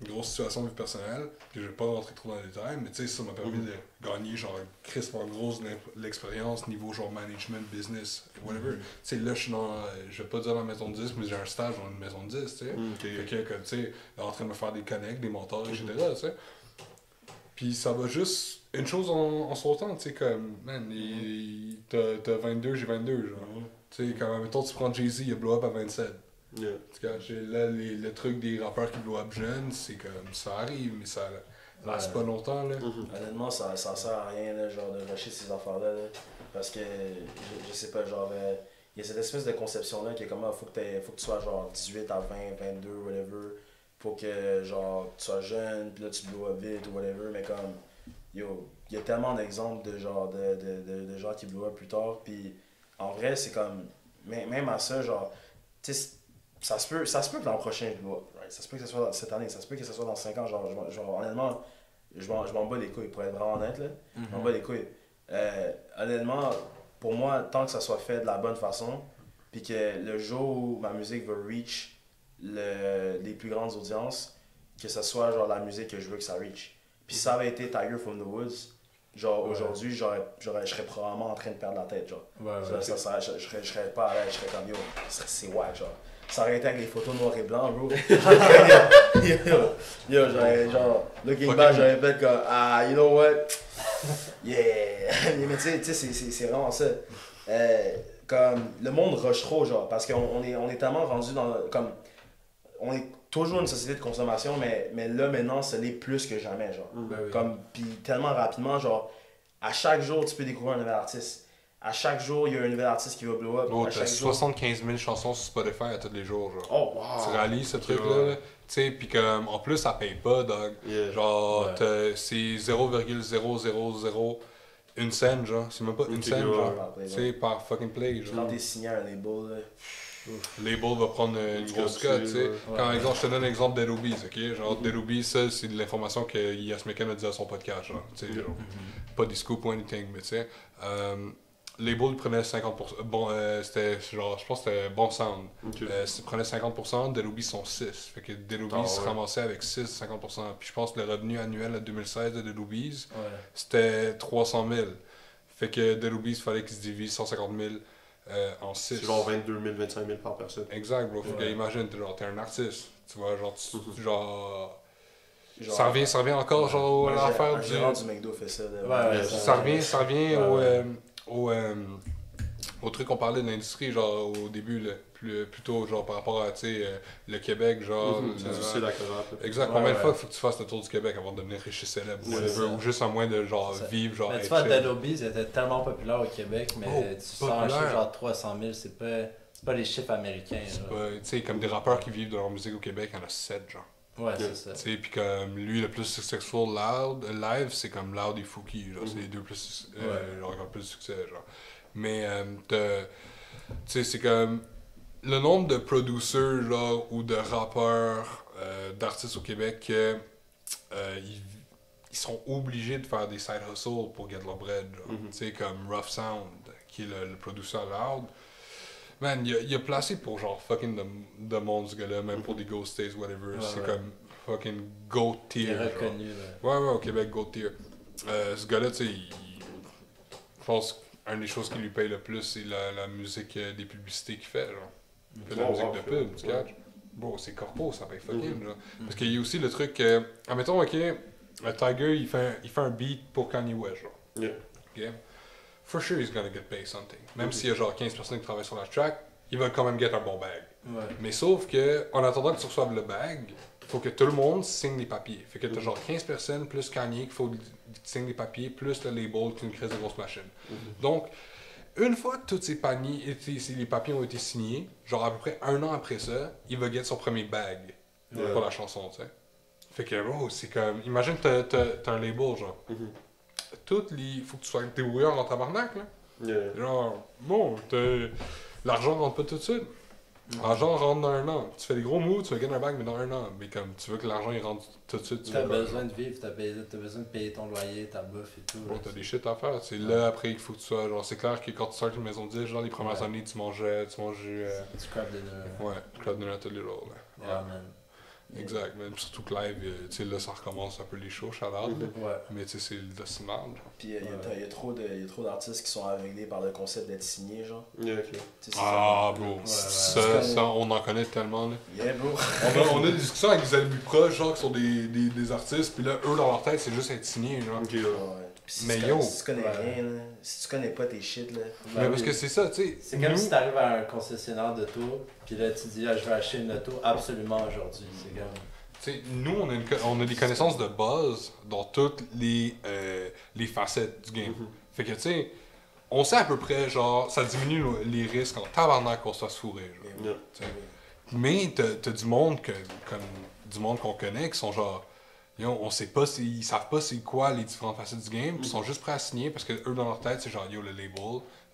Une grosse situation de vie personnelle, puis je vais pas rentrer trop dans les détails, mais tu sais, ça m'a permis de gagner, genre, crispement grosse l'expérience, niveau, genre, management, business, whatever. Tu sais, là, je suis dans, je vais pas dire dans la maison de 10, mais j'ai un stage dans une maison de 10, tu sais. Fait que, comme, tu sais, en train de me faire des connects, des mentors, etc., tu sais. Puis ça va juste, une chose en son temps, tu sais, comme, man, t'as 22, j'ai 22, genre. Tu sais, quand, mettons, tu prends Jay-Z, il a blow up à 27. Yeah. Là, le truc des rappeurs qui blow up jeunes, c'est comme ça arrive, mais ça lance pas longtemps. Là. Honnêtement, ça sert à rien là, genre, de rusher ces enfants-là. Là, parce que, je sais pas, genre, il y a cette espèce de conception-là qui est comme, faut que tu sois genre 18 à 20, 22, whatever. Faut que genre, tu sois jeune, pis là tu blow up vite, ou whatever. Mais comme, yo, il y a tellement d'exemples de genre de gens qui blow up plus tard. Puis en vrai, c'est comme, même à ça, genre, tu sais, ça se peut que l'an prochain je blow up, right? Ça se peut que ce soit cette année, ça se peut que ce soit dans 5 ans, genre honnêtement, je m'en bats les couilles, pour être vraiment honnête, là, je m'en bats les couilles. Honnêtement, pour moi, tant que ça soit fait de la bonne façon, puis que le jour où ma musique va reach les plus grandes audiences, que ce soit genre la musique que je veux que ça reach. Puis si ça avait été Tiger from the Woods, genre aujourd'hui, je serais probablement en train de perdre la tête, genre. Je serais pas à l'aise, je serais comme yo, c'est wack, genre. Ça aurait été avec les photos noir et blanc, bro. Yo, j'aurais genre, looking back, j'aurais fait comme, ah, you know what? Yeah! Mais tu sais, c'est vraiment ça. Comme, le monde rush trop, genre, parce qu'on est tellement rendu dans, comme, on est toujours une société de consommation, mais là, maintenant, ce n'est plus que jamais, genre. Comme, puis tellement rapidement, genre, à chaque jour, tu peux découvrir un nouvel artiste. À chaque jour, il y a un nouvel artiste qui va blow up. Oh, t'as 75 000 chansons sur Spotify à tous les jours, genre. Oh, wow! Tu réalises ce truc-là, tu sais, pis comme, en plus, ça paye pas, dog. Yeah. Genre, c'est 0,0001 scène, genre. C'est même pas une scène, genre. Tu sais, par fucking play, genre. Quand t'es signé à un label, là. Le label va prendre une grosse cote, tu sais. Quand, exemple, je te donne l'exemple d'Adobe, ok? Genre, d'Adobe, ça, c'est de l'information que Yas McCann a dit à son podcast, genre. Tu sais, genre. Pas des scoops ou anything, mais tu sais. Les Bulls prenaient 50%. Bon, c'était genre, je pense que c'était Bon Sound. Ils prenaient 50%, Delubi sont 6. Fait que Delubi se ramassait avec 6, 50%. Puis je pense que le revenu annuel en 2016 de Delubi, c'était 300 000. Fait que Delubi, il fallait qu'ils se divisent 150 000 en 6. C'est genre 22 000, 25 000 par personne. Exact, bro. Fait que imagine, t'es un artiste. Tu vois, genre, ça revient encore, genre, à l'affaire du. Le gérant du McDo fait ça. Ça revient au. Au truc qu'on parlait de l'industrie, genre au début, là, plutôt genre par rapport à le Québec, genre. C'est difficile à corrompre. Exact, combien de fois faut que tu fasses le tour du Québec avant de devenir riche et célèbre ou juste en moins de genre vivre, genre. Mais tu vois, Adobe, ils étaient tellement populaires au Québec, mais tu sors un chiffre genre 300 000, c'est pas les chiffres américains. Tu sais, comme des rappeurs qui vivent de leur musique au Québec, il y en a 7, genre. Ouais, c'est ça. Tu sais, puis comme lui, le plus successful live, c'est comme Loud et Fouki, genre, c'est les deux plus, encore plus de succès, genre. Mais, tu sais, c'est comme le nombre de producers, genre, ou de rappeurs, d'artistes au Québec, ils sont obligés de faire des side hustles pour get leur bread, genre. Tu sais, comme Rough Sound, qui est le producteur Loud. Man, il a placé pour genre fucking de monde, ce gars-là, même pour des Ghost Days, whatever. Ouais, c'est comme fucking goat tier. Il est reconnu, là. Ouais, ouais, au Québec, goat tier. Ce gars-là, tu sais, je pense qu'une des choses qui lui paye le plus, c'est la musique des publicités qu'il fait, genre. Il fait de la musique de pub, tu catches. Bon, c'est corpo, ça paye fucking, genre. Parce qu'il y a aussi le truc que, admettons, ok, Tiger, il fait un beat pour Kanye West, genre. Yeah. Okay? For sure, he's gonna get paid something. Même s'il y a genre 15 personnes qui travaillent sur la track, il va quand même get un bon bag. Ouais. Mais sauf que, en attendant que tu reçoives le bag, faut que tout le monde signe les papiers. Fait que t'as genre 15 personnes plus Kanye qu'il faut signer les papiers, plus le label qu'une crise de grosse machine. Donc, une fois que tous les papiers ont été signés, genre à peu près un an après ça, il va get son premier bag pour la chanson, tu sais. Fait que, bro, c'est comme. Imagine que t'as un label, genre. Toutes les. Faut que tu sois débrouillard en tabarnak, là. Genre, bon, l'argent rentre pas tout de suite. L'argent rentre dans un an. Tu fais des gros moves, tu vas gagner un bag, mais dans un an. Mais comme tu veux que l'argent il rentre tout de suite, tu T'as besoin de vivre, t'as besoin de payer ton loyer, ta bouffe et tout. Bon, t'as des shit à faire. C'est là après qu'il faut que tu sois. Genre, c'est clair que quand tu sors d'une maison de 10, genre les premières années, tu mangeais. Tu crab dinner. Ouais, crab dinner tous les jours. Yeah, man. Exact, même surtout que live, tu sais, là ça recommence un peu les shows, chaleur, mais tu sais, c'est le cinéma. Puis il y a trop d'artistes qui sont aveuglés par le concept d'être signé, genre. Ah, bro, ça, on en connaît tellement, là. Yeah, bro. On a des discussions avec des amis proches, genre, qui sont des artistes, puis là, eux, dans leur tête, c'est juste être signé, genre. Mais yo! Si tu connais rien, là, si tu connais pas tes shit, là. Mais parce que c'est ça, tu sais. C'est comme si t'arrives à un concessionnaire d'auto, pis là tu dis, ah, je vais acheter une auto absolument aujourd'hui. C'est comme. Tu sais, nous, on a des connaissances de base dans toutes les facettes du game. Fait que, tu sais, on sait à peu près, genre, ça diminue les risques en tabarnak qu'on se fasse fourrer. Genre, mais t'as du monde qu'on connaît qui sont genre. On sait pas, ils savent pas c'est quoi les différentes facettes du game, ils sont juste prêts à signer parce que eux dans leur tête c'est genre yo le label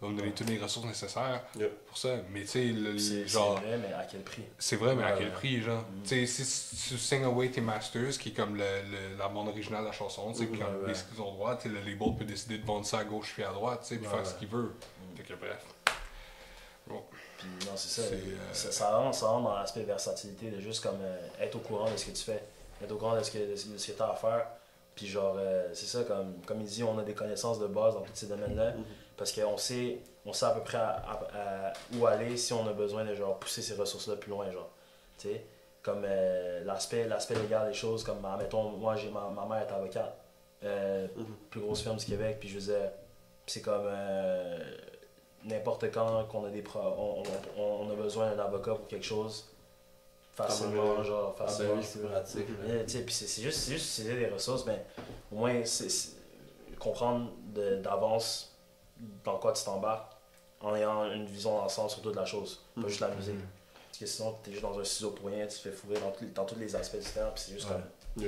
va me donner toutes les ressources nécessaires pour ça, mais tu sais genre c'est vrai mais à quel prix? C'est vrai mais à quel prix genre tu sais si tu signes away tes masters qui est comme la bande originale de la chanson, tu sais qu'ils ont droit, tu sais le label peut décider de vendre ça à gauche puis à droite, tu sais puis faire ce qu'il veut. Fait que bref. Bon. Puis non c'est ça, ça rentre dans l'aspect versatilité de juste comme être au courant de ce que tu fais. Être au courant de ce que t'as à faire. Puis genre, c'est ça, comme il dit, on a des connaissances de base dans tous ces domaines-là. Parce qu'on sait à peu près à où aller si on a besoin de genre pousser ces ressources-là plus loin, genre. Tu sais, comme l'aspect légal des choses, comme, admettons, moi, ma mère est avocate, plus grosse firme du Québec, puis je disais, c'est comme n'importe quand qu'on a on a besoin d'un avocat pour quelque chose. Facilement, genre, facilement. C'est pratique. C'est juste utiliser des ressources, mais au moins, c'est comprendre d'avance dans quoi tu t'embarques en ayant une vision d'ensemble sur toute la chose, pas juste la musique. Parce que sinon, t'es juste dans un ciseau pour rien, tu te fais fourrer dans tous les aspects du terme, puis c'est juste comme. Tu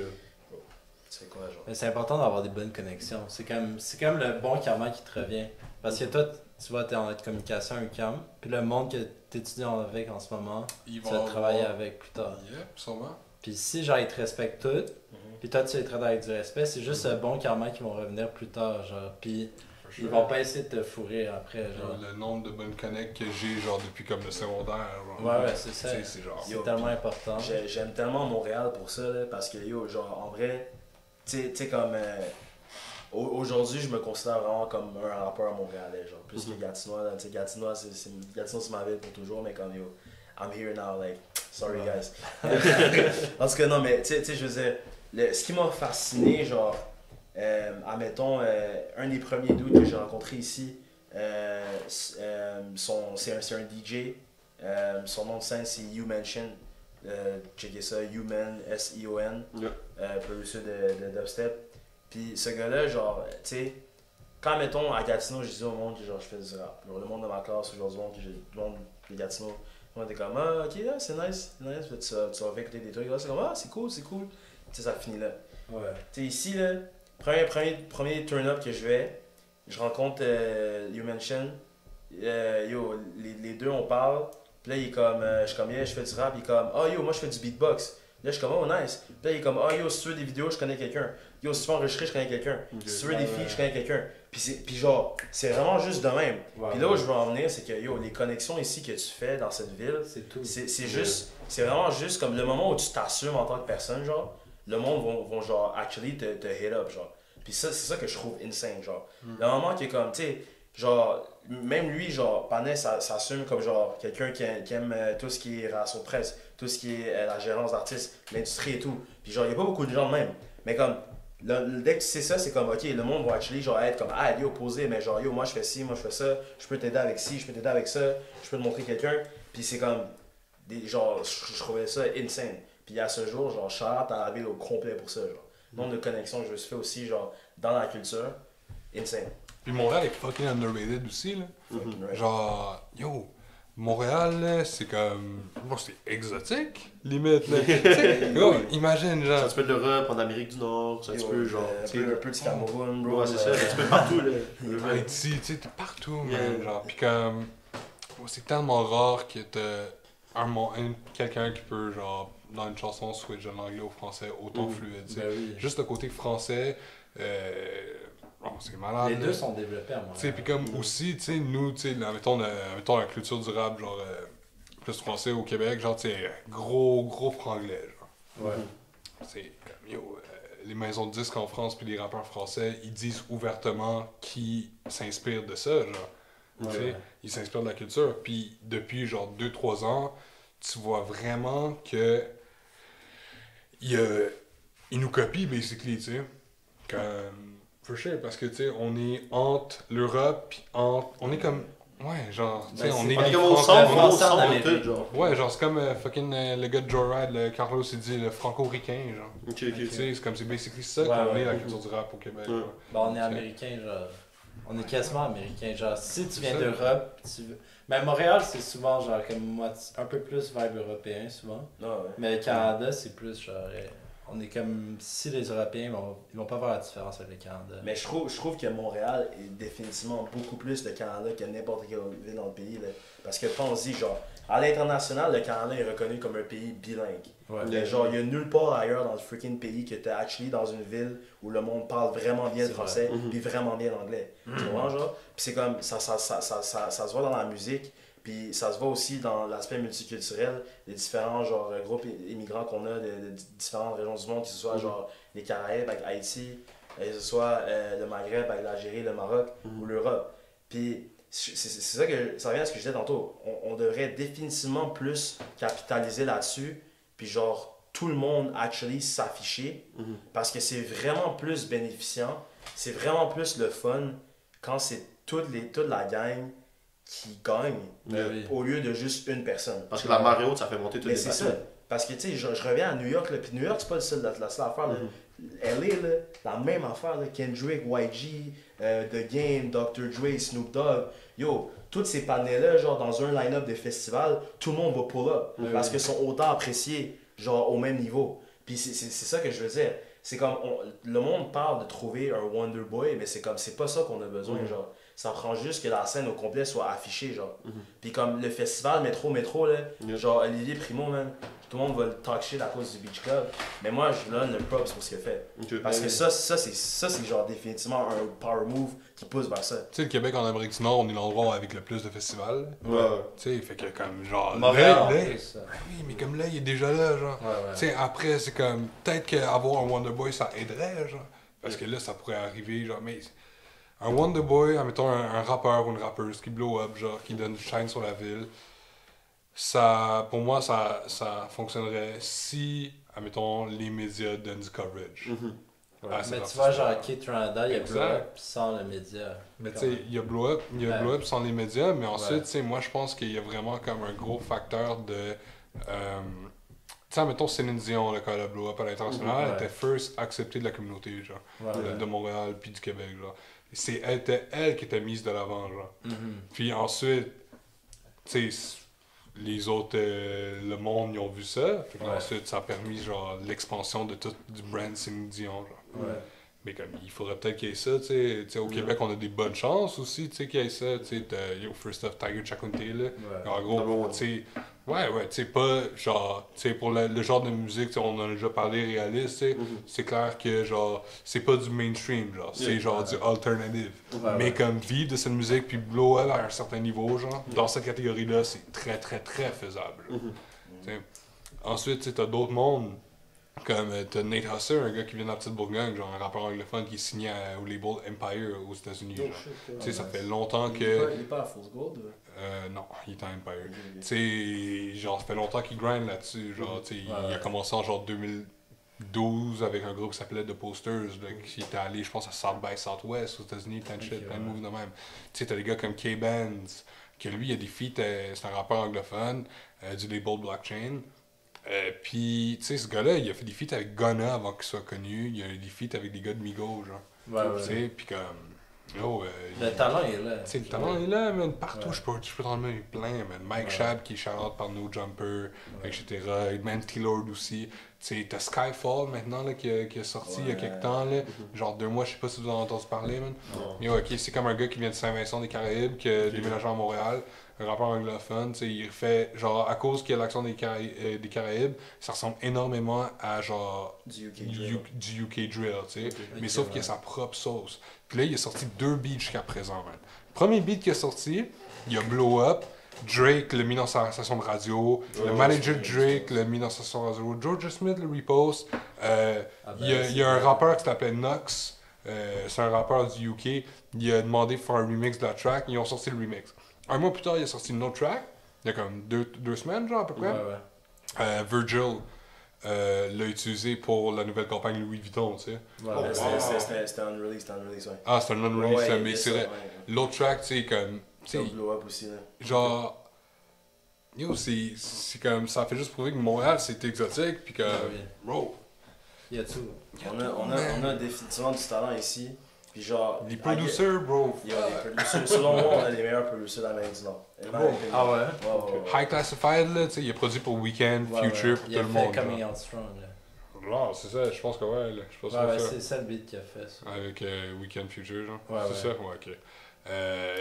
fais quoi, genre. Mais c'est important d'avoir des bonnes connexions. C'est comme le bon karma qui te revient. Parce que toi, tu vois, t'es en communication avec UQAM, puis le monde que t'étudies avec en ce moment, tu vas travailler avec plus tard. Sûrement. Puis si genre ils te respectent tous, puis toi tu les traites avec du respect, c'est juste le bon karma qui vont revenir plus tard, genre. Puis ils vont pas essayer de te fourrer après, genre. Le nombre de bonnes connects que j'ai, genre depuis comme le secondaire, genre. Ouais, c'est ça. C'est tellement important. J'aime tellement Montréal pour ça, là, parce que yo, genre en vrai, tu sais comme. Aujourd'hui, je me considère vraiment comme un rappeur montréalais, genre, plus que Gatineau. Gatineau, c'est ma ville pour toujours, mais comme, yo, I'm here now, like, sorry guys. Parce que non, mais, tu sais, je veux dire, ce qui m'a fasciné, genre, admettons, un des premiers dudes que j'ai rencontré ici, c'est un DJ, son nom de scène, c'est You Mention. Checkez ça, You Men, S-I-O-N, producer de dubstep. Puis ce gars-là, genre, tu sais, quand mettons à Gatineau, je disais au monde que genre, je fais du rap. Genre, le monde de ma classe, aujourd'hui, le monde de Gatineau, on était comme, ah, ok, là, c'est nice, tu vas faire écouter des trucs, là, c'est comme, ah, c'est cool. Tu sais, ça finit là. Tu sais, ici, là, premier turn-up que je vais, je rencontre You Mention, yo, les deux, on parle, puis là, il est comme, je fais du rap, il est comme, ah, yo, moi, je fais du beatbox. Là, je suis comme, oh, nice. Puis là, il est comme, ah, oh, yo, si tu veux des vidéos, je connais quelqu'un. Yo, si tu veux enregistrer, je connais quelqu'un. Okay. Si tu veux des filles, je connais quelqu'un. Puis genre, c'est vraiment juste de même. Wow. Puis là où je veux en venir, c'est que, yo, les connexions ici que tu fais dans cette ville, c'est tout. C'est juste, c'est vraiment juste comme le moment où tu t'assumes en tant que personne, genre, le monde va genre, actually, te hit up, genre. Puis ça, c'est ça que je trouve insane, genre. Le moment qui est comme, tu sais, genre, même lui, genre, Panet s'assume comme, genre, quelqu'un qui aime tout ce qui est relations presse, tout ce qui est la gérance d'artistes, l'industrie et tout. Puis genre, il n'y a pas beaucoup de gens de même. Mais comme, dès que tu sais ça, c'est comme, OK, le monde va actually, genre, être comme, ah, yo, posé, mais genre, yo, moi, je fais ci, moi, je fais ça, je peux t'aider avec ci, je peux t'aider avec ça, je peux te montrer quelqu'un. Puis c'est comme, genre, je trouvais ça insane. Puis à ce jour, genre, Charlotte a la ville au complet pour ça, genre. Nombre de connexions que je me suis fait aussi, genre, dans la culture, insane. Puis Montréal est fucking underrated aussi, là. Genre, yo, Montréal, c'est comme... Bon, c'est exotique, limite, là. Yo, imagine, genre... C'est un petit peu de l'Europe, en Amérique du Nord, c'est un petit peu, genre... Un peu du Cameroun, bro. Ouais, c'est ça, un petit peu partout, là. Haïti, tu sais, t'es partout, man, genre. Puis comme... C'est tellement rare que t'as quelqu'un qui peut, genre... dans une chanson, switch de l'anglais au français, autant fluide. Ben oui. Juste le côté français, oh, c'est malade. Les deux sont développés à moi. Puis comme aussi, t'sais, nous, t'sais, mettons la culture du rap, genre, plus français au Québec, genre, t'sais, gros franglais, genre. Ouais. C'est comme, yo, les maisons de disques en France, puis les rappeurs français, ils disent ouvertement qu'ils s'inspirent de ça, genre. Ouais, ouais. Ils s'inspirent de la culture. Puis depuis, genre, 2-3 ans, tu vois vraiment que il nous copie, basically, tu sais. Comme... For sure, parce que, tu sais, on est entre l'Europe, pis entre... On est comme... Ouais, genre, tu sais, on est... On est comme au centre, genre. Ouais, genre, c'est comme fucking le gars de Joyride, le Carlos, il dit le franco-ricain, genre. Tu sais, c'est comme, c'est basically ça qu'on est, la culture du rap au Québec. Ouais. Ben, on est américain, genre. On est quasiment américain, genre, si tu viens d'Europe, tu veux... Mais Montréal, c'est souvent genre comme un peu plus vibe européen, souvent. Oh, ouais. Mais le Canada, c'est plus genre. On est comme si les Européens, ils vont pas voir la différence avec le Canada. Mais je trouve que Montréal est définitivement beaucoup plus le Canada que n'importe quelle ville dans le pays. Là. Parce que quand on dit, genre, à l'international, le Canada est reconnu comme un pays bilingue. Ouais. Genre, il y a nulle part ailleurs dans le freaking pays que t'es actually dans une ville où le monde parle vraiment bien le français puis vraiment bien l'anglais. Tu vois, genre? Puis c'est comme, ça se voit dans la musique. Puis ça se voit aussi dans l'aspect multiculturel, les différents genre, groupes immigrants qu'on a de différentes régions du monde, que ce soit genre, les Caraïbes avec Haïti, que ce soit le Maghreb avec l'Algérie, le Maroc ou l'Europe. Puis c'est ça que ça revient à ce que je disais tantôt. On devrait définitivement plus capitaliser là-dessus, puis genre tout le monde actually s'afficher, parce que c'est vraiment plus bénéficiant, c'est vraiment plus le fun quand c'est toute la gang qui gagne au lieu de juste une personne. Parce que la marée haute, ça fait monter toutes les personnes. C'est ça. Parce que, tu sais, je reviens à New York, puis New York, c'est pas la seule affaire. LA, là, la même affaire, là, Kendrick, YG, The Game, Dr. Dre, Snoop Dogg. Yo, tous ces panels-là, genre dans un line-up de festival, tout le monde va pull up. Parce qu'ils sont autant appréciés, genre au même niveau. Puis c'est ça que je veux dire. C'est comme, le monde parle de trouver un Wonder Boy, mais c'est comme, c'est pas ça qu'on a besoin, genre. Ça prend juste que la scène au complet soit affichée, genre. Puis comme le festival Métro, là, genre Olivier Primo, man, tout le monde va le talk shit à cause du Beach Club. Mais moi, je donne le props pour ce qu'il fait. Parce que ça c'est genre définitivement un power move qui pousse vers ça. Tu sais, le Québec en Amérique du Nord, on est l'endroit avec le plus de festivals. Tu sais, fait que comme genre... Montréal, là, oui, mais comme là, il est déjà là, genre. Tu sais, après, c'est comme... Peut-être qu'avoir un Wonderboy, ça aiderait, genre. Parce que là, ça pourrait arriver, genre, mais... Un Wonderboy, admettons un rappeur ou une rappeuse qui blow up, genre, qui donne du shine sur la ville, ça, pour moi, ça fonctionnerait si, admettons, les médias donnent du coverage. Mais tu vois, genre, Kate Randa, il y a blow up sans les médias. Mais tu sais, il y a blow up sans les médias, mais ensuite, tu sais, moi, je pense qu'il y a vraiment comme un gros facteur de... Tu sais, mettons Céline Dion, là, quand elle a blow up à l'international, elle était first acceptée de la communauté, genre, de Montréal puis du Québec, genre. C'est elle qui était mise de l'avant, genre. Puis ensuite, tu sais, les autres, le monde, ils ont vu ça. Puis ensuite, ça a permis, genre, l'expansion de tout du brand Céline Dion, genre. Mais comme, il faudrait peut-être qu'il y ait ça, tu sais. Au Québec, on a des bonnes chances aussi, tu sais, qu'il y ait ça. Tu sais, first off, Tiger Tchakounté, là. En gros, tu sais, Ouais, tu sais, pas genre, tu sais, pour le genre de musique, on en a déjà parlé, réaliste, c'est clair que genre, c'est pas du mainstream, genre, c'est genre du alternative. Mais comme vivre de cette musique puis blow up à un certain niveau, genre, dans cette catégorie-là, c'est très, très, très faisable. Ensuite, tu sais, t'as d'autres mondes, comme t'as Nate Husser, un gars qui vient de la petite Bourgogne, genre un rappeur anglophone qui est signé au label Empire aux États-Unis. Tu sais, ça fait longtemps que. Il est pas à Fool's Gold? Non, il est en Empire. Tu sais, genre, ça fait longtemps qu'il grind là-dessus. Genre, tu sais, il a commencé en genre 2012 avec un groupe qui s'appelait The Posters, là, qui était allé, je pense, à South by Southwest aux États-Unis, plein de shit, plein de moves de même. Tu sais, t'as des gars comme K-Benz, que lui, il a des feats, c'est un rappeur anglophone, du label Blockchain. Puis, tu sais, ce gars-là, il a fait des feats avec Ghana avant qu'il soit connu, il a eu des feats avec des gars de Migos, genre. Tu sais, puis comme. Oh, le talent est là. Le talent est là, man. Partout, je peux t'en nommer plein, man. Mike Shab qui est shout-out par No Jumper, etc. Même T-Lord aussi. Tu sais, t'as Skyfall maintenant là, qui est sorti il y a quelques temps, là. Genre 2 mois, je sais pas si vous en entendez parler, man. Mais ok, c'est comme un gars qui vient de Saint-Vincent des Caraïbes, qui a déménagé à Montréal, un rappeur anglophone. Tu sais, il fait, genre, à cause qu'il y a l'accent des Caraïbes, ça ressemble énormément à genre du UK drill, tu sais. Mais sauf qu'il y a sa propre sauce. Puis là, il a sorti 2 beats jusqu'à présent, man. Premier beat qu'il a sorti, il a Blow Up, Drake l'a mis dans sa station de radio, le manager Drake l'a mis dans sa station de radio, George Smith le repost, il y a un rappeur qui s'appelait Nox, c'est un rappeur du UK, il a demandé de faire un remix de la track, ils ont sorti le remix. 1 mois plus tard, il a sorti une autre track, il y a comme 2 semaines, genre, à peu près. Virgil. L'a utilisé pour la nouvelle campagne Louis Vuitton, tu sais. C'était un release, ouais. Ah, c'était un non-release, mais c'est vrai. L'autre track, tu sais, comme... C'est un blow-up aussi, là. Genre... Yo, c'est comme... Ça fait juste prouver que Montréal, c'est exotique, puis que... Bro! Il y a tout. On a définitivement du talent ici, puis genre... Les producers, bro! Selon moi, on a les meilleurs producers de l'Amérique du Nord. Ah ouais? High Classified, là, tu sais, il est produit pour Weekend, Future, pour tout le monde. Il a fait Coming Out Strong, là. Non, c'est ça, je pense que ouais, c'est ça le beat qu'il a fait, ça. Avec Weekend, Future, genre. C'est ça? Ouais, ok.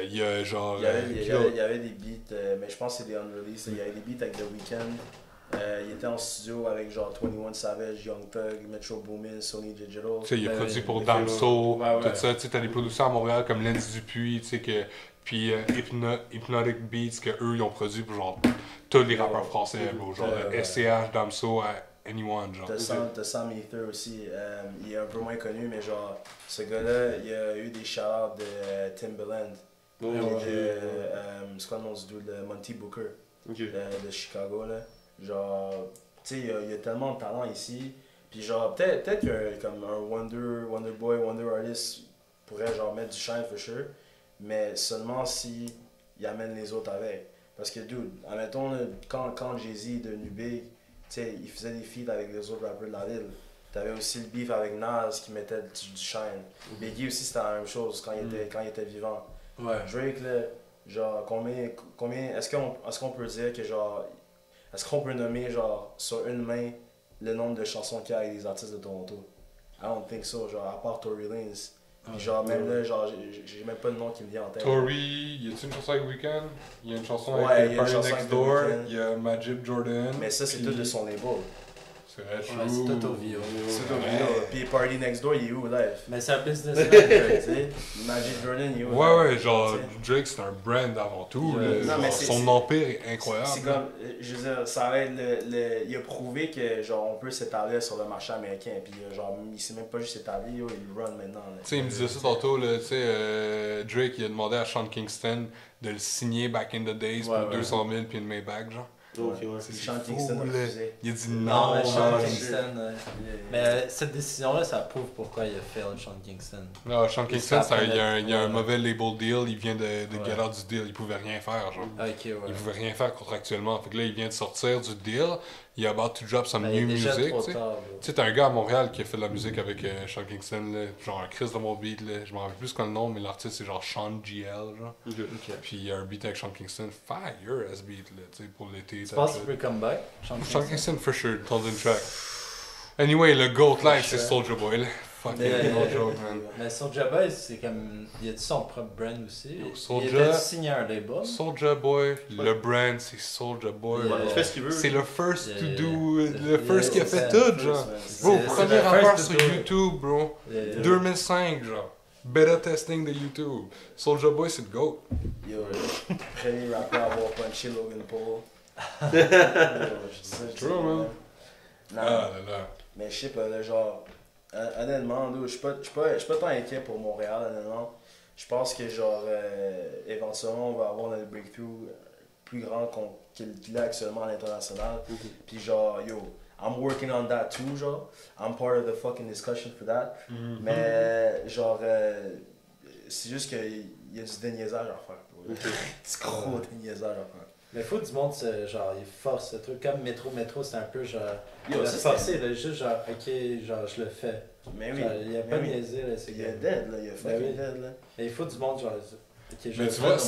Il y a genre... Il y avait des beats, mais je pense que c'est des unreleased. Il y avait des beats avec The Weeknd. Il était en studio avec genre 21 Savage, Young Thug, Metro Boomin, Sony Digital. Tu sais, il est produit pour Damso, tout ça. Tu sais, t'as des producteurs à Montréal comme Lenz Dupuis, tu sais, que... Puis Hypnotic Beats que eux ils ont produit pour genre tous les rappeurs français, genre SCH, Damso, Anyone, genre. T'as Sam Ether aussi, il est un peu moins connu, mais genre ce gars-là, il a eu des shout-outs de Timbaland, c'est quoi le nom du dude, de Monty Booker, de Chicago là. Genre, tu sais, il y a tellement de talent ici, puis genre peut-être comme un Wonder Boy, Wonder Artist pourrait genre mettre du shine for sure. Mais seulement si il amène les autres avec. Parce que, dude, admettons, quand Jay-Z est devenu big, tu sais, il faisait des feats avec les autres rappeurs de la ville. T'avais aussi le beef avec Nas qui mettait du shine. Biggie aussi, c'était la même chose quand il était vivant. Drake, là, genre, combien est-ce qu'on peut dire que, genre, est-ce qu'on peut nommer, genre, sur une main, le nombre de chansons qu'il y a avec des artistes de Toronto? I don't think so, genre, à part Tory Lanez. Puis genre, même là, genre, j'ai même pas le nom qui me vient en tête. Tory, y a-t-il une chanson avec Weeknd? Il y a une chanson avec Party Next Door, il y a Majib Jordan. Mais ça, c'est tout de son label. C'est vrai, c'est tout au Vio. C'est au Vio. Puis Party Next Door, il est où, live? Mais c'est un businessman, tu sais. Majib Jordan, il est où? Ouais, genre, Drake, c'est un brand avant tout. Son empire est incroyable. C'est comme, je veux dire, ça va être il a prouvé que, genre, on peut s'établir sur le marché américain. Puis, genre, il s'est même pas juste établi, il run maintenant. Tu sais, il me disait ça tantôt, là, tu sais, Drake, il a demandé à Sean Kingston de le signer back in the days pour 200 000 puis une Maybach, genre. C'est Sean Kingston il a dit non, mais Sean Kingston. Mais cette décision-là, ça prouve pourquoi il a failed Sean Kingston. Non, Sean Kingston, il y a un mauvais label deal, il vient de get out du deal, il pouvait rien faire, genre. Il pouvait rien faire contractuellement. Fait que là, il vient de sortir du deal, il a about to drop some new music. Tu sais, t'as un gars à Montréal qui a fait de la musique avec Sean Kingston, là, genre un Chris de mon beat, là. Je m'en rappelle plus qu'un nom, mais l'artiste c'est genre Sean GL, genre. Puis il y a un beat avec Sean Kingston, fire as beat, là, tu sais, pour l'été. Je pense qu'il peut come back. Sean Kingston for sure, golden track. Anyway, le GOAT live, c'est Soulja Boy. fucking no joke, man. Mais Soulja Boy, c'est comme. Il a dit son propre brand aussi. Il a signé un label. Soulja Boy, le brand, c'est Soulja Boy. Il fait ce qu'il veut. C'est le first to do. Le first qui a fait tout, genre. Bro, premier rappeur sur YouTube, bro. 2005, genre. Beta testing de YouTube. Soulja Boy, c'est le GOAT. Yo, le premier rappeur à avoir punché Logan Paul. C'est true, man. Non, ah, là, là. Mais je sais pas, là, genre, honnêtement, je suis pas tant inquiet pour Montréal, honnêtement. Je pense que, genre, éventuellement, on va avoir le breakthrough plus grand qu'il a actuellement à l'international. Okay. Puis, genre, yo, I'm working on that too, genre. I'm part of the fucking discussion for that. Mm-hmm. Mais, genre, c'est juste qu'il y a du déniaisage à faire. Okay. C'est gros déniaisage à faire. Mais faut du monde, genre, il force ce truc. Comme métro, c'est un peu genre. Yo, c'est forcé, là, juste genre, ok, genre, je le fais. Mais oui. Il n'y a pas de niaiser, là, c'est. Il est dead, là, il est fucking dead, là. Mais il faut du monde, genre. Okay, mais tu vois,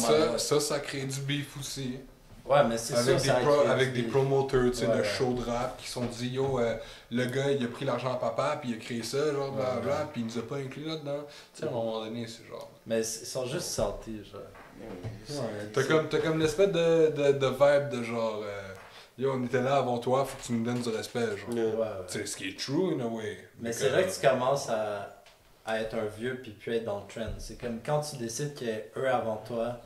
ça crée du beef aussi. Ouais, mais c'est ça. Avec des promoteurs, tu sais, de show de rap qui sont dit, yo, le gars, il a pris l'argent à papa, puis il a créé ça, genre, blablabla, puis il nous a pas inclus là-dedans. Tu sais, à un moment donné, c'est genre. Mais ils sont juste sortis, genre. Ouais, t'as comme l'espèce de vibe de genre yo, on était là avant toi, faut que tu nous donnes du respect, genre. Ouais, ouais. Tu sais, ce qui est true in a way. Mais c'est vrai que tu commences à être un vieux puis plus être dans le trend. C'est comme quand tu décides qu'eux avant toi,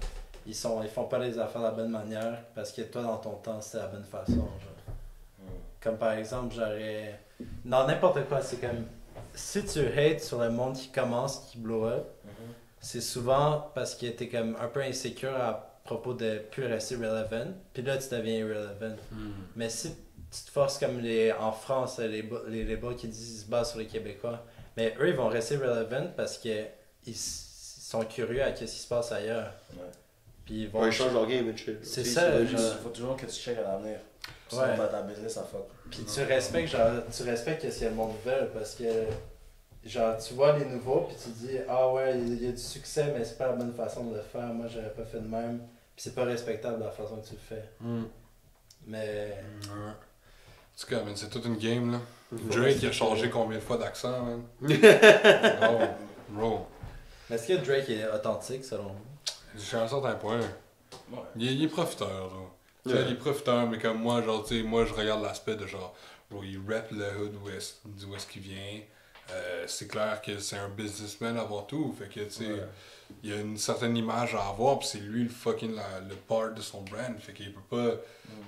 ils font pas les affaires de la bonne manière parce que toi dans ton temps c'était la bonne façon, genre. Comme par exemple, j'aurais. Dans n'importe quoi, c'est comme si tu hates sur le monde qui commence, qui blow up. Mm-hmm. C'est souvent parce qu'il était comme un peu insécure à propos de plus rester relevant, puis là tu deviens irrelevant. Mm. Mais si tu te forces comme en France, les labels qui disent bas sur les Québécois, mais eux ils vont rester relevant parce qu'ils sont curieux à ce qui se passe ailleurs. Ouais. Puis ils vont. Ouais, ils changent leur game et shit. C'est ça. Il faut toujours que tu checkes à l'avenir. Sinon, ouais. Ta business à fuck. Puis tu respectes ce que le monde veut parce que. Genre, tu vois les nouveaux, puis tu dis « Ah ouais, il y a du succès, mais c'est pas la bonne façon de le faire. Moi, j'aurais pas fait de même. » Puis c'est pas respectable de la façon que tu le fais. Mm. Mais... Ouais. En tout cas, man, c'est toute une game, là. Drake, il a changé combien de fois d'accent, man? Oh, bro. Mais est-ce que Drake est authentique, selon vous? Jusqu'à un certain point. Ouais. Il est profiteur, genre. Yeah. Il est profiteur, mais comme moi, genre, tu sais, moi, je regarde l'aspect de genre... Bro, il rap le hood d'où est-ce qu'il vient. C'est clair que c'est un businessman avant tout, fait que tu sais, il y a une certaine image à avoir, puis c'est lui le fucking le part de son brand, fait qu'il peut pas.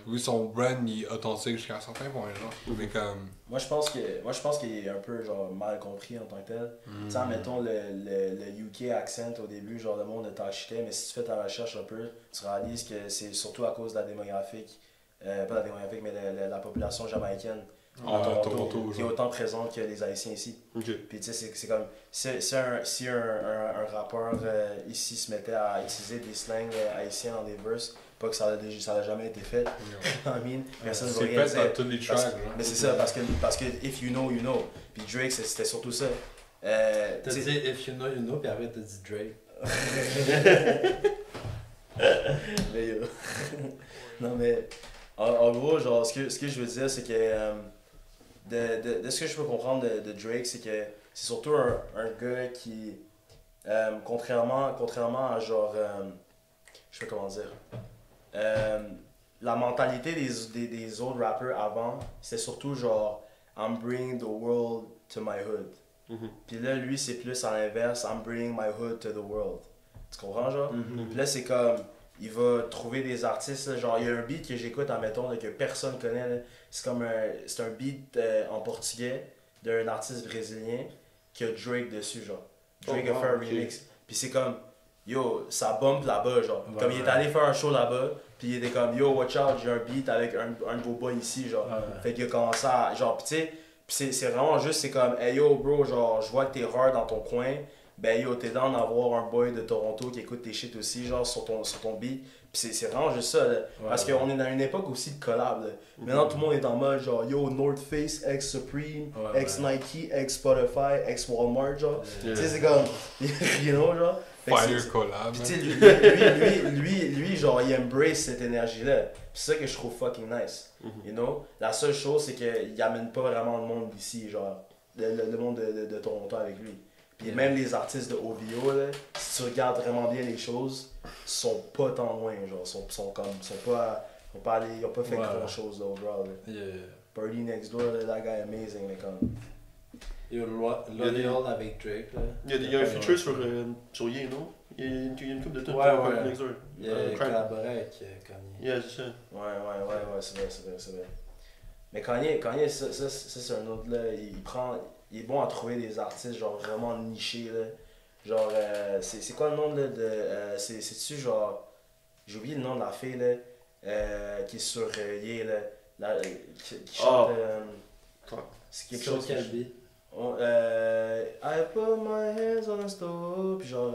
Oui, son brand il est authentique jusqu'à un certain point, genre. Mais comme. Moi je pense qu'il est un peu genre mal compris en tant que tel. Tu sais, mettons le UK accent au début, genre le monde t'achetait, mais si tu fais ta recherche un peu, tu réalises que c'est surtout à cause de la démographique, pas la démographique, mais la population jamaïcaine. En Toronto, qui est autant présent que les Haïtiens ici. Okay. Puis tu sais, c'est comme si un rappeur ici se mettait à utiliser des slangs haïtiens dans des verses, pas que ça a jamais été fait. Personne ne va rien dire. Dans tous les tracks, parce, mais c'est ça, parce que if you know, you know. Puis Drake, c'était surtout ça. T'as dit if you know, you know, puis après t'as dit Drake. Mais yo. Non, mais. En gros, genre, ce que je veux dire, c'est que de ce que je peux comprendre de Drake, c'est que c'est surtout un gars qui, contrairement à genre, je sais pas comment dire, la mentalité des autres rappeurs avant, c'était surtout genre, I'm bringing the world to my hood. Mm-hmm. Puis là, lui, c'est plus à l'inverse, I'm bringing my hood to the world. Tu comprends, genre? Mm-hmm. Puis là, c'est comme... Il va trouver des artistes, là, genre il y a un beat que j'écoute, admettons, là, que personne connaît, là. C'est comme un beat en portugais d'un artiste brésilien qui a Drake dessus, genre. Drake a fait un remix. Puis c'est comme, yo, ça bombe là-bas, genre. Ouais, comme il est allé faire un show là-bas, puis il était comme, yo, watch out, j'ai un beat avec un nouveau boy ici, genre. Ouais. Fait qu'il a commencé à, genre, pis tu sais, c'est vraiment juste, c'est comme, hey yo, bro, genre, je vois que t'es rare dans ton coin. Ben yo, t'es down d'avoir un boy de Toronto qui écoute tes shit aussi, genre sur ton beat. Puis c'est vraiment juste ça, là. Ouais, parce qu'on est dans une époque aussi de collab, là. Maintenant, tout le monde est en mode genre yo, North Face, ex Supreme, ex Nike, ex Spotify, ex Walmart, genre. Tu sais, c'est comme, you know, genre. Fire collab. Puis tu sais, lui, genre, il embrace cette énergie-là. C'est ça que je trouve fucking nice, you know. La seule chose, c'est qu'il amène pas vraiment le monde ici, genre. le monde de Toronto avec lui. Puis même les artistes de OVO, là, si tu regardes vraiment bien les choses, sont pas tant loin, genre, ils ont pas fait grand chose overall. Party Next Door, that guy amazing, mais comme. Il y a L'Oreal avec Drake, là. Il y a un feature sur Ye, non? Il y a une couple de trucs pour Party Next Door. Il y a collaboré avec Kanye. Yeah, c'est ça. Ouais, c'est vrai. Mais Kanye ça c'est un autre, là, il est bon à trouver des artistes, genre, vraiment nichés, là. Genre, c'est quoi le nom, là, c'est-tu, genre, j'ai oublié le nom de la fille, là, qui est sur Ye, là. Qui chante c'est quelque chose qu'elle dit I put my hands on the stove puis genre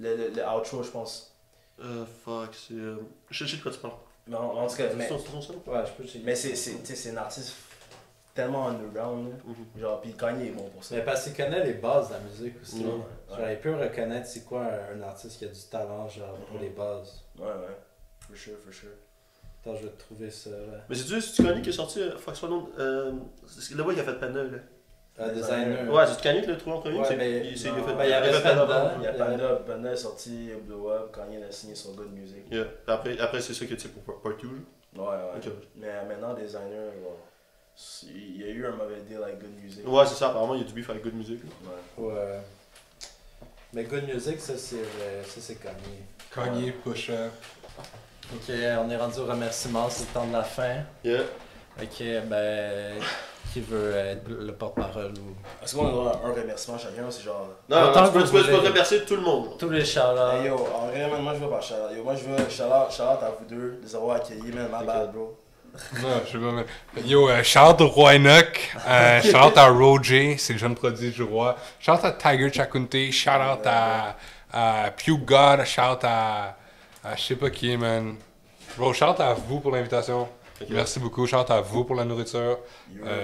le outro je pense je sais de quoi tu parles mais en tout cas c'est un artiste tellement underground genre puis Kanye est bon pour ça mais parce qu'il connaît les bases de la musique aussi genre il peut reconnaître c'est quoi un artiste qui a du talent genre pour les bases for sure je vais te trouver ça. Là. Mais c'est-tu Kanye qui est sorti, là-bas il a fait Panda là. Designer. Ouais, c'est Kanye qui l'a trouvé en premier, il a fait Panda. Panda est sorti, Blow Up, Kanye l'a signé sur Good Music. Yeah. Après c'est ça que tu sais pour Part 2. Ouais. Okay. Mais maintenant Designer, il y a eu un mauvais deal avec Good Music. Ouais, c'est ça, apparemment il y a du beef avec Good Music. Ouais. Mais Good Music, ça c'est Kanye. Kanye, Pusha. Ok, on est rendu au remerciement, c'est le temps de la fin. Yeah. Ok, ben. Qui veut être le porte-parole ou. Est-ce qu'on a droit à un remerciement chacun? C'est genre. Non, tu peux remercier tout le monde. Tous les shout-outs. Hey, yo, en vrai, moi je veux pas shout-out. Yo, moi je veux shout-out à vous deux, de les avoir accueillis, man, ma bad, bro. Non, je sais pas, man. Yo, shout-out au Roi Enoch, shout-out à Roger, c'est le jeune prodige du roi. Shout-out à Tiger Tchakounté, shout-out à Pew God, shout-out à. Je sais pas qui, man. Bro, shout à vous pour l'invitation. Okay. Merci beaucoup. Shout à vous pour la nourriture.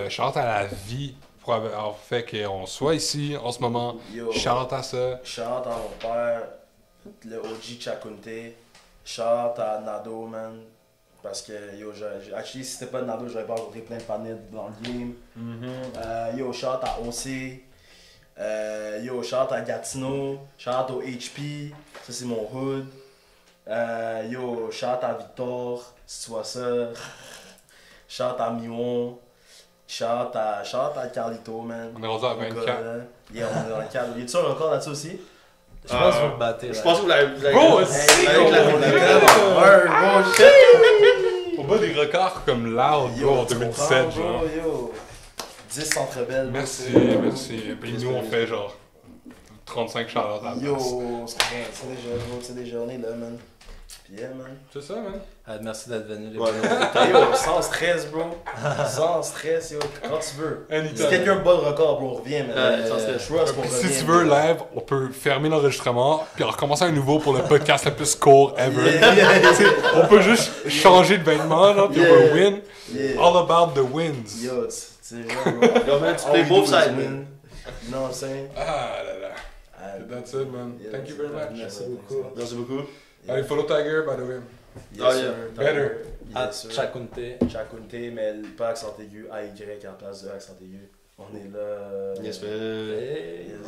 Shout à la vie pour avoir fait qu'on soit ici en ce moment. Shout à ça. Shout à mon père, le OG Tchakounté. Shout à Nado, man. Parce que, actually, si c'était pas Nado, j'aurais pas rencontré plein de paniques dans le game. Shout à OC. Shout à Gatineau. Shout au HP. Ça, c'est mon hood. Shout à Victor, si tu vois ça. Shout à Mion. Shout à Carlito, man. On est rendu à 24. On est rendu à 24. Y a-tu un record là-dessus aussi? Je pense que vous le battez. Je pense que vous l'avez. Bro, c'est la on bat des records comme Loud, bro, en 2017, genre. 10 centres belles. Merci. Et puis nous, on fait genre. 35 shout-outs à la place. C'est des journées là, man. Puis yeah, man. C'est ça, man. Merci d'être venu, les gars. Yo, sans stress, bro. Sans stress, yo. Quand tu veux. Si quelqu'un bat le record, bro, reviens, man. Sans stress. Si tu veux, live, on peut fermer l'enregistrement, puis recommencer à nouveau pour le podcast le plus court ever. On peut juste changer de vêtement, là, puis on va win. All about the wins. Yo, tu sais, bro. Tu play both sides, man. You know what I'm saying? Ah là là. That's it, man. Yeah, thank you very much. Merci beaucoup. Allez, follow Tiger, by the way. Yes, sir. Better. Yes, Tchakounté, mais pas accent aigu, AY en place de accent aigu. On est là. Yes, man.